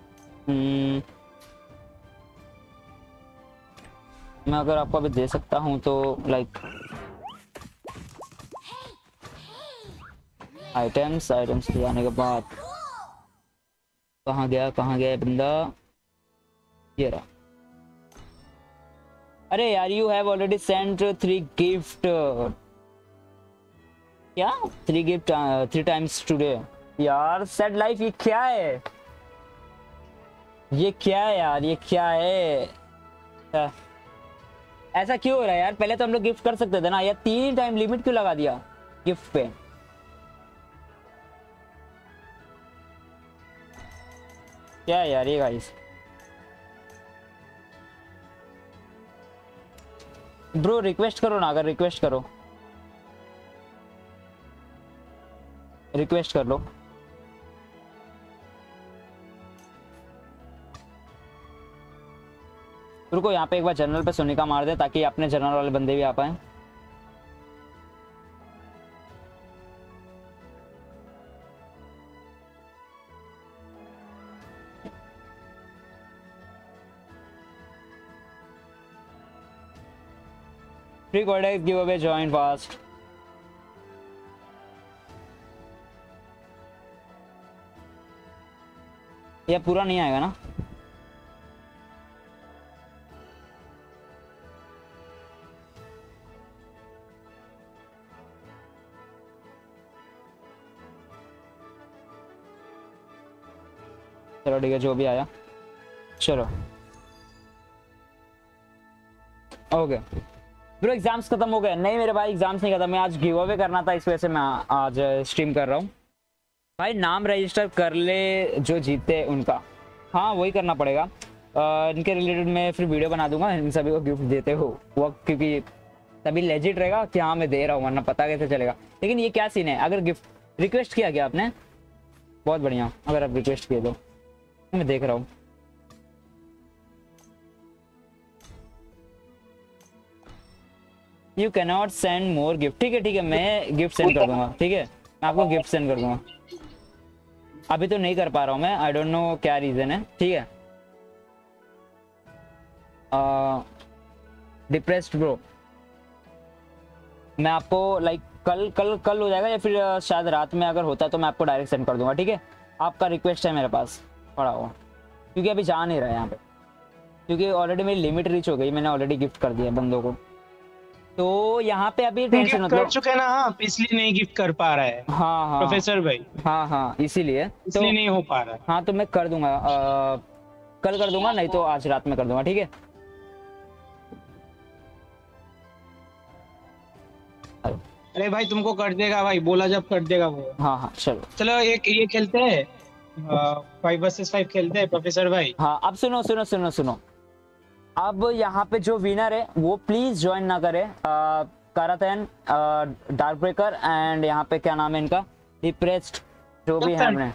मैं अगर आपको अभी दे सकता हूँ तो लाइक आइटम्स ले जाने के बाद कहाँ गया बंदा, ये रहा। अरे यार, you have already sent 3 gift. क्या 3 गिफ्ट 3 टाइम्स टुडे? यार सैड लाइफ, ये क्या है यार, ये क्या है, ऐसा क्यों हो रहा है यार। पहले तो हम लोग गिफ्ट कर सकते थे ना यार, 3 टाइम लिमिट क्यों लगा दिया। गिफ्ट पे। क्या है यार ये गाइस, ब्रो रिक्वेस्ट करो ना, अगर रिक्वेस्ट करो, रिक्वेस्ट कर लो। रुको यहाँ पे एक बार जनरल पे सोनिका मार दे ताकि अपने जनरल वाले बंदे भी आ पाए। Free codex giveaway, join fast. यह पूरा नहीं आएगा ना, चलो ठीक है जो भी आया, चलो ओके। ब्रो एग्जाम्स खत्म हो गए? नहीं मेरे भाई एग्जाम्स नहीं खत्म, मैं आज गिव अवे करना था इस वजह से मैं आज स्ट्रीम कर रहा हूँ। भाई नाम रजिस्टर कर ले जो जीते उनका, हाँ वही करना पड़ेगा। इनके रिलेटेड मैं फिर वीडियो बना दूंगा, इन सभी को गिफ्ट देते हो वो, क्योंकि तभी लेजिट रहेगा कि हाँ मैं दे रहा हूँ, वरना पता कैसे चलेगा। लेकिन ये क्या सीन है, अगर गिफ्ट रिक्वेस्ट किया गया आपने, बहुत बढ़िया, अगर आप रिक्वेस्ट किए तो मैं देख रहा हूँ। You cannot send more gift, ठीक है ठीक है, मैं गिफ्ट सेंड कर दूंगा, ठीक है मैं आपको गिफ्ट सेंड कर दूंगा। अभी तो नहीं कर पा रहा हूँ मैं, आई डोंट नो क्या रीजन है, ठीक है। डिप्रेस्ड ब्रो, मैं आपको लाइक कल हो जाएगा या फिर शायद रात में अगर होता तो मैं आपको डायरेक्ट सेंड कर दूंगा, ठीक है। आपका रिक्वेस्ट है मेरे पास पड़ा हुआ, क्योंकि अभी जा नहीं रहा है यहाँ पे, क्योंकि ऑलरेडी मेरी लिमिट रीच हो गई, मैंने ऑलरेडी गिफ्ट कर दिया बंदों को, तो यहाँ पे अभी टेंशन मतलब कर चुके ना, हाँ इसलिए नहीं गिफ्ट कर पा रहा है। हाँ हाँ प्रोफेसर भाई, हाँ हाँ इसीलिए तो नहीं हो पा रहा है। हाँ तो मैं कर दूंगा, कल कर दूंगा, नहीं तो आज रात में कर दूंगा, ठीक है। अरे भाई तुमको कर देगा भाई, बोला जब कर देगा वो। हाँ हाँ चलो चलो, एक ये खेलते हैं 5 vs 5 खेलते हैं प्रोफेसर भाई। हाँ अब सुनो सुनो सुनो सुनो, अब यहाँ पे जो विनर है वो प्लीज ज्वाइन ना करे, कराथेन, डार्क ब्रेकर एंड यहाँ पे क्या नाम है इनका, डिप्रेस्ड जो भी है,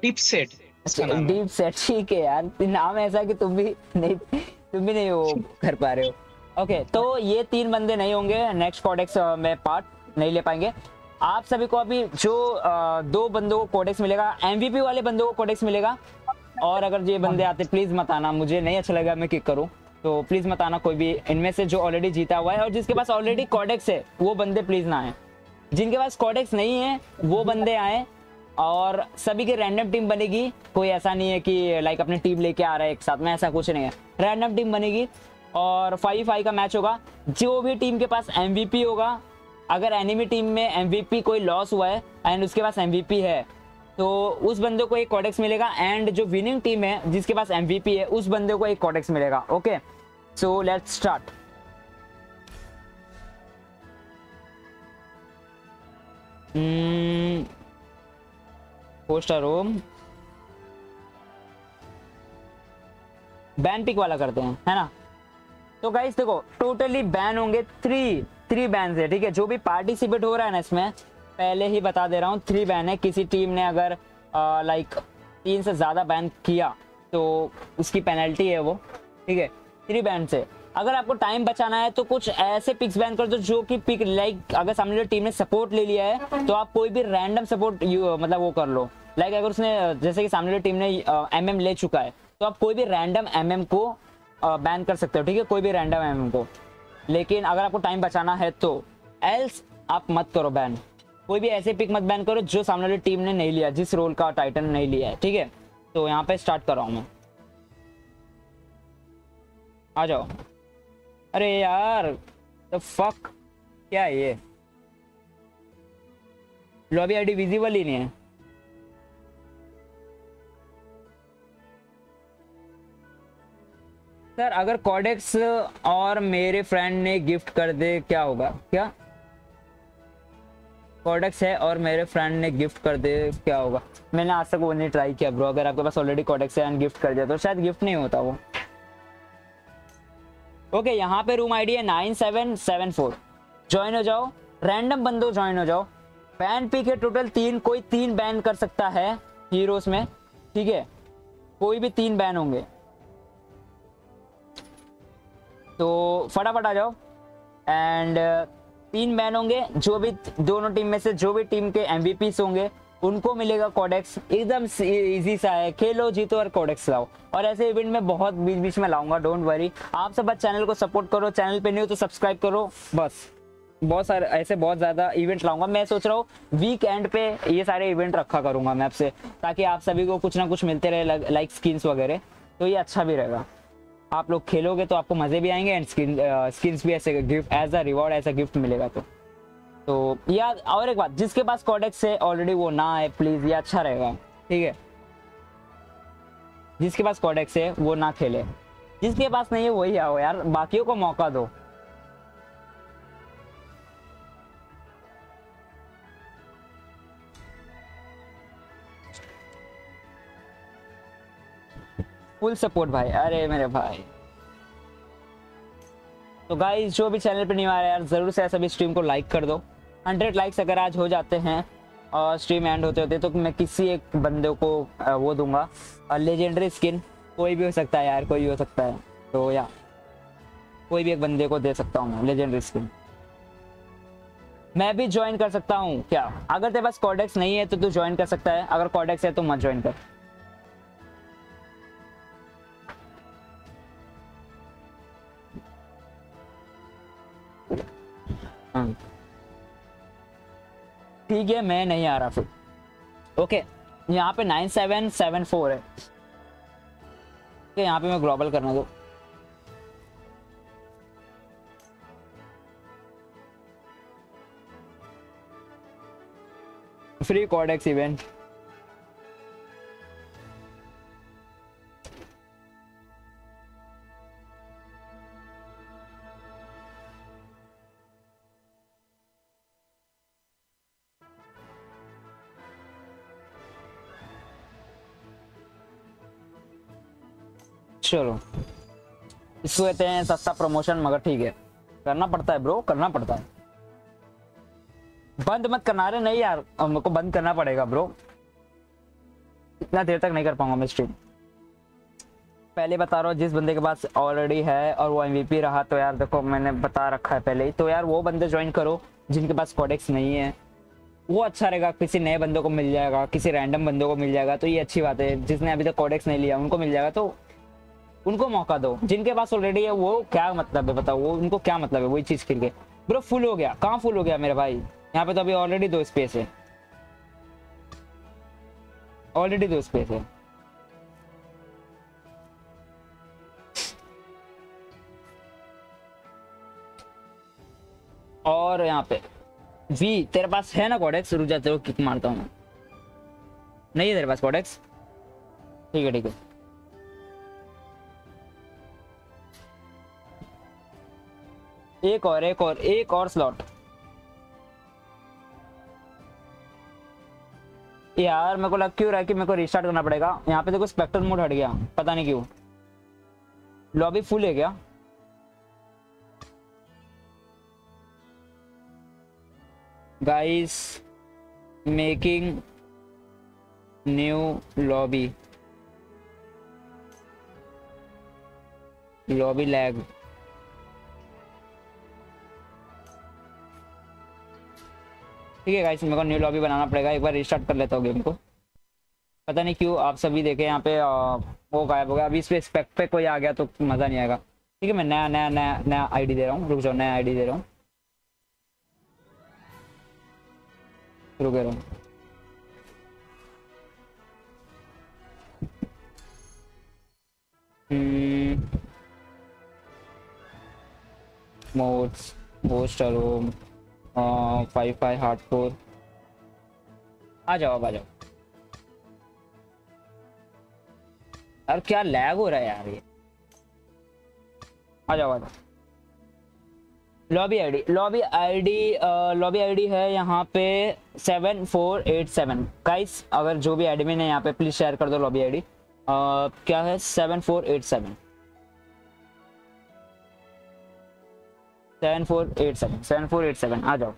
डीप सेट, ठीक है यार नाम ऐसा कि तुम भी नहीं हो कर पा रहे हो, ओके। तो ये 3 बंदे नहीं होंगे नेक्स्ट कोडेक्स में, पार्ट नहीं ले पाएंगे। आप सभी को अभी जो 2 बंदों को कोडेक्स मिलेगा, एमवीपी वाले बंदों को कोडेक्स मिलेगा, और अगर ये बंदे आते प्लीज मत आना, मुझे नहीं अच्छा लगेगा मैं किक करूँ, तो प्लीज मत आना कोई भी इनमें से जो ऑलरेडी जीता हुआ है, और जिसके पास ऑलरेडी कोडेक्स है वो बंदे प्लीज ना आए, जिनके पास कोडेक्स नहीं है वो बंदे आए। और सभी की रैंडम टीम बनेगी, कोई ऐसा नहीं है कि लाइक अपनी टीम लेके आ रहा है एक साथ में, ऐसा कुछ नहीं है, रैंडम टीम बनेगी और 5v5 का मैच होगा। जो भी टीम के पास MVP होगा, अगर एनिमी टीम में MVP कोई लॉस हुआ है एंड उसके पास MVP है तो उस बंदे को एक कोडेक्स मिलेगा, एंड जो विनिंग टीम है जिसके पास MVP है उस बंदे को एक कोडेक्स मिलेगा, okay. So let's start. Poster home ban pick वाला करते हैं, है ना। तो गाइस देखो टोटली बैन होंगे 3 बैन है, ठीक है। जो भी पार्टिसिपेट हो रहा है ना इसमें, पहले ही बता दे रहा हूँ 3 बैन है। किसी टीम ने अगर लाइक 3 से ज़्यादा बैन किया तो उसकी पेनल्टी है वो, ठीक है। 3 बैन से अगर आपको टाइम बचाना है तो कुछ ऐसे पिक्स बैन कर दो जो कि पिक लाइक अगर सामने वाली टीम ने सपोर्ट ले लिया है तो आप कोई भी रैंडम सपोर्ट मतलब वो कर लो, लाइक अगर उसने जैसे कि सामने वाली टीम ने MM ले चुका है तो आप कोई भी रैंडम MM को बैन कर सकते हो, ठीक है, कोई भी रैंडम MM को। लेकिन अगर आपको टाइम बचाना है तो एल्स आप मत करो बैन, कोई भी ऐसे पिक मत बैन करो जो सामने वाली टीम ने नहीं लिया, जिस रोल का टाइटन नहीं लिया है, ठीक है। तो यहाँ पे स्टार्ट कर रहा हूँ मैं, आ जाओ। अरे यार द फक, क्या है ये, लॉबी आईडी विजिबल ही नहीं है। सर अगर कॉडेक्स और मेरे फ्रेंड ने गिफ्ट कर दे क्या होगा? क्या कॉडेक्स है और मेरे फ्रेंड ने गिफ्ट कर दे क्या होगा? मैंने आज तक वो नहीं ट्राई किया ब्रो। अगर आपके पास ऑलरेडी कॉडेक्स है एंड गिफ्ट कर दिया तो शायद गिफ्ट नहीं होता वो। ओके यहाँ पे रूम आईडी है 9774। ज्वाइन हो जाओ, रैंडम बंदो ज्वाइन हो जाओ। बैन पिक है टोटल 3, कोई 3 बैन कर सकता है हीरोज में, ठीक है? कोई भी 3 बैन होंगे तो फटाफट आ जाओ। एंड 3 बैन होंगे, जो भी दोनों टीम में से जो भी टीम के MVP होंगे उनको मिलेगा कॉडेक्स। एकदम इजी सा है, खेलो जीतो और कॉडेक्स लाओ। और ऐसे इवेंट में बहुत बीच बीच में लाऊंगा, डोंट वरी। आप सब बस चैनल को सपोर्ट करो, चैनल पे नहीं हो तो सब्सक्राइब करो। बस बहुत सारे ऐसे बहुत ज़्यादा इवेंट लाऊंगा। मैं सोच रहा हूँ वीकेंड पे ये सारे इवेंट रखा करूँगा मैं आपसे, ताकि आप सभी को कुछ ना कुछ मिलते रहे, लाइक स्किन्स वगैरह। तो ये अच्छा भी रहेगा, आप लोग खेलोगे तो आपको मज़े भी आएंगे एंड स्किन्स भी ऐसे गिफ्ट एज अ रिवॉर्ड, ऐसा गिफ्ट मिलेगा। तो या और एक बात, जिसके पास कॉडेक्स है ऑलरेडी वो ना है प्लीज़, ये अच्छा रहेगा, ठीक है? जिसके पास कॉडेक्स है वो ना खेले, जिसके पास नहीं है वही आओ यार, बाकियों को मौका दो। फुल सपोर्ट भाई, अरे मेरे भाई। तो गाइस जो भी चैनल पे नहीं आ रहा यार, जरूर से सभी स्ट्रीम को लाइक कर दो। 100 लाइक्स अगर आज हो जाते हैं और स्ट्रीम एंड होते होते, तो मैं किसी एक बंदे को वो दूंगा लेजेंडरी स्किन। कोई भी हो सकता है यार, कोई भी हो सकता है। तो यार कोई भी एक बंदे को दे सकता हूँ मैं लेजेंडरी स्किन। मैं भी ज्वाइन कर सकता हूँ क्या? अगर तेरे पास कॉडेक्स नहीं है तो तू ज्वाइन कर सकता है, अगर कॉडेक्स है तो मत ज्वाइन कर। ठीक है, मैं नहीं आ रहा फिर। ओके यहाँ पे 9774 है। ओके यहाँ पे मैं ग्लोबल करना दो। फ्री कॉडेक्स इवेंट चलो, इसको कहते हैं सस्ता प्रमोशन, मगर ठीक है, करना पड़ता है ब्रो, करना पड़ता है। बंद मत करना रे, नहीं यार हमको बंद करना पड़ेगा ब्रो, इतना देर तक नहीं कर पाऊंगा मैं स्ट्रीम। पहले बता रहा हूँ, जिस बंदे के पास ऑलरेडी है और वो MVP रहा तो यार देखो मैंने बता रखा है पहले ही, तो यार वो बंदे ज्वाइन करो। जिनके पास कॉडेक्स नहीं है वो अच्छा रहेगा, किसी नए बंदों को मिल जाएगा, किसी रैंडम बंदों को मिल जाएगा, तो ये अच्छी बात है। जिसने अभी तक कॉडेक्स नहीं लिया उनको मिल जाएगा, तो उनको मौका दो। जिनके पास ऑलरेडी है वो क्या मतलब है बताओ, वो उनको क्या मतलब है वही चीज खेल के। ब्रो फुल हो गया, कहाँ फुल हो गया मेरे भाई? यहाँ पे तो अभी ऑलरेडी 2 स्पेस है, ऑलरेडी 2 स्पेस है। और यहाँ पे वी तेरे पास है ना कॉडेक्स? रुक जाते हो, किक मारता हूँ। नहीं है तेरे पास कॉडेक्स? ठीक है ठीक है, एक और एक और एक और स्लॉट। यार मेरे को लग क्यों रहा है कि मेरे को रिस्टार्ट करना पड़ेगा। यहाँ पे देखो स्पेक्ट्रल मोड हट गया, पता नहीं क्यों। लॉबी फुल है क्या? Guys making new lobby, lobby lag. ठीक है गाइस, मेरे को न्यू लॉबी बनाना पड़ेगा। एक बार रिस्टार्ट कर लेता हूँ गेम को, पता नहीं क्यों। आप सभी देखे यहाँ पे वो गायब हो गया। अभी इस पे स्पेक्ट पे कोई आ गया तो मज़ा नहीं आएगा। ठीक है, मैं नया नया नया नया आईडी दे रहा हूँ। रुक जाओ, नया आईडी दे रहा हूँ, रुक रहा हूँ। Modes poster home 5-5 hardcore. आ जाओ अब आ जाओ। यार क्या लैग हो रहा है यार, ये आ जाओ। लॉबी आईडी है यहाँ पे 7487। गाइस अगर जो भी एडमिन है यहाँ पे प्लीज शेयर कर दो। लॉबी आईडी क्या है? 7487। आ जाओ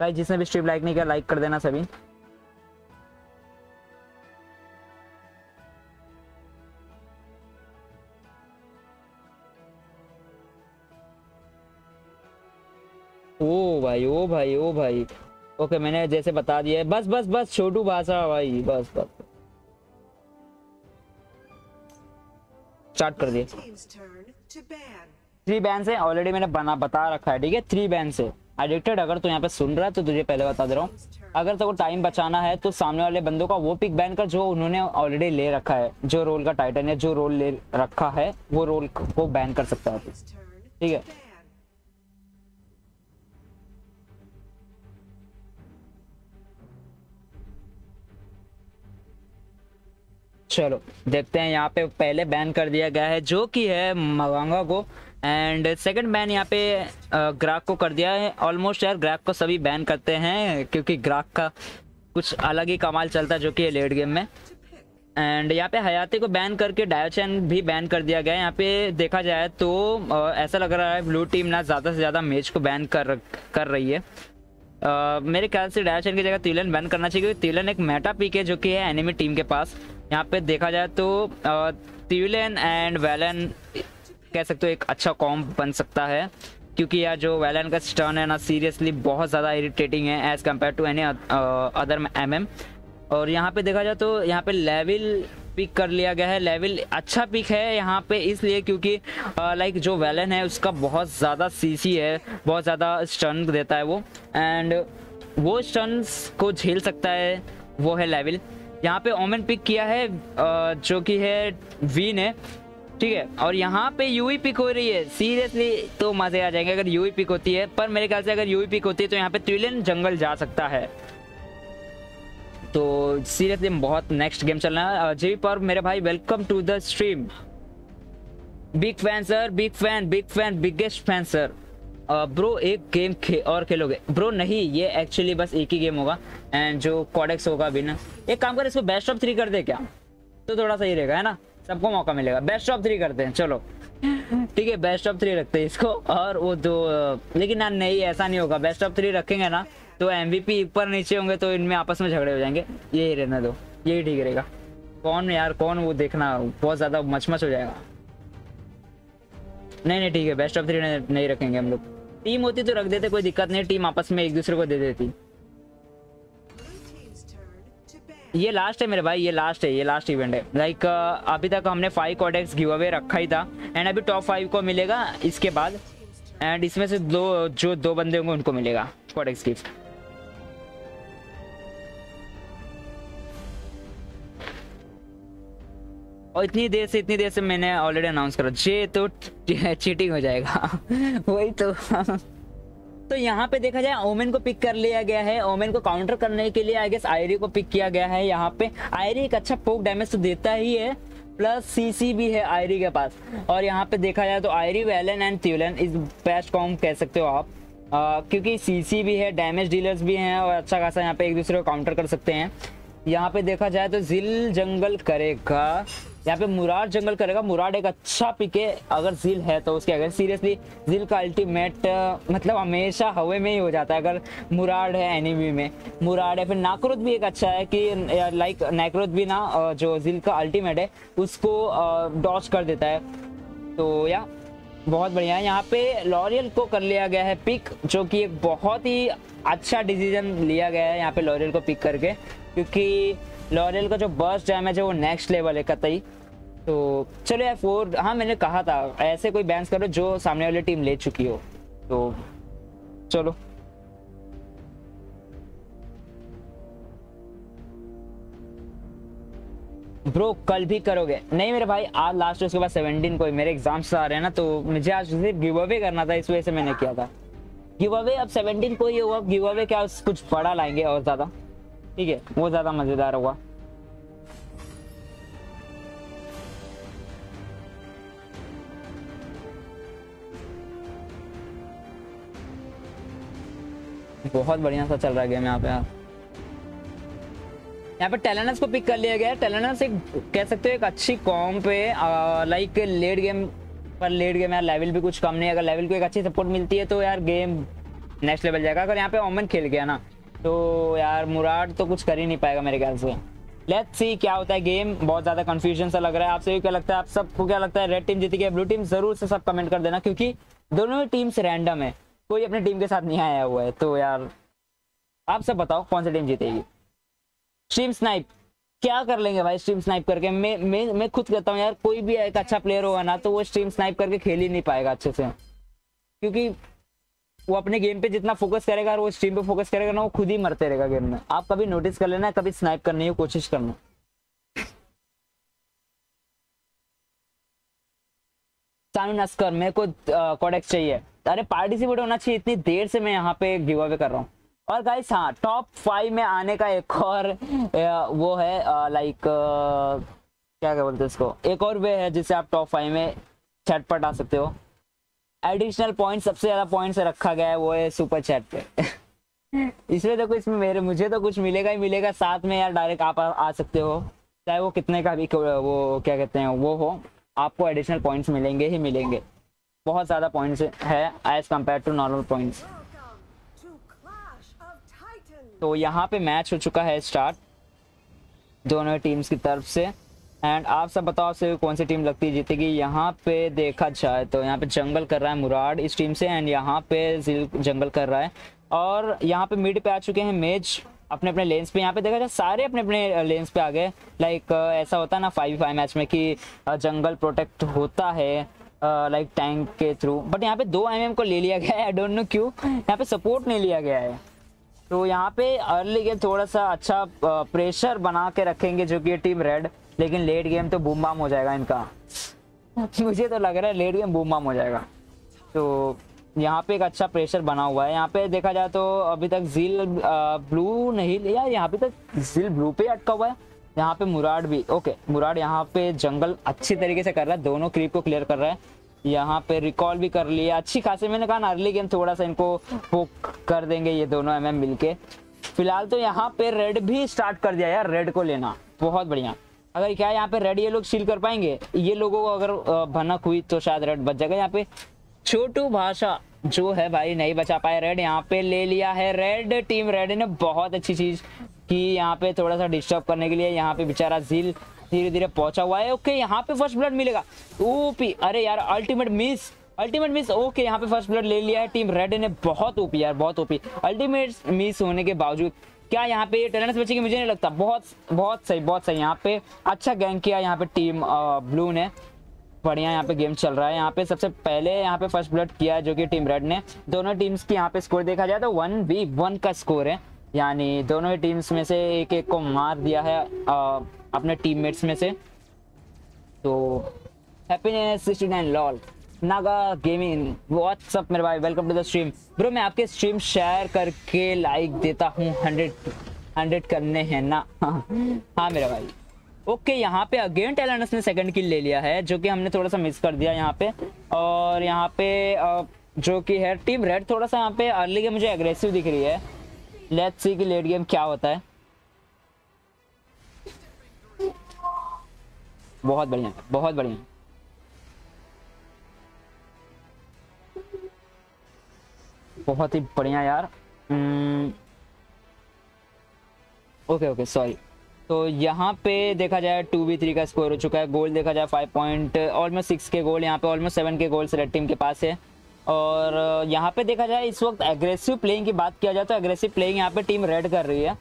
गाइस। जिसने भी स्ट्रीम लाइक नहीं किया लाइक कर देना सभी। ओ भाई ओके, मैंने जैसे बता दिया है। बस छोटू भाषा भाई, बस स्टार्ट कर दिए। 3 बैन से ऑलरेडी मैंने बता रखा है, ठीक है। 3 बैन से एडिक्टेड। अगर तू यहाँ पे सुन रहा है तो तुझे पहले बता दे रहा हूँ, अगर तो टाइम बचाना है तो सामने वाले बंदों का वो पिक बैन कर जो उन्होंने ऑलरेडी ले रखा है। जो रोल का टाइटन है, जो रोल ले रखा है, वो रोल को बैन कर सकता है, ठीक है। चलो देखते हैं। यहाँ पे पहले बैन कर दिया गया है जो कि है मवांगा को, एंड सेकंड बैन यहाँ पे ग्राक को कर दिया है। ऑलमोस्ट यार ग्राक को सभी बैन करते हैं क्योंकि ग्राक का कुछ अलग ही कमाल चलता है जो कि है लेट गेम में। एंड यहाँ पे हयाते को बैन करके डायोचन भी बैन कर दिया गया है। यहाँ पे देखा जाए तो ऐसा लग रहा है ब्लू टीम ना ज़्यादा से ज़्यादा मैच को बैन कर रही है। मेरे ख्याल से डायोचन की जगह तिलन बैन करना चाहिए क्योंकि तिलन एक मेटा पिक है जो कि है एनिमी टीम के पास। यहाँ पे देखा जाए तो तिलन एंड वैलन कह सकते हो एक अच्छा कॉम्प बन सकता है क्योंकि यार जो वैलन का स्टर्न है ना सीरियसली बहुत ज़्यादा इरिटेटिंग है as compare to any other MM। और यहाँ पे देखा जाए तो यहाँ पे लेविल पिक कर लिया गया है। लेविल अच्छा पिक है यहाँ पे इसलिए क्योंकि लाइक जो वैलन है उसका बहुत ज़्यादा CC है, बहुत ज़्यादा स्टर्न देता है वो, एंड वो स्टर्न को झेल सकता है वो है लेविल। यहाँ पे ओमेन पिक किया है जो कि है वी ने, ठीक है। और यहाँ पे यूई पिक हो रही है, सीरियसली तो मज़े आ जाएंगे अगर यूई पिक होती है। पर मेरे ख्याल से अगर यूई पिक होती है तो यहाँ पे ट्रिलियन जंगल जा सकता है। तो सीरियसली बहुत नेक्स्ट गेम चलना है। जी पर मेरे भाई welcome to the stream. Big fan sir, biggest fan sir. Bro एक गेम और खेलोगे? ब्रो नहीं, ये एक्चुअली बस एक ही गेम होगा एंड जो कॉडेक्स होगा अभी ना। एक काम कर, इसको बेस्ट ऑफ 3 कर दे क्या, तो थोड़ा सही रहेगा, है ना, सबको मौका मिलेगा। बेस्ट ऑफ 3 करते हैं, चलो ठीक है। बेस्ट ऑफ 3 रखते हैं इसको। और वो दो लेकिन ना नहीं, ऐसा नहीं होगा। बेस्ट ऑफ 3 रखेंगे ना तो MVP ऊपर नीचे होंगे तो इनमें आपस में झगड़े हो जाएंगे। यही रहने दो, यही ठीक रहेगा। कौन वो देखना बहुत ज़्यादा मचमच हो जाएगा। नहीं ठीक है, बेस्ट ऑफ 3 नहीं रखेंगे हम लोग। टीम होती तो रख देते, कोई दिक्कत नहीं, टीम आपस में एक दूसरे को दे देती। ये लास्ट है मेरे भाई, ये लास्ट इवेंट है। लाइक अभी तक हमने 5 कॉडेक्स गिव अवे रखा ही था एंड अभी टॉप 5 को मिलेगा इसके बाद, एंड इसमें से दो बंदे होंगे उनको मिलेगा कॉडेक्स गिफ्ट। और इतनी देर से मैंने ऑलरेडी अनाउंस करा जे तो चीटिंग हो जाएगा वही तो तो यहाँ पे देखा जाए ओमेन को पिक कर लिया गया है। ओमेन को काउंटर करने के लिए आई गेस आयरी को पिक किया गया है। यहाँ पे आयरी एक अच्छा पोक डैमेज तो देता ही है, प्लस CC भी है आयरी के पास। और यहाँ पे देखा जाए तो आयरी, वैलन एंड त्यूलन इस बेस्ट कॉम कह सकते हो आप, क्योंकि CC भी है, डैमेज डीलर्स भी हैं और अच्छा खासा यहाँ पे एक दूसरे को काउंटर कर सकते हैं। यहाँ पे देखा जाए तो जिल जंगल करेगा, यहाँ पे मुराद जंगल करेगा। मुराद एक अच्छा पिक है अगर जिल है तो उसके। अगर सीरियसली जिल का अल्टीमेट मतलब हमेशा हवे में ही हो जाता है अगर मुराद है एनिमी में। मुराद है, फिर नाकरोथ भी एक अच्छा है कि लाइक नाकरोथ भी ना जो जिल का अल्टीमेट है उसको डॉच कर देता है, तो या बहुत बढ़िया है। यहाँ पे लॉरियल को कर लिया गया है पिक जो कि एक बहुत ही अच्छा डिसीजन लिया गया है यहाँ पे लॉरियल को पिक करके, क्योंकि लॉरियल का जो बर्स्ट डैमेज है वो नेक्स्ट लेवल है कतई। तो चलो यार 4, हाँ मैंने कहा था ऐसे कोई बैन करो जो सामने वाली टीम ले चुकी हो। तो चलो ब्रो कल भी करोगे? नहीं मेरे भाई, आज लास्ट है, उसके बाद 17 को मेरे एग्जाम्स आ रहे हैं ना, तो मुझे आज सिर्फ गिव अवे करना था, इस वजह से मैंने किया था गिव अवे। अब 17 को ही होगा गिव अवे, क्या कुछ बड़ा लाएंगे और ज़्यादा, ठीक है, वो ज़्यादा मज़ेदार होगा। बहुत बढ़िया सा चल रहा है गेम यहाँ पे। आप यहाँ पे टेलेनस को पिक कर लिया गया है। टेलेनस एक कह सकते हो एक अच्छी कॉम पे लाइक लेट गेम पर, लेट गेम यार लेवल भी कुछ कम नहीं है, अगर लेवल को एक अच्छी सपोर्ट मिलती है तो यार गेम नेक्स्ट लेवल जाएगा। अगर यहाँ पे ओमन खेल गया ना तो यार मुराद तो कुछ कर ही नहीं पाएगा मेरे ख्याल से। लेट्स सी क्या होता है गेम, बहुत ज़्यादा कन्फ्यूजन सा लग रहा है। आपसे भी क्या लगता है, आप सबको क्या लगता है रेड टीम जीती है ब्लू टीम? ज़रूर से सब कमेंट कर देना, क्योंकि दोनों टीम्स रैंडम है, कोई अपनी टीम के साथ नहीं आया हुआ है। तो यार आप सब बताओ कौन सी टीम जीतेगी। स्ट्रीम स्नाइप क्या कर लेंगे भाई, स्ट्रीम स्नाइप करके मैं खुद कहता हूँ यार कोई भी एक अच्छा प्लेयर होगा ना तो वो स्ट्रीम स्नाइप करके खेल ही नहीं पाएगा अच्छे से, क्योंकि वो अपने गेम पे जितना फोकस करेगा और वो स्ट्रीम पे फोकस करेगा ना वो खुद ही मरते रहेगा गेम में। आप कभी नोटिस कर लेना, कभी स्नाइप करने की कोशिश करना। सानू नस्कर, मेरे को कोडेक्स चाहिए। अरे पार्टिसिपेट होना चाहिए, इतनी देर से मैं यहाँ पे गिव अवे कर रहा हूँ। और गाइस हाँ, टॉप 5 में आने का एक और वो है लाइक क्या क्या बोलते हैं इसको, एक और वे है जिससे आप टॉप 5 में चटपट आ सकते हो। एडिशनल पॉइंट सबसे ज़्यादा पॉइंट से रखा गया है, वो है सुपर चैट पे। इसमें देखो इसमें मुझे तो कुछ मिलेगा ही मिलेगा, साथ में यार डायरेक्ट आप आ सकते हो, चाहे वो कितने का भी वो क्या कहते हैं वो हो, आपको एडिशनल पॉइंट्स मिलेंगे ही मिलेंगे। बहुत ज़्यादा पॉइंट्स है as compare to normal points. तो यहाँ पे मैच हो चुका है स्टार्ट दोनों टीम्स की तरफ से। एंड आप सब बताओ आपसे कौन सी टीम लगती है जीतेगी। यहाँ पे देखा जाए तो यहाँ पे जंगल कर रहा है मुराद इस टीम से, एंड यहाँ पे जिल जंगल कर रहा है। और यहाँ पे मिड पे आ चुके हैं मेज अपने अपने लेंस पे। यहाँ पे देखा जाए सारे अपने अपने लेंस पे आ गए। लाइक ऐसा होता है ना 5v5 मैच में कि जंगल प्रोटेक्ट होता है लाइक टैंक के थ्रू, बट यहाँ पे 2mm को ले लिया गया है। आई डोंट नो क्यों यहाँ पे सपोर्ट नहीं लिया गया है। तो यहाँ पे अर्ली गेम थोड़ा सा अच्छा प्रेशर बना के रखेंगे जो कि टीम रेड, लेकिन लेट गेम तो बूम बाम हो जाएगा इनका। मुझे तो लग रहा है लेट गेम बूम बाम हो जाएगा। तो यहाँ पे एक अच्छा प्रेशर बना हुआ है। यहाँ पे देखा जाए तो अभी तक जिल ब्लू नहीं लिया, यहाँ पे तक जिल ब्लू पे अटका हुआ है। यहाँ पे मुराद भी ओके, मुराद यहाँ पे जंगल अच्छी तरीके से कर रहा है, दोनों क्रीप को क्लियर कर रहा है। यहाँ पे रिकॉल भी कर लिया अच्छी खासी। मैंने कहा अर्ली गेम थोड़ा सा इनको पोक कर देंगे ये दोनों MM मिलके। फिलहाल तो यहाँ पे रेड भी स्टार्ट कर दिया यार, रेड को लेना बहुत बढ़िया। अगर क्या यहाँ पे रेड ये लोग सील कर पाएंगे, ये लोगों को अगर भनक हुई तो शायद रेड बच जाएगा। यहाँ पे छोटू भाषा जो है भाई नहीं बचा पाए रेड, यहाँ पे ले लिया है रेड। टीम रेड ने बहुत अच्छी चीज़ की यहाँ पे थोड़ा सा डिस्टर्ब करने के लिए। यहाँ पे बेचारा झील धीरे धीरे पहुंचा हुआ है। ओके यहाँ पे फर्स्ट ब्लड मिलेगा। ओपी, अरे यार ultimate miss, ultimate miss. Okay यहाँ पे फर्स्ट ब्लड ले लिया है टीम रेड ने। बहुत ओपी यार, बहुत ओपी। अल्टीमेट मिस होने के बावजूद क्या यहाँ पे टैलेंट्स बचेगी मुझे नहीं लगता। बहुत सही, बहुत सही। यहाँ पे अच्छा गैंग किया यहाँ पे टीम ब्लू ने। बढ़िया यहाँ पे गेम चल रहा है। यहाँ पे सबसे पहले यहाँ पे फर्स्ट ब्लड किया है जो कि टीम रेड ने। दोनों टीम्स की यहाँ पे स्कोर देखा जाए तो 1v1 का स्कोर है, यानी दोनों ही टीम्स में से एक एक को मार दिया है अपने टीममेट्स में से। तो Happiness 69 lol Naga gaming what's up मेरे भाई, welcome to the stream bro. मैं आपके स्ट्रीम शेयर करके लाइक देता हूँ। 100 करने हैं ना? हाँ मेरा भाई। ओके यहाँ पे अगेन टेलानस ने सेकंड किल ले लिया है जो कि हमने थोड़ा सा मिस कर दिया यहाँ पे। और यहाँ पे जो कि है टीम रेड थोड़ा सा यहाँ पे अर्ली गेम मुझे एग्रेसिव दिख रही है। लेट्स सी कि लेट गेम क्या होता है। बहुत बढ़िया, बहुत बढ़िया। बहुत ही बढ़िया यार। Okay okay sorry. तो यहाँ पे देखा जाए 2v3 का स्कोर हो चुका है। गोल देखा जाए 5 पॉइंट, ऑलमोस्ट 6 के गोल, यहाँ पे ऑलमोस्ट 7 के गोल्स रेड टीम के पास है। और यहाँ पे देखा जाए इस वक्त एग्रेसिव प्लेइंग की बात किया जाए तो एग्रेसिव प्लेइंग यहाँ पे टीम रेड कर रही है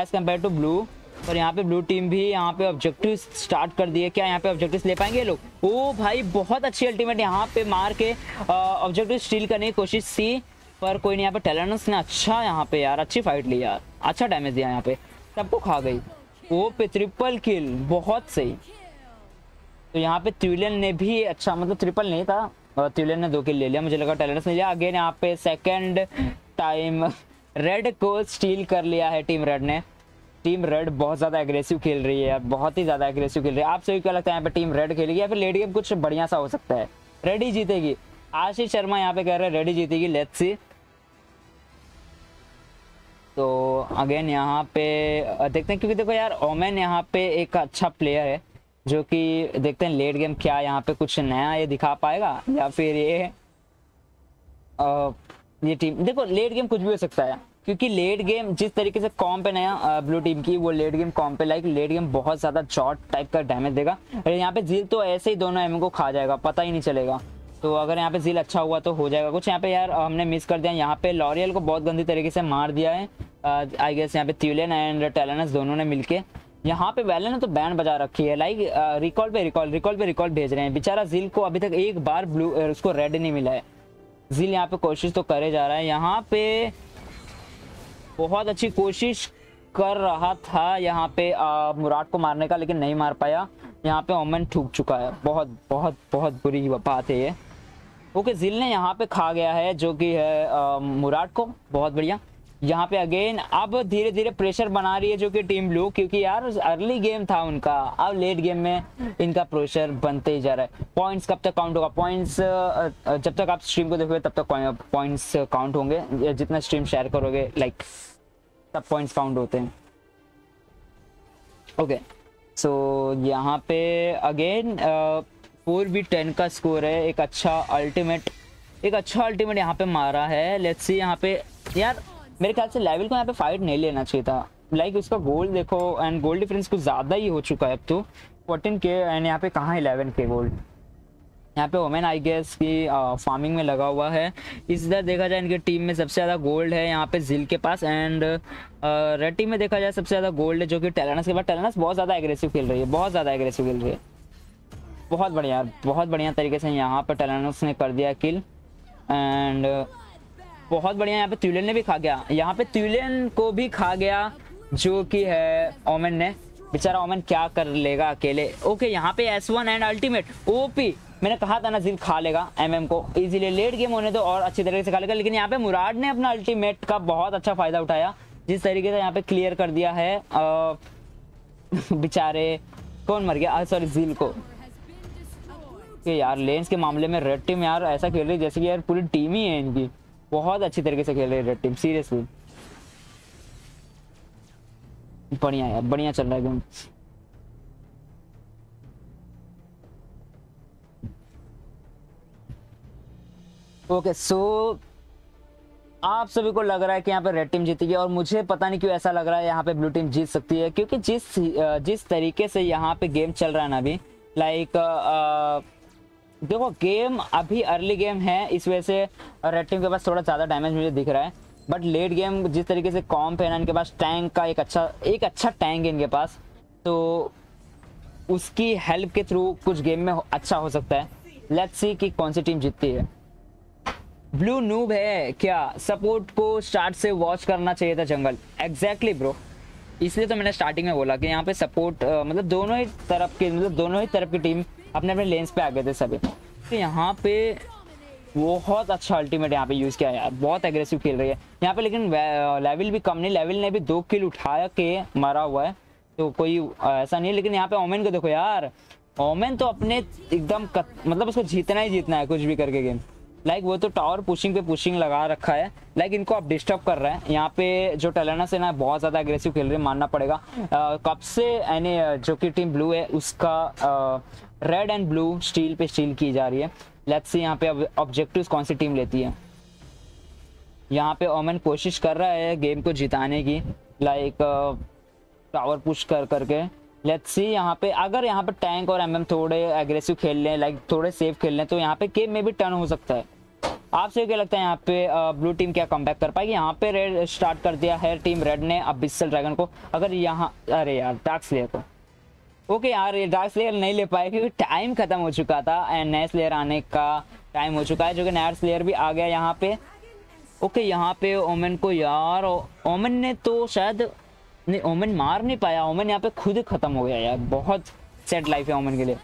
एज़ कम्पेयर टू ब्लू। और यहाँ पे ब्लू टीम भी यहाँ पे ऑब्जेक्टिव स्टार्ट कर दिए। क्या यहाँ पे ऑब्जेक्टिव ले पाएंगे लोग? ओ भाई बहुत अच्छी अल्टीमेट यहाँ पे मार के ऑब्जेक्टिव स्टील करने की कोशिश थी, पर कोई नहीं। यहाँ पे टेलानस ने अच्छा यहाँ पे यार अच्छी फाइट ली यार, अच्छा डैमेज दिया यहाँ पे, सबको खा गई। वो पे 3 किल, बहुत सही। तो यहाँ पे त्रिलियन ने भी अच्छा, मतलब 3 नहीं था, और त्रिलियन ने 2 किल ले लिया। मुझे लगा टेलानस ने लिया। अगेन यहाँ पे सेकंड टाइम रेड को स्टील कर लिया है टीम रेड ने। टीम रेड बहुत ज़्यादा एग्रेसिव खेल रही है यार, बहुत ही ज़्यादा एग्रेसिव खेल रही है। आप सभी क्या लगता है यहाँ पे टीम रेड खेलेगी या फिर लेट गेम कुछ बढ़िया सा हो सकता है? रेड ही जीतेगी। आशीष शर्मा यहाँ पे कह रहे हैं रेड ही जीतेगी। Let's see. तो अगेन यहाँ पे देखते हैं, क्योंकि देखो यार ओमेन यहाँ पे एक अच्छा प्लेयर है जो कि देखते हैं लेट गेम क्या यहाँ पे कुछ नया ये दिखा पाएगा या फिर ये टीम देखो लेट गेम कुछ भी हो सकता है, क्योंकि लेट गेम जिस तरीके से कॉम पे नया ब्लू टीम की वो लेट गेम कॉम पे लाइक लेट गेम बहुत ज़्यादा शॉट टाइप का डैमेज देगा। अरे यहाँ पे ज़िल तो ऐसे ही दोनों एमओ को खा जाएगा, पता ही नहीं चलेगा। तो अगर यहाँ पे ज़िल अच्छा हुआ तो हो जाएगा कुछ। यहाँ पे यार हमने मिस कर दिया, यहाँ पे लॉरियल को बहुत गंदी तरीके से मार दिया है आई गेस। यहाँ पे त्यूलियन एंड टेलानस दोनों ने मिलके यहाँ पे वैलन ने तो बैंड बजा रखी है, लाइक रिकॉल पे रिकॉल भेज रहे हैं। बेचारा ज़िल को अभी तक एक बार ब्लू उसको रेड नहीं मिला है। ज़िल यहाँ पे कोशिश तो करे जा रहा है, यहाँ पे बहुत अच्छी कोशिश कर रहा था यहाँ पे मुराद को मारने का, लेकिन नहीं मार पाया। यहाँ पे ओमेन ठूक चुका है, बहुत बहुत बहुत बुरी बात है ये। ओके ज़िल ने यहाँ पे खा गया है जो कि है मुराद को, बहुत बढ़िया। यहाँ पे अगेन अब धीरे धीरे प्रेशर बना रही है जो कि टीम ब्लू, क्योंकि यार अर्ली गेम था उनका, अब लेट गेम में इनका प्रेशर बनते ही जा रहा है। पॉइंट्स कब तक काउंट होगा? पॉइंट्स जब तक आप स्ट्रीम को देखोगे तब तक पॉइंट्स काउंट होंगे, जितना स्ट्रीम शेयर करोगे लाइक तब पॉइंट्स काउंट होते हैं। ओके सो यहाँ पे अगेन 4v10 का स्कोर है। एक अच्छा अल्टीमेट यहाँ पे मारा है। लेट्स सी यहाँ पे यार मेरे ख्याल से लेवल को यहाँ पे फाइट नहीं लेना चाहिए था, लाइक उसका गोल्ड देखो एंड गोल्ड डिफरेंस कुछ ज़्यादा ही हो चुका है अब तो 14k एंड यहाँ पे कहाँ 11k गोल्ड। यहाँ पे ओमेन आई गेस की फार्मिंग में लगा हुआ है। इस तरह देखा जाए इनकी टीम में सबसे ज़्यादा गोल्ड है यहाँ पे ज़िल के पास, एंड रेड टीम में देखा जाए सबसे ज़्यादा गोल्ड है जो कि टेलानस के पास। टेलानस बहुत ज़्यादा एग्रेसिव खेल रही है, बहुत बढ़िया यार, बहुत बढ़िया तरीके से यहाँ पर टेलानस ने कर दिया किल एंड बहुत बढ़िया। यहाँ पे त्यूलियन ने भी खा गया, यहाँ पे त्यूलियन को भी खा गया जो कि है ओमेन ने। बेचारा ओमेन क्या कर लेगा अकेले। ओके यहाँ पे S1 एंड अल्टीमेट ओपी, मैंने कहा था ना ज़िल खा लेगा MM को इजीली, लेट गेम होने तो और अच्छी तरीके से खा लेगा। लेकिन यहाँ पे मुराद ने अपना अल्टीमेट का बहुत अच्छा फ़ायदा उठाया, जिस तरीके से यहाँ पे क्लियर कर दिया है। बेचारे कौन मर गया, सॉरी ज़िल को। यार लेंस के मामले में रेड टीम यार ऐसा खेल रही जैसे कि यार पूरी टीम ही है इनकी, बहुत अच्छी तरीके से खेल रही है रेड टीम सीरियसली। बढ़िया यार, बढ़िया चल रहा है गेम। ओके सो आप सभी को लग रहा है कि यहाँ पे रेड टीम जीतेगी, और मुझे पता नहीं क्यों ऐसा लग रहा है यहाँ पे ब्लू टीम जीत सकती है, क्योंकि जिस तरीके से यहाँ पे गेम चल रहा है ना अभी, लाइक देखो गेम अभी अर्ली गेम है, इस वजह से रेड टीम के पास थोड़ा ज़्यादा डैमेज मुझे दिख रहा है। बट लेट गेम जिस तरीके से कॉम्प है ना इनके पास, टैंक का एक अच्छा टैंक है इनके पास, तो उसकी हेल्प के थ्रू कुछ गेम में अच्छा हो सकता है। लेट्स सी कि कौन सी टीम जीतती है। ब्लू नूब है क्या? सपोर्ट को स्टार्ट से वॉच करना चाहिए था जंगल। एग्जैक्टली ब्रो, इसलिए तो मैंने स्टार्टिंग में बोला कि यहाँ पे सपोर्ट मतलब दोनों ही तरफ की टीम अपने अपने लेंस पे आ गए थे सभी। तो यहाँ पे बहुत अच्छा अल्टीमेट यहाँ पे यूज़ किया यार, बहुत एग्रेसिव खेल रही है यहाँ पे। लेकिन लेवल भी कम नहीं, लेवल ने भी 2 किल उठा के मारा हुआ है, तो कोई ऐसा नहीं है। लेकिन यहाँ पे ओमेन को देखो यार, ओमेन तो अपने एकदम मतलब उसको जीतना ही जीतना है कुछ भी करके गेम। लाइक वो तो टावर पुशिंग पे पुशिंग लगा रखा है, लाइक इनको अब डिस्टर्ब कर रहा है। यहाँ पे जो टेलानस है ना बहुत ज़्यादा एग्रेसिव खेल रही है, मानना पड़ेगा। कब से यानी जो कि टीम ब्लू है उसका रेड एंड ब्लू स्टील पे स्टील की जा रही है। लेट्स सी यहाँ पे अब ऑब्जेक्टिव्स कौन सी टीम लेती है। यहाँ पे ओमेन कोशिश कर रहा है गेम को जिताने की, लाइक टावर पुश करके। लेट्स सी यहाँ पे अगर यहाँ पे टैंक और MM थोड़े एग्रेसिव खेल लें, लाइक थोड़े सेफ खेल लें, तो यहाँ पे गेम में भी टर्न हो सकता है। आप सभी क्या लगता है यहाँ पे ब्लू टीम क्या कमबैक कर पाएगी? यहाँ पे रेड स्टार्ट कर दिया है टीम रेड ने अब बिस्सल ड्रैगन को। अगर यहाँ अरे यार डार्क स्लेयर को, ओके यार ये डार्क स्लेयर नहीं ले पाए क्योंकि टाइम खत्म हो चुका था एंड नया स्लेयर आने का टाइम हो चुका है, जो कि नया स्लेयर भी आ गया यहाँ पे। ओके यहाँ पे ओमेन को यार ओमेन ने तो शायद नहीं, ओमेन मार नहीं पाया, ओमेन यहाँ पे खुद खत्म हो गया यार, बहुत सैड लाइफ है ओमेन के लिए।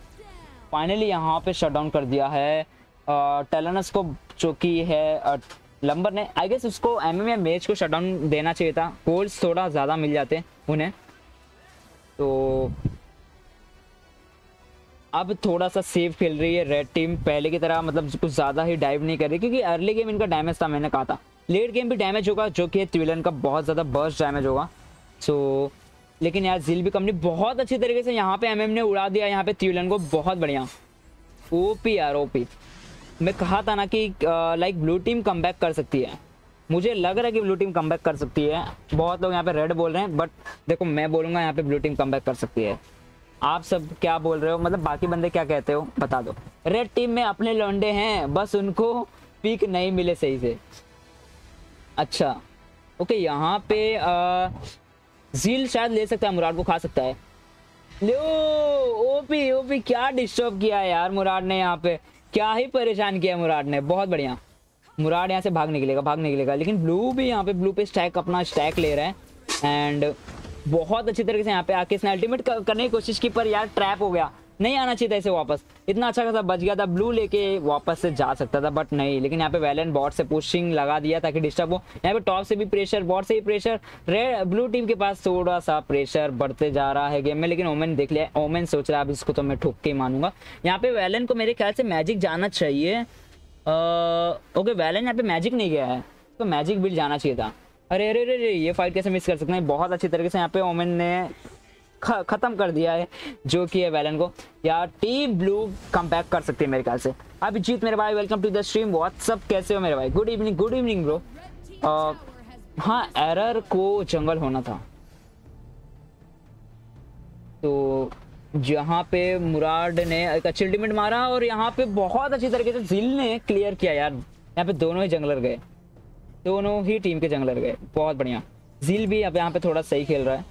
फाइनली यहाँ पे शटडाउन कर दिया है टेलानस को जो कि है लंबर ने। आई गेस उसको MM या मेज को शटडाउन देना चाहिए था, गोल्स थोड़ा ज़्यादा मिल जाते उन्हें, तो अब थोड़ा सा सेफ खेल रही है रेड टीम पहले की तरह, मतलब कुछ ज़्यादा ही डाइव नहीं कर रही, क्योंकि अर्ली गेम इनका डैमेज था मैंने कहा था। लेट गेम भी डैमेज होगा जो कि ट्विलन का बहुत ज़्यादा बर्स्ट डैमेज होगा। सो लेकिन यार जिल भी कंपनी बहुत अच्छी तरीके से यहाँ पे एमएम ने उड़ा दिया यहाँ पे ट्विलन को, बहुत बढ़िया। ओपी यार ओपी, मैं कहा था ना कि लाइक ब्लू टीम कमबैक कर सकती है, मुझे लग रहा है कि ब्लू टीम कमबैक कर सकती है। बहुत लोग यहाँ पे रेड बोल रहे हैं बट देखो मैं बोलूँगा यहाँ पे ब्लू टीम कमबैक कर सकती है। आप सब क्या बोल रहे हो, मतलब बाकी बंदे क्या कहते हो बता दो। रेड टीम में अपने लौंडे हैं, बस उनको पीक नहीं मिले सही से। अच्छा ओके, यहाँ पे जिल शायद ले सकता है, मुराद को खा सकता है। ले ओपी ओपी, क्या डिस्टर्ब किया है यार मुराद ने, यहाँ पे क्या ही परेशान किया मुराद ने। बहुत बढ़िया, मुराद यहाँ से भाग निकलेगा, भाग निकलेगा। लेकिन ब्लू भी यहाँ पे ब्लू पे स्टैक अपना स्टैक ले रहा है एंड बहुत अच्छी तरीके से यहाँ पे आके इसने अल्टीमेट करने की कोशिश की पर यार ट्रैप हो गया, नहीं आना चाहिए था इसे वापस। इतना अच्छा खासा बच गया था, ब्लू लेके वापस से जा सकता था बट नहीं। लेकिन यहाँ पे वैलेंट बॉट से पुशिंग लगा दिया ताकि डिस्टर्ब हो। यहाँ पे टॉप से भी प्रेशर, बॉट से भी प्रेशर, रेड ब्लू टीम के पास थोड़ा सा प्रेशर बढ़ते जा रहा है गेम में। लेकिन ओमेन देख लिया, ओमेन सोच रहा है अब इसको तो मैं ठोक के ही मानूंगा। यहाँ पे वैलेंट को मेरे ख्याल से मैजिक जाना चाहिए। ओके वैलेंट यहाँ पे मैजिक नहीं गया है तो मैजिक बिल जाना चाहिए था। अरे अरे अरे, ये फाइट कैसे मिस कर सकते हैं। बहुत अच्छी तरीके से यहाँ पे ओमेन ने ख़त्म कर दिया है जो कि है वैलेंट को। यार टीम ब्लू कमबैक कर सकती है मेरे ख्याल से। अभी जीत मेरे भाई, welcome to the stream, what's up कैसे हो मेरे भाई, गुड इवनिंग ब्रो। हाँ एरर को जंगल होना था तो यहाँ पे मुराद ने एक अच्छी अल्टीमेट मारा और यहाँ पे बहुत अच्छी तरीके से जिल ने क्लियर किया। यार यहाँ पे दोनों ही जंगलर गए, दोनों ही टीम के जंगलर गए, बहुत बढ़िया। जिल भी अब यहाँ पे थोड़ा सही खेल रहा है।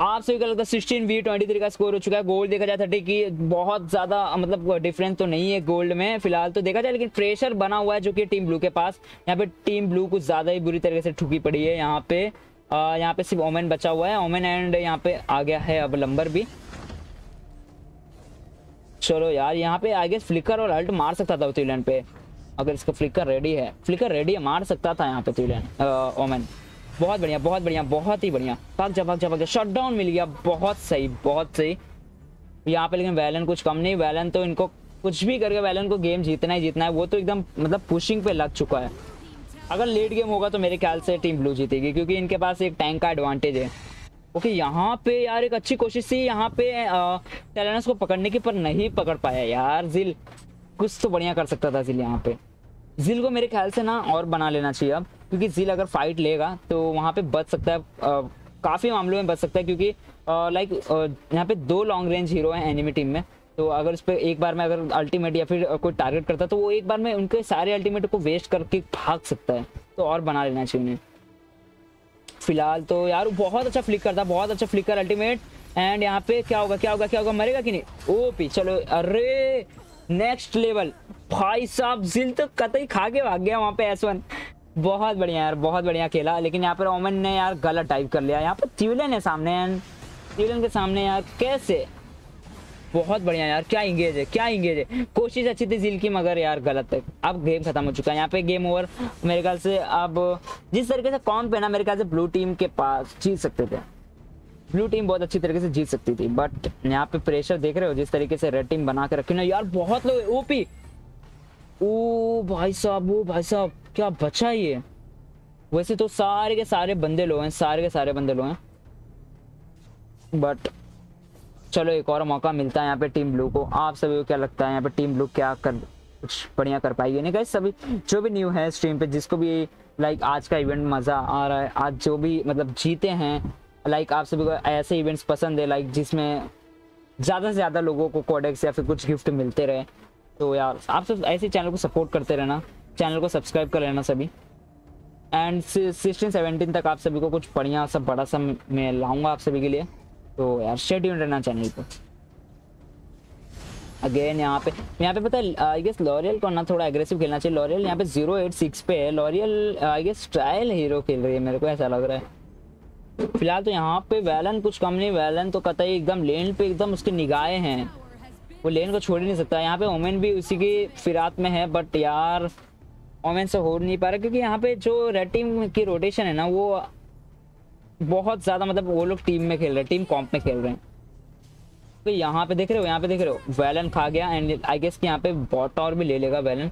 आप सभी का लगता है 16v23 का स्कोर हो चुका है। गोल्ड देखा जाए 30 की बहुत ज़्यादा मतलब डिफरेंस तो नहीं है गोल्ड में फिलहाल तो देखा जाए, लेकिन प्रेशर बना हुआ है जो कि टीम ब्लू के पास। यहाँ पे टीम ब्लू कुछ ज़्यादा ही बुरी तरीके से ठुकी पड़ी है। यहाँ पे सिर्फ ओमेन बचा हुआ है, ओमेन एंड यहाँ पे आ गया है अब लंबर भी। चलो यार यहाँ पे आगे फ्लिकर और अल्ट मार सकता था ट्विलन पे, अगर इसका फ्लिकर रेडी है। फ्लिकर रेडी है, मार सकता था यहाँ पे ट्विलन ओमेन। बहुत बढ़िया बहुत बढ़िया बहुत ही बढ़िया, भाग जा। शटडाउन मिल गया, बहुत सही बहुत सही। यहाँ पे लेकिन वैलेंट कुछ कम नहीं, वैलेंट तो इनको कुछ भी करके वैलेंट को गेम जीतना ही जीतना है। वो तो एकदम मतलब पुशिंग पे लग चुका है। अगर लेट गेम होगा तो मेरे ख्याल से टीम ब्लू जीतेगी क्योंकि इनके पास एक टैंक का एडवांटेज है। ओके यहाँ पे यार एक अच्छी कोशिश थी यहाँ पे टेलानस को पकड़ने की पर नहीं पकड़ पाया। यार जिल कुछ तो बढ़िया कर सकता था। जिल यहाँ पे जिल को मेरे ख्याल से ना और बना लेना चाहिए अब, क्योंकि जिल अगर फाइट लेगा तो वहाँ पे बच सकता है, काफ़ी मामलों में बच सकता है क्योंकि लाइक यहाँ पे दो लॉन्ग रेंज हीरो हैं एनिमी टीम में। तो अगर उस पर एक बार में अगर अल्टीमेट या फिर कोई टारगेट करता तो वो एक बार में उनके सारे अल्टीमेट को वेस्ट करके भाग सकता है, तो और बना लेना चाहिए उन्हें फिलहाल तो। यार बहुत अच्छा फ्लिकर था, बहुत अच्छा फ्लिकर अल्टीमेट एंड यहाँ पे क्या होगा, मरेगा कि नहीं। ओपी चलो, अरे नेक्स्ट लेवल भाई साहब, जिल तो कतई खा के भाग गया वहाँ पे S1। बहुत बढ़िया यार, बहुत बढ़िया खेला। लेकिन यहाँ पर ओमेन ने यार गलत टाइप कर लिया। यहाँ पर ट्विलन है सामने एंड ट्विलन के सामने यार कैसे, बहुत बढ़िया यार, क्या इंगेज है। कोशिश अच्छी थी जिल की मगर यार गलत है। अब गेम खत्म हो चुका है, यहाँ पे गेम ओवर मेरे ख्याल से। अब जिस तरीके से कॉम्प है ना, मेरे ख्याल से ब्लू टीम के पास जीत सकते थे, ब्लू टीम बहुत अच्छी तरीके से जीत सकती थी। बट यहाँ पे प्रेशर देख रहे हो जिस तरीके से रेड टीम बना के रखी ना यार, बहुत लोग ओपी। ओ भाई साहब क्या बचा ये। वैसे तो सारे के सारे बंदे लो हैं बट चलो एक और मौका मिलता है यहाँ पे टीम ब्लू को। आप सभी को क्या लगता है यहाँ पे टीम ब्लू क्या कर कुछ बढ़िया कर पाएगी नहीं गाइस। सभी जो भी न्यू है स्ट्रीम पे, जिसको भी लाइक आज का इवेंट मज़ा आ रहा है, आज जो भी मतलब जीते हैं, लाइक आप सभी को ऐसे इवेंट्स पसंद है लाइक जिसमें ज़्यादा से ज़्यादा लोगों को कोडेक्स या फिर कुछ गिफ्ट मिलते रहे, तो यार आप सब ऐसे चैनल को सपोर्ट करते रहना, चैनल को सब्सक्राइब कर लेना सभी। एंड 16-17 तक आप सभी को कुछ बढ़िया सा बड़ा सा मैं लाऊंगा आप सभी के लिए, तो यार शेड्यूल रहना चैनल को। अगेन यहाँ पे पता है आई गेस लॉरियल को ना थोड़ा एग्रेसिव खेलना चाहिए। लॉरियल यहाँ पे 086 पे है, L'Oréal I guess trial hero खेल रही है, मेरे को ऐसा लग रहा है फिलहाल तो। यहाँ पे वैलन कुछ कम नहीं, वैलन तो कतई एकदम लेन पे एकदम उसकी निगाहें हैं, वो लेन को छोड़ ही नहीं सकता। यहाँ पे ओमेन भी उसी की फिरात में है बट यार ओमेन से हो नहीं पा रहा क्योंकि यहाँ पे जो रेड टीम की रोटेशन है ना वो बहुत ज़्यादा मतलब वो लोग टीम में खेल रहे हैं, टीम कॉम्प में खेल रहे हैं। तो यहाँ पे देख रहे हो वैलन खा गया एंड आई गेस कि यहाँ पे बॉट टावर भी ले लेगा वैलन।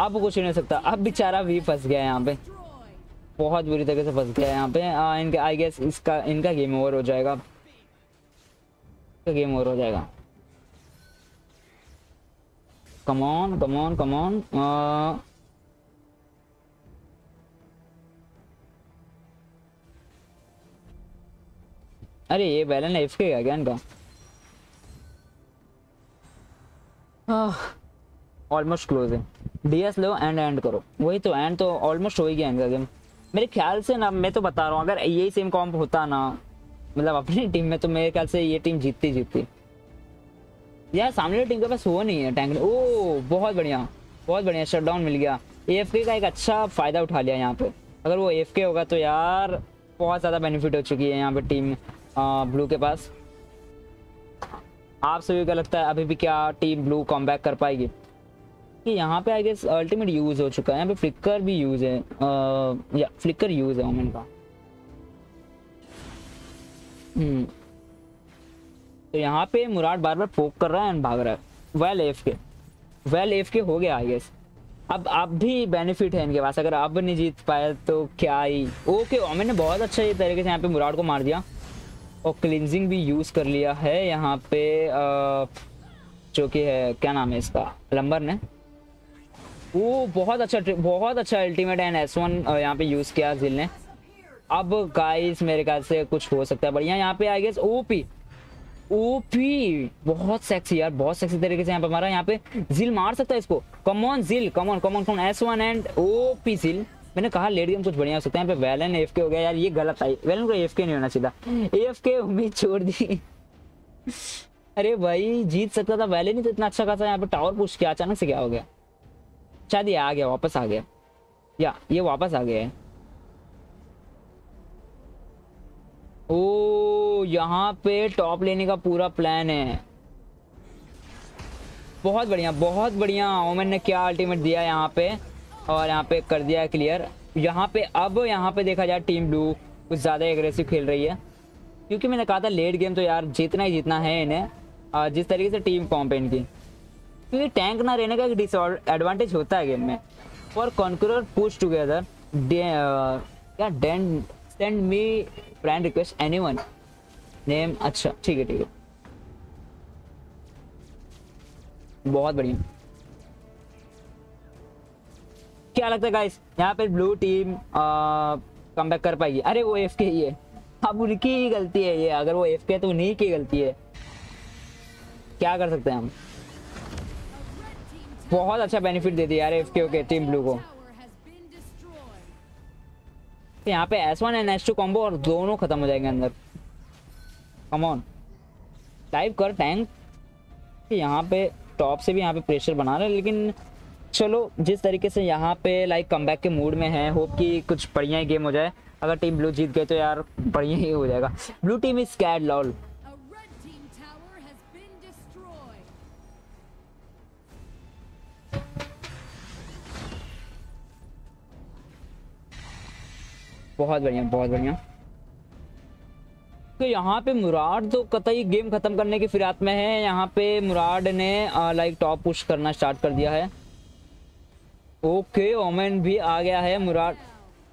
अब कुछ नहीं हो सकता। अब बेचारा भी फंस गया है यहाँ पे, बहुत बुरी तरीके से फंस गया है यहाँ पे। इनका आई गेस इनका गेम ओवर हो जाएगा, गेम ओवर हो जाएगा। कमॉन कमॉन कमॉन, अरे ये बैलन एफ के क्या इनका। ऑलमोस्ट क्लोज है। डीएस लो एंड एंड करो, वही तो एंड तो ऑलमोस्ट हो ही गया इनका गेम मेरे ख्याल से ना। मैं तो बता रहा हूँ अगर यही सेम कॉम्प होता ना मतलब अपनी टीम में, तो मेरे ख्याल से ये टीम जीतती। यार सामने टीम के पास वो नहीं है टैंक। ओ बहुत बढ़िया, बहुत बढ़िया, शट डाउन मिल गया। एएफके का एक अच्छा फ़ायदा उठा लिया यहाँ पे। अगर वो एएफके होगा तो यार बहुत ज़्यादा बेनिफिट हो चुकी है यहाँ पे टीम ब्लू के पास। आप सभी क्या लगता है अभी भी क्या टीम ब्लू कॉमबैक कर पाएगी? कि यहाँ पे आई गेस अल्टीमेट यूज़ हो चुका है, यहाँ पे फ्लिकर भी यूज़ है, या फ्लिकर यूज़ है ओमेन का। तो यहाँ पे मुराद बार बार पोक कर रहा है एंड भाग रहा है। वेल एफ के हो गया आई गेस। अब भी बेनिफिट है इनके पास, अगर अब नहीं जीत पाए तो क्या ही। ओके ओमेन ने बहुत अच्छा ये तरीके से यहाँ पे मुराद को मार दिया और क्लिनजिंग भी यूज़ कर लिया है यहाँ पे, जो कि है क्या नाम है इसका, लंबर ने। वो बहुत अच्छा अल्टीमेट एंड S1 यहाँ पे यूज़ किया जिल ने। अब गाइस मेरे ख्याल से कुछ हो सकता है बढ़िया यहाँ पे आई गेस। ओपी बहुत सेक्सी यार, बहुत सेक्सी तरीके से यहाँ पे हमारा यहाँ पे जिल मार सकता है इसको। कमॉन जिल, come on come on come on, S1 and OP जिल। मैंने कहा लेट गेम कुछ बढ़िया हो सकता है। यहाँ पे वैलन एफ के हो गया यार, ये गलत आई। वैलन को एफ के नहीं होना चाहिए, एफ के उम्मीद छोड़ दी। अरे भाई जीत सकता था वैलन ही तो, इतना अच्छा खासा यहाँ पे टावर पुश किया, अचानक से क्या हो गया? शायद ये आ गया, वापस आ गया, या ये वापस आ गया है। ओ यहाँ पे टॉप लेने का पूरा प्लान है। बहुत बढ़िया, बहुत बढ़िया, ओमेन ने क्या अल्टीमेट दिया यहाँ पे और यहाँ पे कर दिया क्लियर। यहाँ पे अब यहाँ पे देखा जाए टीम ब्लू कुछ ज़्यादा एग्रेसिव खेल रही है, क्योंकि मैंने कहा था लेट गेम तो यार जीतना ही जीतना है इन्हें। जिस तरीके से टीम कॉम्प है इनकी, क्योंकि टैंक ना रहने का एक डिसएडवांटेज होता है गेम में। और कॉन्करर पुश टुगेदर क्या डेंड send me friend request anyone name. अच्छा ठीक है ठीक है, बहुत बढ़िया। क्या लगता है गाइस यहाँ पे ब्लू टीम कमबैक कर पाएगी? अरे वो एफके ही है, अब उनकी ही गलती है ये। अगर वो एफके तो उन्हीं की गलती है, क्या कर सकते हैं हम। बहुत अच्छा बेनिफिट दे दिया यार एफके के टीम ब्लू को। यहाँ पे S1 एंड S2 कॉम्बो और दोनों खत्म हो जाएंगे अंदर। कम ऑन टाइप कर टैंक। यहाँ पे टॉप से भी यहाँ पे प्रेशर बना रहे हैं, लेकिन चलो जिस तरीके से यहाँ पे लाइक कमबैक के मूड में है, होप कि कुछ बढ़िया ही गेम हो जाए। अगर टीम ब्लू जीत गए तो यार बढ़िया ही हो जाएगा। Blue team is scared lol. बहुत बढ़िया, बहुत बढ़िया। तो यहाँ पे मुराद तो कतई गेम खत्म करने की फिरात में है। यहाँ पे मुराद ने लाइक टॉप पुश करना स्टार्ट कर दिया है। ओके ओमेन भी आ गया है मुराद,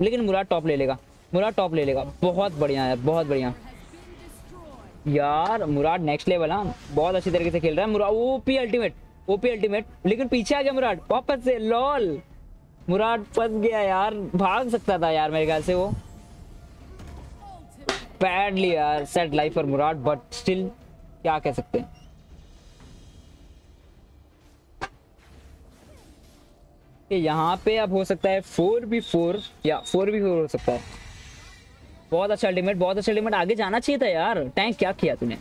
लेकिन मुराद टॉप ले लेगा, मुराद टॉप ले लेगा। बहुत बढ़िया यार, बहुत बढ़िया यार। मुराद नेक्स्ट लेवल, हाँ बहुत अच्छी तरीके से खेल रहा है मुराद। ओपी अल्टीमेट, लेकिन पीछे आ गया मुराद वापस से। लॉल मुराद फंस गया यार, भाग सकता था यार मेरे ख्याल से वो। बैडली यार set life for Murad, but still क्या कह सकते हैं। यहाँ पे अब हो सकता है 4v4 या 4v4 हो सकता है। बहुत अच्छा अल्टीमेट, बहुत अच्छा अल्टीमेट। आगे जाना चाहिए था यार, टैंक क्या किया तूने,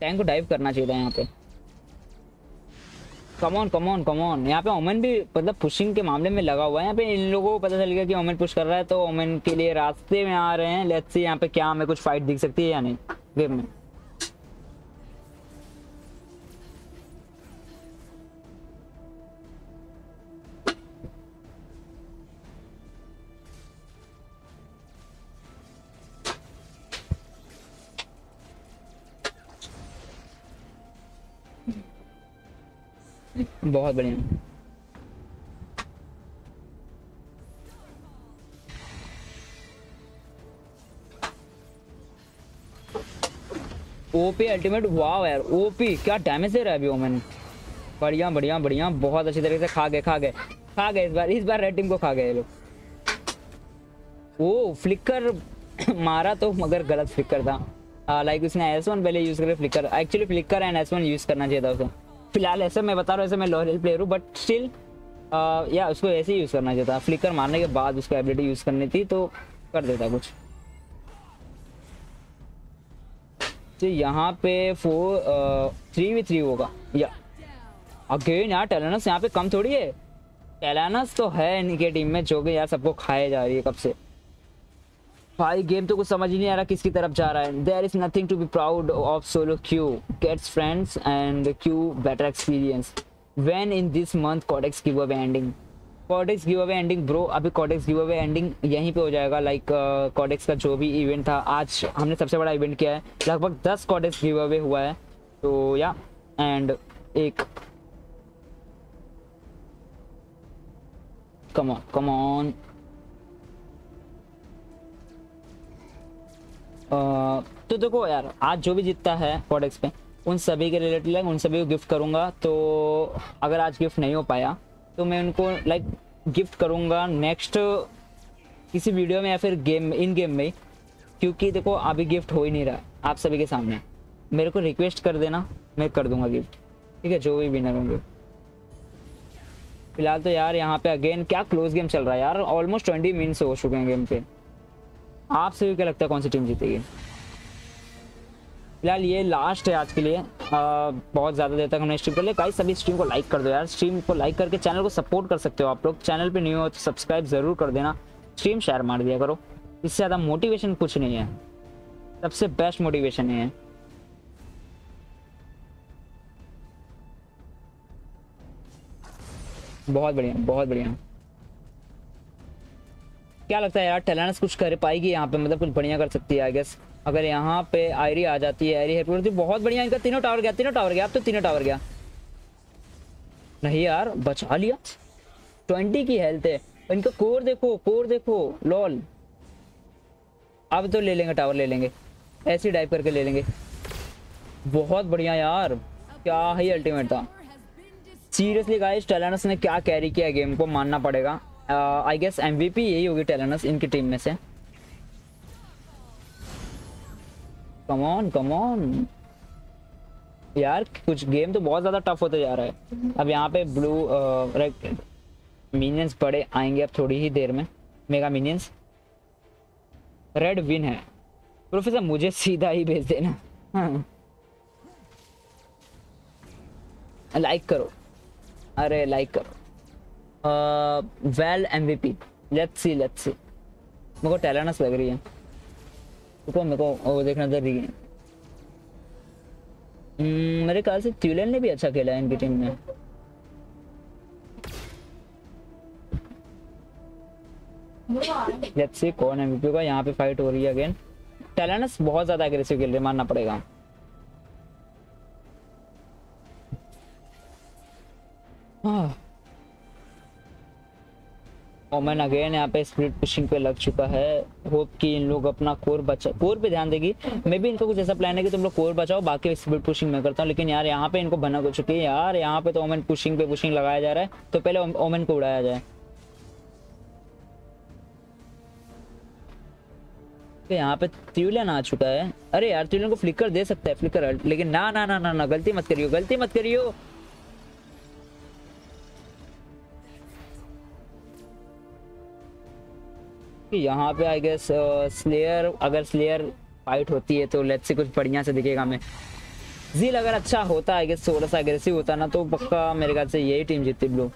टैंक को डाइव करना चाहिए था यहाँ पे। कमॉन कमॉन कमॉन, यहाँ पे ओमेन भी मतलब पुशिंग के मामले में लगा हुआ है। यहाँ पे इन लोगों को पता चल गया कि ओमेन पुश कर रहा है, तो ओमेन के लिए रास्ते में आ रहे हैं। लेट्स सी यहाँ पे क्या हमें कुछ फाइट दिख सकती है या नहीं गेम में। बहुत बढ़िया, ओपी अल्टीमेट, वाव यार ओपी, क्या डैमेज दे रहा है अभी ओमन। बढ़िया बढ़िया बढ़िया, बहुत अच्छी तरीके से खा गए इस बार रेड टीम को खा गए ये लोग। ओ फ्लिकर मारा तो, मगर गलत फ्लिकर था। लाइक उसने S1 पहले यूज करके flicker, actually flicker and S1 use करना चाहिए था उसे। फिलहाल ऐसे मैं बता रहा हूँ, ऐसे मैं लॉरियल प्लेयर हूँ, बट स्टिल या उसको ऐसे ही यूज़ करना चाहिए था। फ्लिकर मारने के बाद उसको एबिलिटी यूज़ करनी थी तो कर देता कुछ। तो यहाँ पे 4-3v3 होगा या अगेन। यार टेलानस यहाँ पे कम थोड़ी है, टेलानस तो है इनके टीम में, जो कि यार सबको खाए जा रही है कब से भाई। गेम तो कुछ समझ ही नहीं आ रहा किसकी तरफ जा रहा है। There is nothing to be proud of solo queue, gets friends and queue better experience when in this month codex give away ending. Codex give away ending bro, अभी कॉडेक्स गिव अवे एंडिंग यहीं पे हो जाएगा। Like Codex का जो भी event था, आज हमने सबसे बड़ा इवेंट किया है, लगभग 10 कॉडेक्स गिव अवे हुआ है। तो या एंड एक कम ऑन तो देखो यार, आज जो भी जीतता है कॉडेक्स पे उन सभी के रिलेटेड लाइक उन सभी को गिफ्ट करूंगा। तो अगर आज गिफ्ट नहीं हो पाया तो मैं उनको लाइक गिफ्ट करूंगा नेक्स्ट किसी वीडियो में या फिर गेम इन गेम में, क्योंकि देखो अभी गिफ्ट हो ही नहीं रहा। आप सभी के सामने मेरे को रिक्वेस्ट कर देना, मैं कर दूंगा गिफ्ट, ठीक है, जो भी विनर होंगे। फिलहाल तो यार यहाँ पे अगेन क्या क्लोज गेम चल रहा है यार, ऑलमोस्ट 20 मिनट्स हो चुके हैं गेम पे। आप सभी क्या लगता है कौन सी टीम जीतेगी? फिलहाल ये लास्ट है आज के लिए। बहुत ज़्यादा देर तक हमने स्ट्रीम कर लिया। गाइस सभी स्ट्रीम को लाइक कर दो यार, स्ट्रीम को लाइक करके चैनल को सपोर्ट कर सकते हो। आप लोग चैनल पे न्यू हो तो सब्सक्राइब ज़रूर कर देना, स्ट्रीम शेयर मार दिया करो। इससे ज़्यादा मोटिवेशन कुछ नहीं है, सबसे बेस्ट मोटिवेशन है। बहुत बढ़िया बहुत बढ़िया। क्या लगता है यार टेलानस कुछ कर पाएगी यहाँ पे, मतलब कुछ बढ़िया कर सकती है आई गेस। अगर यहाँ पे आयरी आ जाती है, आयरी हेल्प, बहुत बढ़िया। इनका तीनों टावर गया, अब तो तीनों टावर गया। नहीं यार बचा लिया, 20 की हेल्थ है। इनका कोर देखो लॉल। अब तो ले लेंगे टावर, ले लेंगे ऐसे डाइव करके ले लेंगे। बहुत बढ़िया यार, क्या ही अल्टीमेट था। सीरियसली गाइस टेलानस ने क्या कैरी किया गेम को, मानना पड़ेगा। आई गेस MVP यही होगी टेलानस इनकी टीम में से। कम ऑन यार, कुछ गेम तो बहुत ज़्यादा टफ होते जा रहा है। अब यहाँ पे ब्लू रेड मिनियंस बड़े आएंगे अब थोड़ी ही देर में, मेगा मिनियंस। रेड विन है प्रोफेसर, मुझे सीधा ही भेज देना। हाँ। लाइक करो, अरे लाइक करो। वेल MVP लेट्स सी मेरे को टेलानस लग रही है। रुको मेरे को वो देखना जरूरी है। मेरे ख्याल से ट्यूलन ने भी अच्छा खेला है इनकी टीम में। लेट्स सी कौन MVP का। यहाँ पे फाइट हो रही है अगेन। टेलानस बहुत ज्यादा अग्रेसिव खेल रही है, मानना पड़ेगा। हाँ ओमेन अगेन यहाँ पे स्प्लिट पुशिंग पे लग चुका है। होप कि इन लोग अपना कोर पे ध्यान देगी। मे भी इनका कुछ ऐसा प्लान है कि तुम लोग कोर बचाओ, बाकी स्प्लिट पुशिंग मैं करता हूँ। लेकिन यार यहाँ पे इनको भनक हो चुकी है यार। यहाँ पे तो ओमेन पुशिंग पे पुशिंग लगाया जा रहा है, तो पहले ओमेन को उड़ाया जाए। तो यहाँ पे त्रिलन आ चुका है। अरे यार त्रिलन को फ्लिकर दे सकता है, फ्लिकर, लेकिन ना ना ना ना ना, गलती मत करियो। यहाँ पे आई गेस स्लेयर, अगर स्लेयर फाइट होती है तो लेट्स से कुछ बढ़िया से दिखेगा। मैं जील अगर अच्छा होता, आई गेस थोड़ा सा अग्रेसिव होता ना, तो पक्का मेरे ख्याल से यही टीम जीतती ब्लू।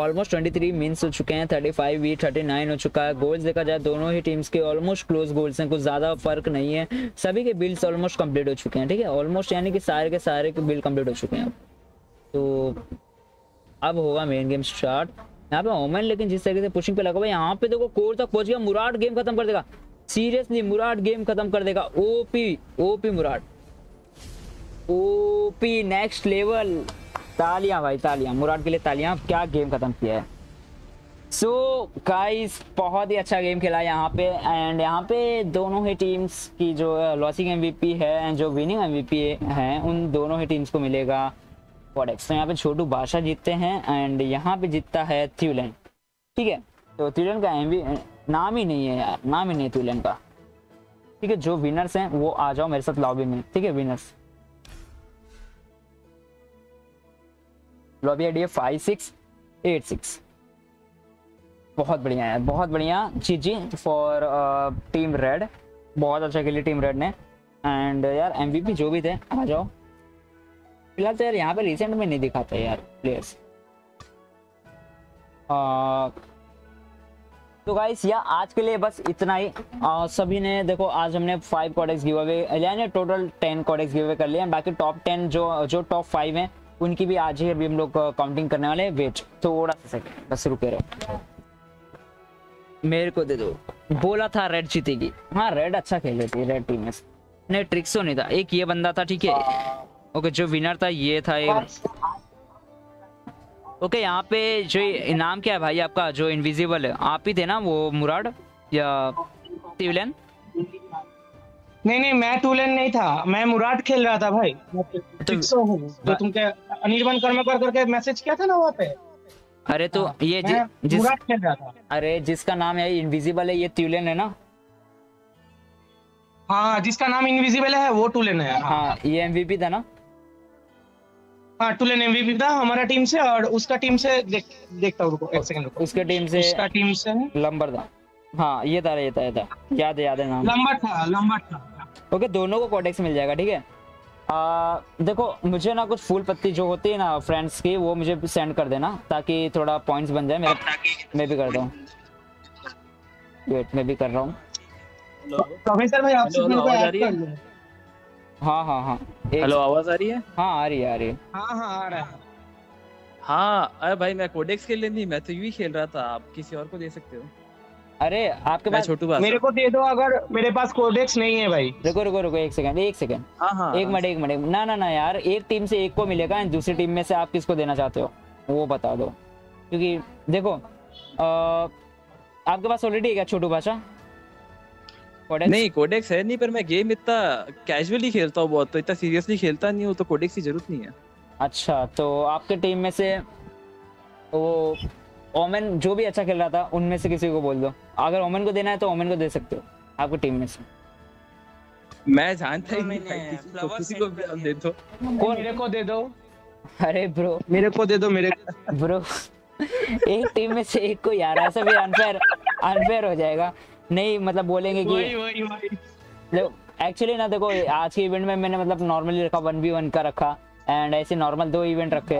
ऑलमोस्ट 23 मिनट्स हो चुके हैं, 35v39 हो चुका है। गोल्स देखा जाए दोनों ही टीम्स के ऑलमोस्ट क्लोज गोल्स हैं, कुछ ज़्यादा फर्क नहीं है। सभी के बिल्स ऑलमोस्ट कम्प्लीट हो चुके हैं, ठीक है, ऑलमोस्ट यानी कि सारे के बिल कम्प्लीट हो चुके हैं। तो अब होगा मेन गेम स्टार्ट। यहाँ पे ओमेन लेकिन जिस तरीके से पुशिंग पे लगा हुआ है, यहाँ पे देखो कोर तक पहुंच गया। मुराद गेम खत्म कर देगा, सीरियसली मुराद गेम खत्म कर देगा। ओपी मुराद, ओपी नेक्स्ट लेवल। तालियां भाई तालियां, मुराद के लिए तालियां। क्या गेम खत्म किया है सो गाइस बहुत ही अच्छा गेम खेला यहाँ पे एंड यहाँ पे दोनों ही टीम्स की जो लॉसिंग एमवीपी है एंड जो विनिंग एमवीपी हैं उन दोनों ही टीम्स को मिलेगा कॉडेक्स। तो यहाँ पे छोटू बादशाह जीतते हैं एंड यहाँ पे जीतता है थ्यूलैंड। ठीक है, तो थ्यूलैंड का एमवीपी नाम ही नहीं है यार, नाम ही नहीं थ्यूलैंड का। ठीक है, जो विनर्स हैं वो आ जाओ मेरे साथ लॉबी में। ठीक है, विनर्स लॉबी आईडी 5686। बहुत बढ़िया यार, बहुत बढ़िया। जी फॉर टीम रेड, बहुत अच्छा खेली टीम रेड ने। एंड यार एमवीपी जो भी थे आ जाओ। फिलहाल तो यार यहाँ पे रिसेंट में नहीं दिखाते यार प्लेयर्स। तो गाइस यार आज के लिए बस इतना ही। सभी ने देखो आज हमने 5 कॉडेक्स गिव अवे, यानी टोटल 10 कॉडेक्स गिव अवे कर लिए। बाकी टॉप 10 जो टॉप 5 हैं उनकी भी आज ही अभी हम लोग काउंटिंग करने वाले हैं। वेट थोड़ा सा सेकंड, बस रुके रहो। मेरे को दे दो, बोला था रेड जीतेगी। हाँ रेड अच्छा खेल रही थी, रेड टीम में नहीं ट्रिक्सो नहीं था, एक ये बंदा था। ठीक है ओके, जो विनर था ये था एक। ओके यहाँ पे जो नाम क्या है भाई आपका, जो इनविजिबल है आप ही थे ना वो मुराद या ट्यूलन? नहीं, मैं टूलन नहीं था, मैं मुराद खेल रहा था भाई। ट्रिक्सो हूं तो तुम क्या अनिर्बन कर्म कर करके मैसेज किया था ना वहां पे? अरे तो ये मुराद खेल रहा था। अरे जिसका नाम है इनविजिबल है ये ट्यूलन है ना? हाँ जिसका नाम इनविजिबल है वो टूलन है। हाँ ये एमवीपी था ना? हाँ टूलन एमवीपी था हमारा टीम से, और उसका टीम से देखता हूं रुको एक सेकंड रुको, उसका टीम से लंबर था। हाँ ये था याद है नाम, लंबर था। ओके दोनों को कॉडेक्स मिल जाएगा। ठीक है देखो मुझे ना कुछ फूल पत्ती जो होती है ना फ्रेंड्स की वो मुझे सेंड कर देना ताकि थोड़ा पॉइंट्स बन जाए मेरा। मैं भी कर दूँ, वेट मैं भी कर रहा हूँ। प्रोफेसर भाई आपसे आवाज आ रही है? हाँ हेलो आवाज आ रही है? हाँ आ रही है। हाँ आ रहा है। हाँ अरे भाई मैं कॉडेक्स के लिए नहीं, मैं तो यूं ही खेल रहा था, आप किसी और को दे सकते हो। अरे आपके पास छोटू बादशाह, मेरे को दे दो अगर मेरे पास कोडेक्स नहीं है भाई। रुको एक सेकंड। हाँ एक मिनट। ना यार एक टीम से एक को मिलेगा, दूसरी टीम में से आप किसको देना चाहते हो वो बता दो, क्योंकि देखो आपके पास ऑलरेडी है क्या छोटू बादशाह? नहीं कोडेक्स है नहीं, पर मैं गेम इतना कैजुअली खेलता हूँ बहुत, तो इतना सीरियसली खेलता नहीं हूँ, तो कोडेक्स की जरूरत नहीं है। अच्छा तो आपके टीम में से वो ओमेन जो भी अच्छा खेल रहा था उनमें से किसी को बोल दो। अगर ओमेन को देना है तो ओमेन को दे सकते हो आपकी टीम में से। मैं जानता ही नहीं किसी को दे दो। मेरे को दे दो। अरे ब्रो मेरे को दे दो ब्रो एक टीम में से एक को यार, ऐसा भी अनफेयर हो जाएगा। नहीं मतलब बोलेंगे कि एक्चुअली ना देखो आज के इवेंट में मैंने मतलब नॉर्मली रखा 1v1 का रखा एंड ऐसे नॉर्मल 2 इवेंट रखे,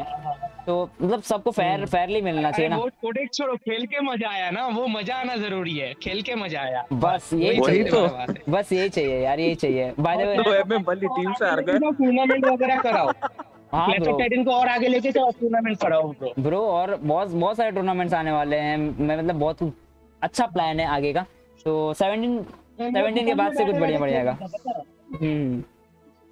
तो मतलब सबको फेयरली मिलना चाहिए ना। वो कोडेक्स छोड़ो, खेल के मजा आया ना, वो मजा आना जरूरी है, खेल के मजा आया बस यही चाहिए यार, यही चाहिए। बाय द वे मैं बल्ली टीम से हार गए, टूर्नामेंट वगैरह कराओ। हां ब्रो टाइटन को और आगे लेके जाओ, टूर्नामेंट कराओ ब्रो, और बहुत सारे टूर्नामेंट्स आने वाले हैं। मैं मतलब बहुत अच्छा प्लान है आगे का, तो 17 के बाद से कुछ बढ़िया आएगा।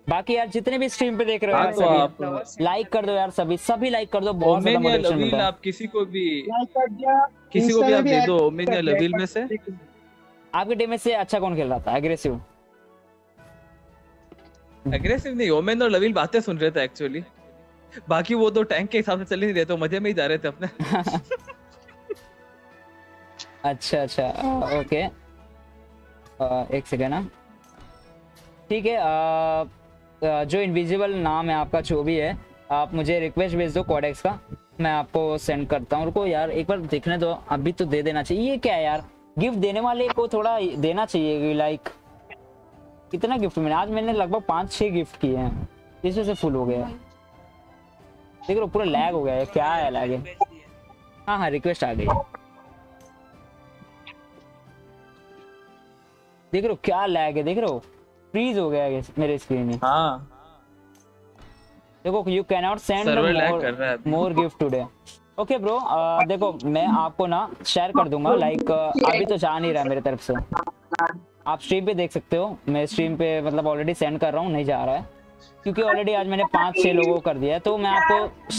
बाकी यार जितने भी स्ट्रीम पे देख रहे हो सभी लाइक कर दो यार, सभी लाइक कर दो, बहुत ज्यादा मोटिवेशन मिलता है। आप किसी को भी आप दे दो ओमेन या लवील में से। आपके टीम में से अच्छा कौन खेल रहा था? एग्रेसिव नहीं, ओमेन और लवील बातें सुन रहे थे एक्चुअली, बाकी वो 2 टैंक के हिसाब से चले नहीं रहे थे, मजे में ही जा रहे थे अपने। अच्छा ओके एक सेकेंड ना। ठीक है जो इनविजिबल नाम है आपका जो भी है आप मुझे रिक्वेस्ट भेज दो कॉडेक्स का, मैं आपको सेंड करता हूँ। रुको यार एक बार देखने दो, अभी तो दे देना चाहिए। ये क्या है यार, गिफ्ट देने वाले को थोड़ा देना चाहिए लाइक। कितना गिफ्ट मिला आज? मैंने लगभग 5-6 गिफ्ट किए हैं, इस वजह से फुल हो गया। देख लो पूरा लैग हो गया है, क्या है लैग है। हाँ रिक्वेस्ट आ गई, देख लो क्या लैग है, देख लो फ्रीज हो गया मेरे स्क्रीन में। हाँ देखो you can not send more gift today. Okay bro देखो मैं आपको ना शेयर कर दूंगा लाइक अभी तो जा नहीं रहा मेरे तरफ से, आप स्ट्रीम पे देख सकते हो। मैं स्ट्रीम पे मतलब ऑलरेडी सेंड कर रहा हूँ, नहीं जा रहा है क्योंकि ऑलरेडी आज मैंने 5-6 लोगों को कर दिया है, तो मैं आपको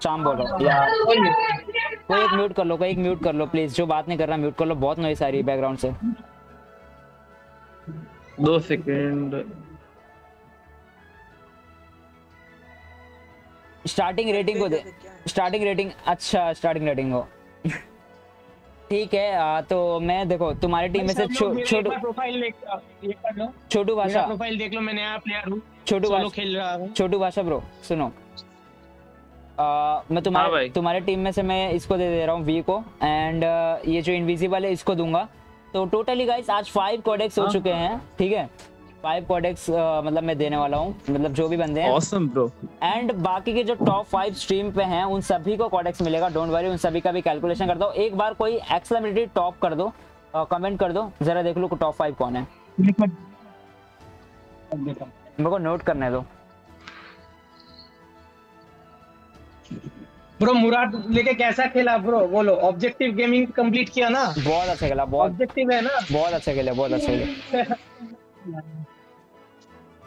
शाम बोल रहा हूँ। कोई एक म्यूट कर लो, कोई एक म्यूट कर लो प्लीज, जो बात नहीं कर रहा म्यूट कर लो, बहुत नॉइस आ रही है बैकग्राउंड से। 2 सेकंड। स्टार्टिंग रेटिंग को दे, स्टार्टिंग रेटिंग, अच्छा स्टार्टिंग रेटिंग हो ठीक है। तो मैं देखो तुम्हारी टीम में से छोटू भाषा प्रोफाइल देख लो, मैं नया प्लेयर हूं, छोटू भाषा खेल रहा हूं। छोटू भाषा ब्रो सुनो, मैं तुम्हारे टीम में से मैं इसको दे रहा हूं वी को, एंड ये जो इनविजिबल है इसको दूंगा। तो टोटली गाइस आज 5 कोडेक्स हो चुके हैं, ठीक है 5 कोडेक्स मतलब मैं देने वाला हूँ, मतलब जो भी बंदे हैं। Awesome bro। एंड बाकी के जो टॉप 5 स्ट्रीम पे हैं उन सभी को कोडेक्स मिलेगा, डोंट वरी। उन सभी का भी कैलकुलेशन कर दो एक बार, कोई एक्सेलरेटेड टॉप कर दो, कमेंट कर दो जरा, देख लो टॉप 5 कौन है, मेरे को नोट करने दो। ब्रो मुराद लेके कैसा खेला ब्रो बोलो, ऑब्जेक्टिव गेमिंग कंप्लीट किया ना? बहुत अच्छा खेला, बहुत ऑब्जेक्टिव है ना, बहुत अच्छा खेला, बहुत अच्छा खेला,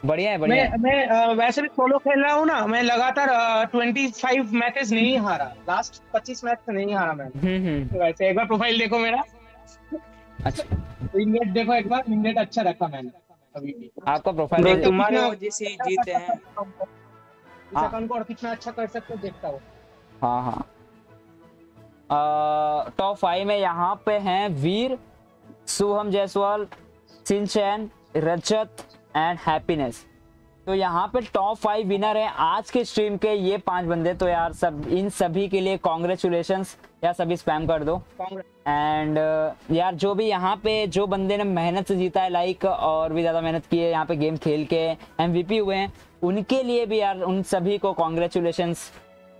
बढ़िया है बढ़िया। मैं वैसे भी सोलो खेल रहा हूँ ना, मैं लगातार 25 मैचेस नहीं हारा, लास्ट 25 मैच से नहीं हारा मैं। तो वैसे एक बार प्रोफाइल देखो मेरा, अच्छा विनरेट देखो एक बार, विनरेट अच्छा रखा मैंने अभी भी। आपका प्रोफाइल तुम्हारे वजह से जीते हैं, इस अकाउंट को और कितना अच्छा कर सकते हो देखता हूँ। हाँ हाँ टॉप 5 में यहाँ पे हैं Veer, Soham Jaiswal, Shinchan, Rajat and happiness. तो यहाँ पे टॉप 5 विनर हैं आज के स्ट्रीम के ये 5 बंदे। तो यार सब इन सभी के लिए कॉन्ग्रेचुलेशंस, यार सभी स्पैम कर दो। एंड यार जो भी यहाँ पे जो बंदे ने मेहनत से जीता है लाइक और भी ज़्यादा मेहनत की है यहाँ पे गेम खेल के MVP हुए हैं उनके लिए भी यार उन सभी को कॉन्ग्रेचुलेशंस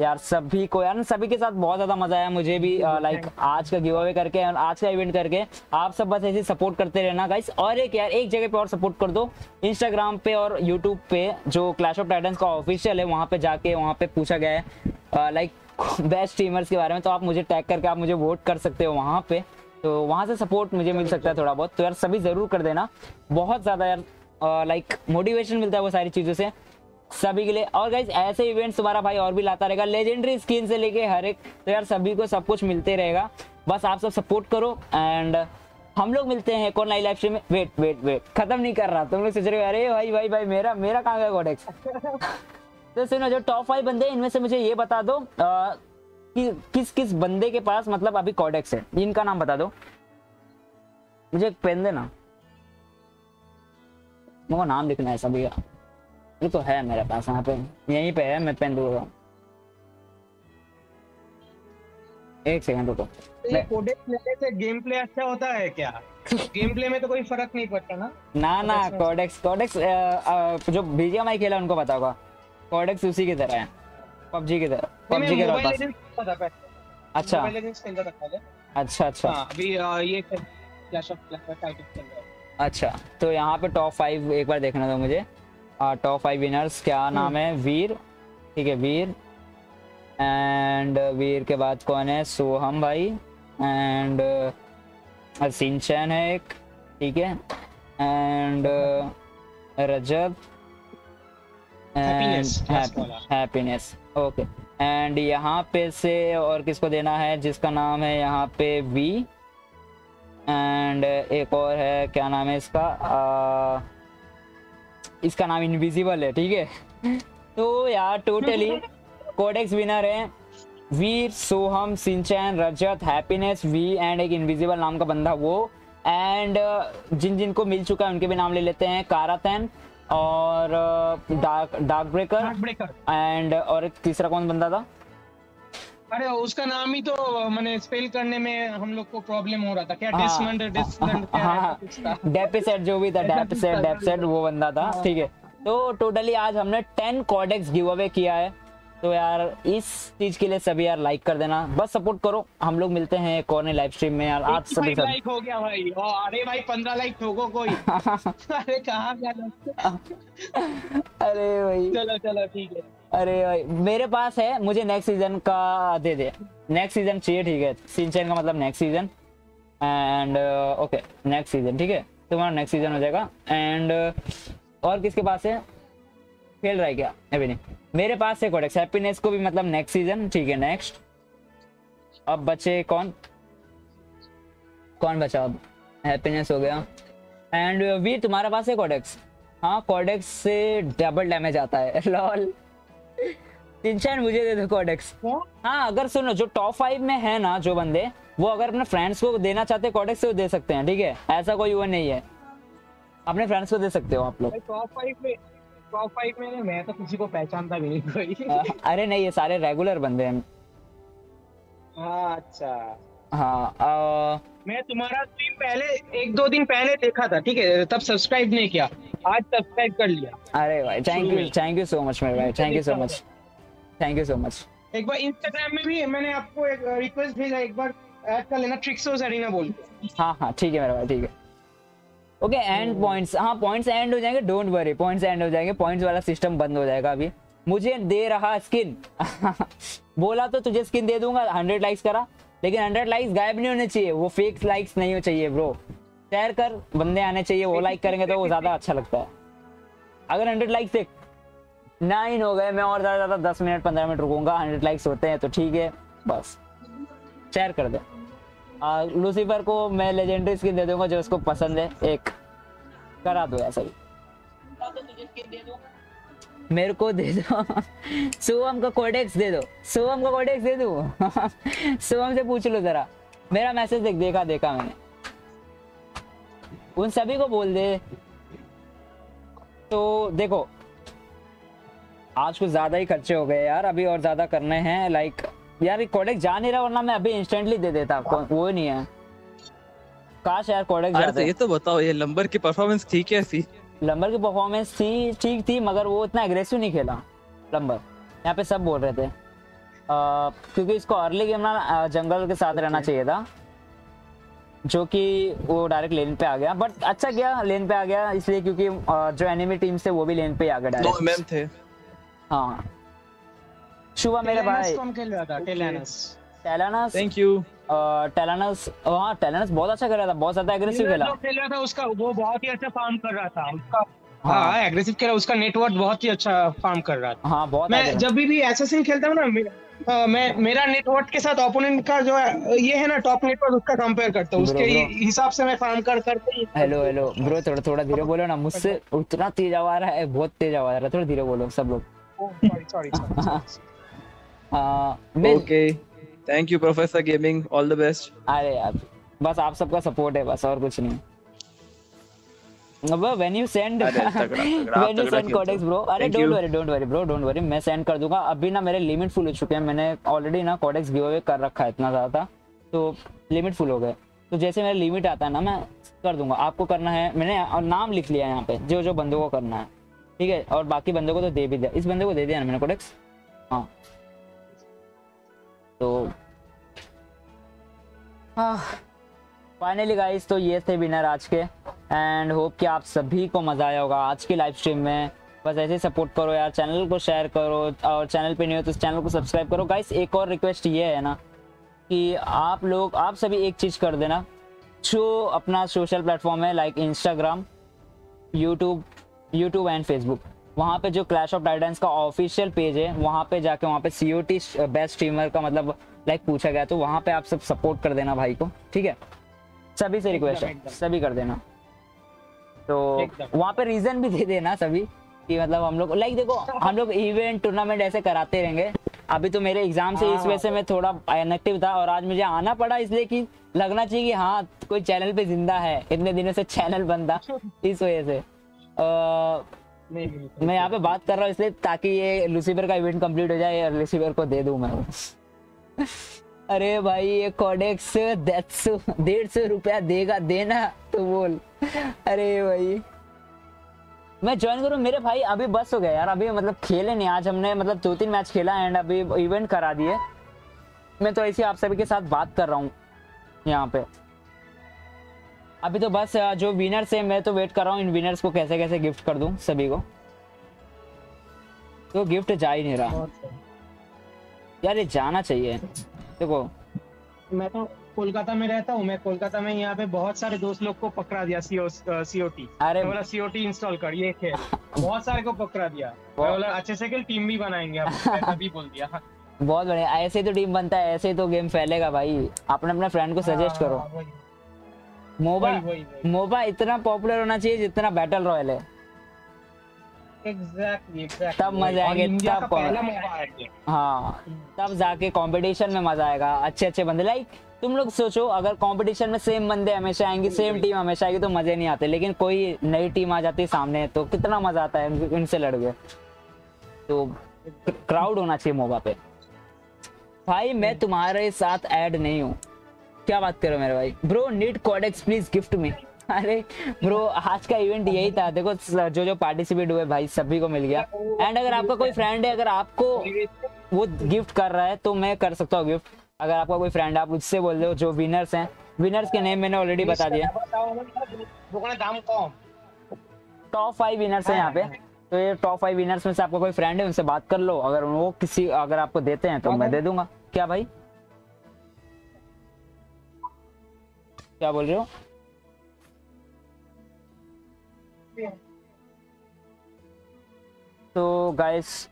यार सभी को। यार सभी के साथ बहुत ज़्यादा मज़ा आया मुझे भी, लाइक आज का गिव अवे करके और आज का इवेंट करके। आप सब बस ऐसे सपोर्ट करते रहना गाइस। और एक यार एक जगह पे और सपोर्ट कर दो, इंस्टाग्राम पे और यूट्यूब पे जो क्लैश ऑफ टाइटन्स का ऑफिशियल है वहाँ पे जाके, वहाँ पे पूछा गया है लाइक बेस्ट स्ट्रीमर्स के बारे में, तो आप मुझे टैग करके आप मुझे वोट कर सकते हो वहाँ पे, तो वहाँ से सपोर्ट मुझे मिल सकता है थोड़ा बहुत। तो यार सभी ज़रूर कर देना, बहुत ज़्यादा यार लाइक मोटिवेशन मिलता है वो सारी चीज़ों से सभी के लिए। और गाइज ऐसे इवेंट्स तुम्हारा भाई और भी लाता रहेगा, लेजेंडरी स्किन से लेके हर एक, तो यार सभी को सब कुछ मिलते रहेगा, बस आप सब सपोर्ट करो। एंड हम लोग मिलते हैं एक और नई लाइव स्ट्रीम में। वेट वेट वेट खत्म नहीं कर रहा, तुम लोग सोच रहे हो अरे भाई भाई भाई मेरा मेरा कहाँ गया कोडेक्स। तो सुनो जो टॉप 5 बंदे इनमें से मुझे ये बता दो कि किस किस बंदे के पास मतलब अभी कोडेक्स है, इनका नाम बता दो मुझे। एक पेन देना, मेरे को नाम लिखना है सभी का। ये तो है मेरे पास यहाँ पे, यहीं पे है, मैं पेन दूंगा 1 सेकंड रुको। ये कोडेक्स लेने से गेम प्ले अच्छा होता है क्या? गेम प्ले में तो कोई फर्क नहीं पड़ता ना। ना ना कोडेक्स जो बीजीएमआई खेला उनको पता होगा, कोडेक्स उसी की तरह है PUBG की तरह, PUBG के रोल। अच्छा अच्छा अच्छा अभी ये क्लैश ऑफ टाइटंस चल रहा है। अच्छा तो यहाँ पे टॉप 5 एक बार देखना था मुझे। टॉप 5 विनर्स क्या नाम है? वीर, ठीक है वीर, एंड वीर के बाद कौन है? सोहम भाई एंड सिंचन है एक, ठीक है, and Rajat and Happiness. Okay and यहाँ पे से और किसको देना है जिसका नाम है यहाँ पे वी, एंड एक और है क्या नाम है इसका, इसका नाम इनविजिबल है, ठीक है। तो यार टोटली कोडेक्स विनर है Veer, Soham, Shinchan, Rajat, happiness, V and एक इनविजिबल नाम का बंदा वो। एंड जिन जिन को मिल चुका है उनके भी नाम ले लेते हैं, काराथेन और डार्क ब्रेकर एंड और एक तीसरा कौन बंदा था, अरे उसका नाम ही तो मैंने स्पेल करने में हम लोग को प्रॉब्लम हो रहा था क्या? डेपिसेट जो भी था, डेपिसेट वो बंदा था, ठीक है। तो टोटली आज हमने 10 कोडेक्स गिव अवे किया है, तो यार इस चीज के लिए सभी यार लाइक कर देना, बस सपोर्ट करो। हम लोग मिलते हैं एक और नई लाइव स्ट्रीम में यार। आज सभी लाइक हो गया भाई, अरे भाई 15 लाइक ठोको कोई, अरे कहाँ गया अरे भाई चलो चलो ठीक है। अरे भाई मेरे पास है, मुझे नेक्स्ट सीजन का दे दे, नेक्स्ट सीजन चाहिए, ठीक है। सिंचन का मतलब next season, and okay next season, ठीक है तुम्हारा नेक्स्ट सीजन हो जाएगा। एंड और किसके पास है? फेल रहा है क्या? अभी नहीं, मेरे पास है कोडेक्स। हैप्पीनेस को भी मतलब नेक्स्ट सीजन, ठीक है नेक्स्ट। अब बचे कौन कौन बचा, अब हैप्पीनेस हो गया। एंड वीर तुम्हारे पास है कॉडेक्स? हाँ, कॉडेक्स से डबल डैमेज आता है। लॉल सिंचन मुझे दे दो कॉडेक्स। हाँ अगर सुनो जो टॉप 5 में है ना जो बंदे, वो अगर अपने फ्रेंड्स को देना चाहते हैं कॉडेक्स तो दे सकते हैं, ठीक है? ऐसा कोई वो नहीं है, अपने फ्रेंड्स को दे सकते हो आप लोग। टॉप 5 में मैं तो किसी को पहचानता भी नहीं कोई। अरे नहीं, ये सारे रेगुलर बंदे हैं। अच्छा हाँ, मैं तुम्हारा स्ट्रीम पहले 1-2 दिन पहले देखा था, ठीक है? तब सब्सक्राइब नहीं किया, आज सब्सक्राइब कर लिया। अरे भाई थैंक यू सो मच मेरे भाई, थैंक यू सो मच। एक बार इंस्टाग्राम में भी मैंने आपको एक रिक्वेस्ट भेजा, एक बार ऐड कर लेना ट्रिक्सो एरिना बोल के। हाँ हाँ ठीक है मेरे भाई, ठीक है ओके। एंड पॉइंट्स, हाँ पॉइंट्स एंड हो जाएंगे, डोंट वरी, पॉइंट्स एंड हो जाएंगे। पॉइंट्स वाला सिस्टम बंद हो जाएगा। अभी मुझे दे रहा स्किन बोला तो तुझे स्किन दे दूंगा, 100 लाइक्स करा, लेकिन 100 लाइक्स गायब नहीं होने चाहिए, वो फेक लाइक्स नहीं हो चाहिए ब्रो। शेयर कर, बंदे आने चाहिए, वो लाइक करेंगे तो वो ज्यादा अच्छा लगता है। अगर 100 लाइक्स से 9 हो गए, मैं और ज्यादा 10 मिनट 15 मिनट रुकूंगा। 100 लाइक्स होते हैं तो ठीक है, बस शेयर कर दे। लूसीफर को मैं लेजेंडरी स्किन दे दूंगा जो उसको पसंद है, एक करा दो ऐसा ही। मेरे को दे दो सोहम का कोडेक्स दे दो, सोहम का कोडेक्स दे दो सोहम से पूछ लो जरा, मेरा मैसेज देखा मैंने। उन सभी को बोल दे। तो देखो आज कुछ ज्यादा ही खर्चे हो गए यार, अभी और ज्यादा करने हैं। लाइक यार कोडेक्स जा नहीं रहा, वरना मैं अभी इंस्टेंटली दे देता आपको, वो नहीं है। काश यार कोडेक्स जाते। ये तो बताओ, ये लंबर की परफॉर्मेंस ठीक है? लंबर की परफॉर्मेंस ठीक थी, मगर वो इतना एग्रेसिव नहीं खेला लंबर, यहाँ पे सब बोल रहे थे। क्योंकि इसको अर्ली गेम ना जंगल के साथ रहना चाहिए था, जो कि वो डायरेक्ट लेन पे आ गया। बट अच्छा गया लेन पे आ गया, इसलिए क्योंकि जो एनिमी टीम से वो भी लेन पे आ गए डायरेक्ट। 2 MM थे। हाँ शुभा मेरे भाई, टेलानस थैंक यू। टेलानस हाँ टेलानस बहुत अच्छा कर रहा था, बहुत ज्यादा एग्रेसिव खेला था उसका, वो बहुत ही अच्छा फार्म कर रहा था उसका। हाँ एग्रेसिव खेला, उसका नेटवर्क बहुत ही अच्छा फार्म कर रहा था। हाँ बहुत। मैं जब भी एसेसिन खेलता हूँ ना, मेरा नेटवर्क के साथ ओपोनेंट का जो ये है ना टॉप नेटवर्क, उसका कंपेयर करता हूँ, उसके हिसाब से मैं फार्म करते। हेलो ब्रो थोड़ा धीरे बोलो ना, मुझसे उतना तेज आवाज रहा है, बहुत तेज आवाज रहा है, थोड़ा धीरे बोलो सब लोग। Sorry okay, thank you professor gaming, all the best. अरे यार बस आप सबका सपोर्ट है, बस और कुछ नहीं। अब when you send codex bro, अरे don't worry bro, don't worry, मैं सेंड कर दूंगा। अभी ना मेरे लिमिट फुल हो चुके हैं, मैंने ऑलरेडी ना कोडेक्स गिव अवे कर रखा है, इतना ज्यादा था तो लिमिट फुल हो गए। तो जैसे मेरा लिमिट आता है ना मैं कर दूंगा। आपको करना है, मैंने नाम लिख लिया है यहाँ पे जो जो बंदों को करना है, ठीक है? और बाकी बंदों को तो दे भी दिया, इस बंदे को दे दिया मैंने कोडेक्स। हाँ तो फाइनली गाइस, तो ये थे विनर आज के। एंड होप कि आप सभी को मज़ा आया होगा आज की लाइव स्ट्रीम में। बस ऐसे ही सपोर्ट करो यार, चैनल को शेयर करो, और चैनल पे नहीं हो तो चैनल को सब्सक्राइब करो। गाइस एक और रिक्वेस्ट ये है ना कि आप सभी एक चीज़ कर देना, जो अपना सोशल प्लेटफॉर्म है like Instagram, YouTube and Facebook, वहाँ पे जो क्लैश ऑफ टाइटंस का ऑफिशियल पेज है वहाँ पे जाके वहाँ पे COT बेस्ट स्ट्रीमर का मतलब लाइक पूछा गया, तो वहाँ पे आप सब सपोर्ट कर देना भाई को, ठीक है? सभी से रिक्वेस्ट है, सभी कर देना। तो वहाँ पे रीजन भी दे देना सभी कि मतलब हम लोग लाइक देखो हम लोग इवेंट टूर्नामेंट ऐसे कराते रहेंगे। अभी तो मेरे एग्जाम से इस वजह से मैं थोड़ा इनएक्टिव था, और आज मुझे आना पड़ा इसलिए कि लगना चाहिए कि हाँ कोई चैनल पे जिंदा है, इतने दिनों से चैनल बंद था इस वजह से। मैं यहाँ पे बात कर रहा हूँ इसलिए ताकि ये लूसीफर का इवेंट कंप्लीट हो जाए और लूसीफर को दे दूं मैं। अरे भाई ये कोडेक्स 150-150 रुपया देगा, देना तो बोल। अरे भाई मैं ज्वाइन करूँ मेरे भाई? अभी बस हो गया यार, अभी मतलब खेले नहीं आज हमने, मतलब 2-3 मैच खेला एंड अभी इवेंट करा दिए। मैं तो ऐसे आप सभी के साथ बात कर रहा हूँ यहाँ पे। अभी तो बस जो विनर्स है मैं तो वेट कर रहा हूँ इन विनर्स को कैसे कैसे गिफ्ट कर दूं सभी को, तो गिफ्ट जा ही नहीं रहा यार, ये जाना चाहिए। देखो मैं तो कोलकाता में रहता हूँ, मैं कोलकाता में यहाँ पे बहुत सारे दोस्त लोग को पकड़ा दिया COT। अरे बोला COT इंस्टॉल कर, ये खेल बहुत सारे को पकड़ा दिया, अच्छे से खेल टीम भी बनाएंगे, बोल दिया बहुत बढ़िया, ऐसे ही तो टीम बनता है, ऐसे ही तो गेम फैलेगा भाई। आपने अपने फ्रेंड को सजेस्ट करो। मोबा इतना पॉपुलर होना चाहिए जितना बैटल रॉयल है। Exactly. तब मजा आएगा, तब हाँ तब जाके कंपटीशन में मजा आएगा। अच्छे अच्छे बंदे, लाइक तुम लोग सोचो अगर कंपटीशन में सेम बंदे हमेशा आएंगे, सेम टीम हमेशा आएगी तो मजे नहीं आते, लेकिन कोई नई टीम आ जाती है सामने तो कितना मजा आता है इनसे लड़ के। तो क्राउड होना चाहिए मोबा पे। भाई मैं तुम्हारे साथ ऐड नहीं हूँ, क्या बात करो मेरे भाई। Bro need codex please gift me. अरे ब्रो आज का इवेंट यही था, देखो जो जो पार्टिसिपेट हुए भाई सभी को मिल गया। एंड अगर आपका कोई फ्रेंड है, अगर आपको वो गिफ्ट कर रहा है तो मैं कर सकता हूँ गिफ्ट। अगर आपका कोई फ्रेंड है आप उससे बोल दो। जो विनर्स हैं, विनर्स के नेम मैंने ऑलरेडी बता दिया, टॉप 5 विनर्स हैं यहाँ पे। तो ये टॉप 5 विनर्स में से आपका कोई फ्रेंड है उनसे बात कर लो, अगर वो किसी अगर आपको देते हैं तो मैं दे दूंगा। क्या भाई क्या बोल रहे हो? तो गाइस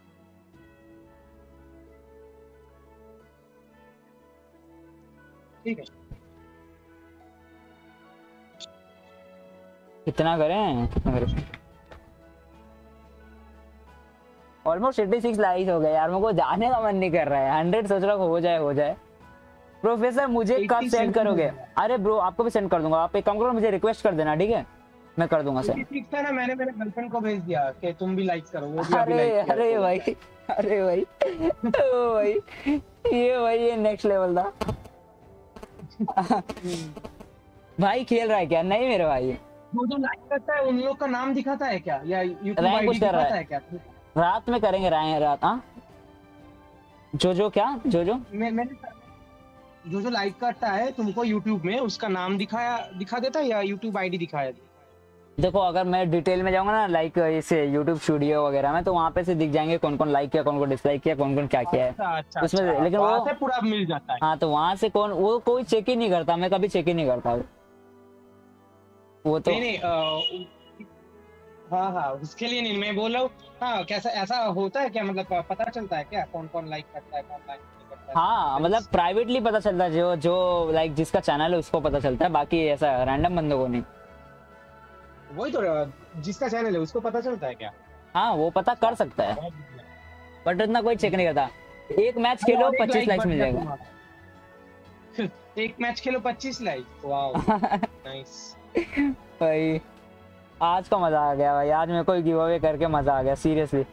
ठीक है, कितना करें ऑलमोस्ट 86 लाइक्स हो गए यार, मेरे को जाने का मन नहीं कर रहा है। 100 सोच रहा हूँ हो जाए हो जाए। प्रोफेसर मुझे कब सेंड करोगे? अरे ब्रो आपको भी सेंड कर दूंगा, आप एक काम करो मुझे रिक्वेस्ट कर देना, ठीक है मैं कर दूंगा सर। ठीक था ना, मैंने मेरे गर्लफ्रेंड को भेज दिया कि तुम भी लाइक करो, वो भी अरे भाई ओ भाई ये नेक्स्ट लेवल था। भाई खेल रहा है क्या? नहीं मेरे भाई वो जो लाइक करता है उन लोग का नाम दिखाता है क्या, या यूट्यूब आईडी दिखाता है क्या? रात में करेंगे रात। हां जो लाइक करता है तुमको यूट्यूब में उसका नाम दिखा देता है या यूट्यूब आईडी दिखाया? देखो अगर मैं डिटेल में जाऊंगा ना लाइक इसे यूट्यूब स्टूडियो वगैरह में, तो वहाँ पे से दिख जाएंगे कौन कौन लाइक किया, कौन कौन डिसलाइक किया, कौन कौन क्या किया है। अच्छा, उसमें अच्छा, लेकिन वो से पूरा मिल जाता है। हाँ तो वहाँ से कौन वो कोई चेक ही नहीं करता, मैं कभी चेक ही नहीं करता वो तो। नहीं, हाँ हाँ उसके लिए नहीं मैं बोल रहा हूँ। हाँ कैसा ऐसा होता है क्या, मतलब पता चलता है क्या कौन कौन लाइक करता है कौन लाइक? हाँ मतलब प्राइवेटली पता चलता है, जो लाइक जिसका चैनल है उसको पता चलता है, बाकी ऐसा रैंडम बंदों को नहीं। वही तो जिसका चैनल है उसको पता चलता है क्या? हाँ वो पता कर सकता है बट इतना कोई चेक नहीं करता। एक मैच खेलो 25 लाइक्स मिल जाएगा। एक मैच खेलो 25 लाइक्स, वाओ नाइस। भाई आज का मजा आ गया भाई, आज मेरे को गिव अवे करके मजा आ गया सीरियसली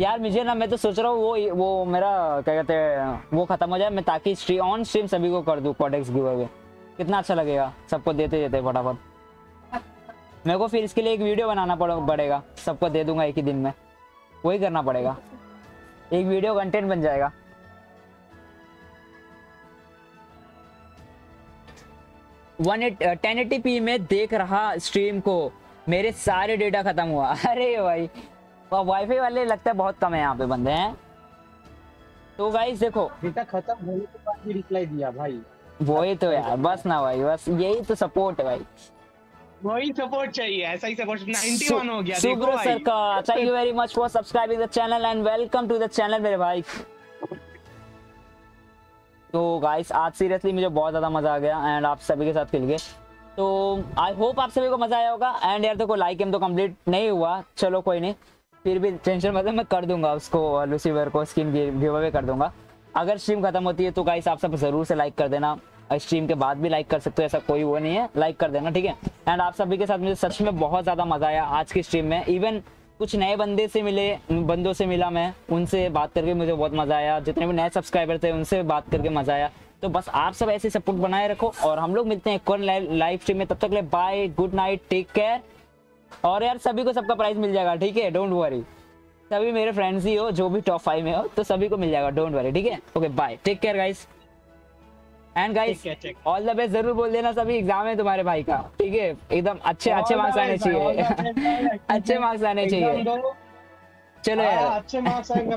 यार। मुझे ना मैं तो सोच रहा हूँ वो मेरा क्या कहते हैं वो खत्म हो जाए, मैं ताकि ऑन स्ट्रीम सभी को कर दूँ कोडेक्स गिव अवे। कितना अच्छा लगेगा सबको देते देते फटाफट। मेरे को फिर इसके लिए एक वीडियो बनाना पड़ेगा, सबको दे दूंगा एक ही दिन में, वही करना पड़ेगा। एक वीडियो कंटेंट बन जाएगा। वन 1080p में देख रहा स्ट्रीम को, मेरे सारे डेटा खत्म हुआ। अरे भाई वाईफाई वाले लगता है बहुत कम है यहाँ पे बंदे हैं। तो गाइस देखो डेटा खत्म होने के बाद भी रिप्लाई दिया भाई, वही तो यार बस ना भाई, बस यही तो सपोर्ट है भाई, वही सपोर्ट चाहिए, ऐसा ही सपोर्ट। 91 हो गया देखो भाई। सर का thank you very much for subscribing the channel and welcome to the channel मेरे भाई। तो गाइस आज सीरियसली मुझे बहुत ज्यादा मजा आ गया एंड आप सभी के साथ खेल के, तो आई होप आप सभी को मजा आया होगा। एंड यार देखो लाइक गेम तो कंप्लीट नहीं हुआ, चलो कोई नहीं, फिर भी टेंशन मतलब मैं कर दूंगा उसको, लूसीफर को स्किन गिव अवे कर दूंगा। अगर स्ट्रीम खत्म होती है तो गाइस आप सब जरूर से लाइक कर देना, स्ट्रीम के बाद भी लाइक कर सकते हो, ऐसा कोई वो नहीं है, लाइक कर देना ठीक है। एंड आप सभी के साथ मुझे सच में बहुत ज़्यादा मज़ा आया आज की स्ट्रीम में, इवन कुछ नए बंदों से मिला मैं, उनसे बात करके मुझे बहुत मज़ा आया, जितने भी नए सब्सक्राइबर थे उनसे बात करके मज़ा आया। तो बस आप सब ऐसे सपोर्ट बनाए रखो और हम लोग मिलते हैं एक और लाइव स्ट्रीम में, तब तक ले bye, good night, take care. और यार सभी को सबका प्राइज़ मिल जाएगा ठीक है, डोंट वरी, सभी मेरे फ्रेंड्स ही हो जो भी टॉप 5 में हो तो सभी को मिल जाएगा, डोंट वरी ठीक है। Okay bye, take care guys and guys all the best जरूर बोल देना, सभी एग्जाम है तुम्हारे भाई का ठीक है, एकदम अच्छे मार्क्स आने चाहिए, अच्छे मार्क्स आने चाहिए। चलो यार अच्छे मार्क्स आएंगे,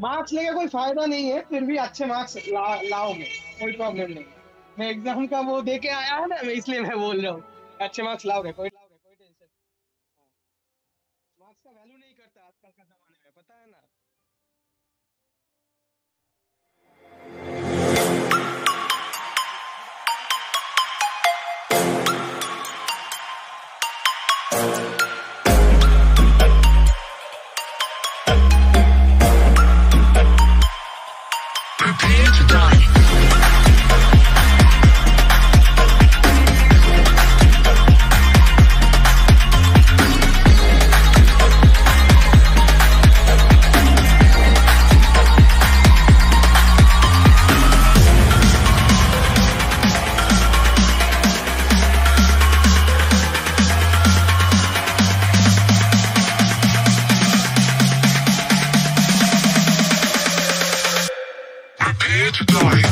मार्क्स लेके कोई फायदा नहीं है, फिर भी अच्छे मार्क्स लाओगे कोई प्रॉब्लम नहीं। मैं एग्जाम का वो देके आया हूं ना, मैं इसलिए मैं बोल रहा हूँ अच्छे मार्क्स लाओगे, कोई टेंशन। मार्क्स का वैल्यू नहीं करता आजकल का जमाने में, पता है ना। prepare to die.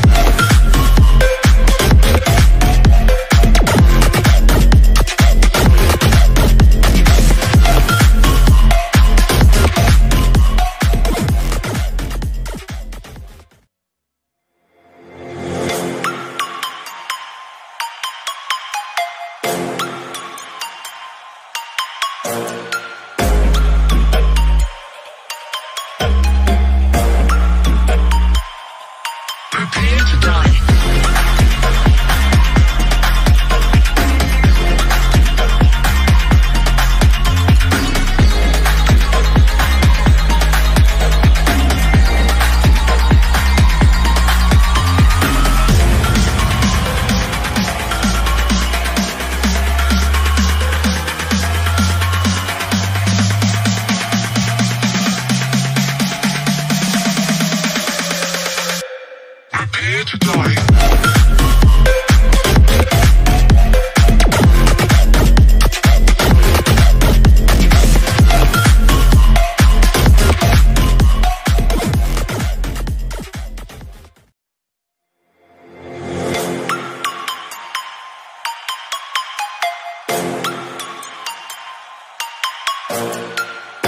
Prepare to die.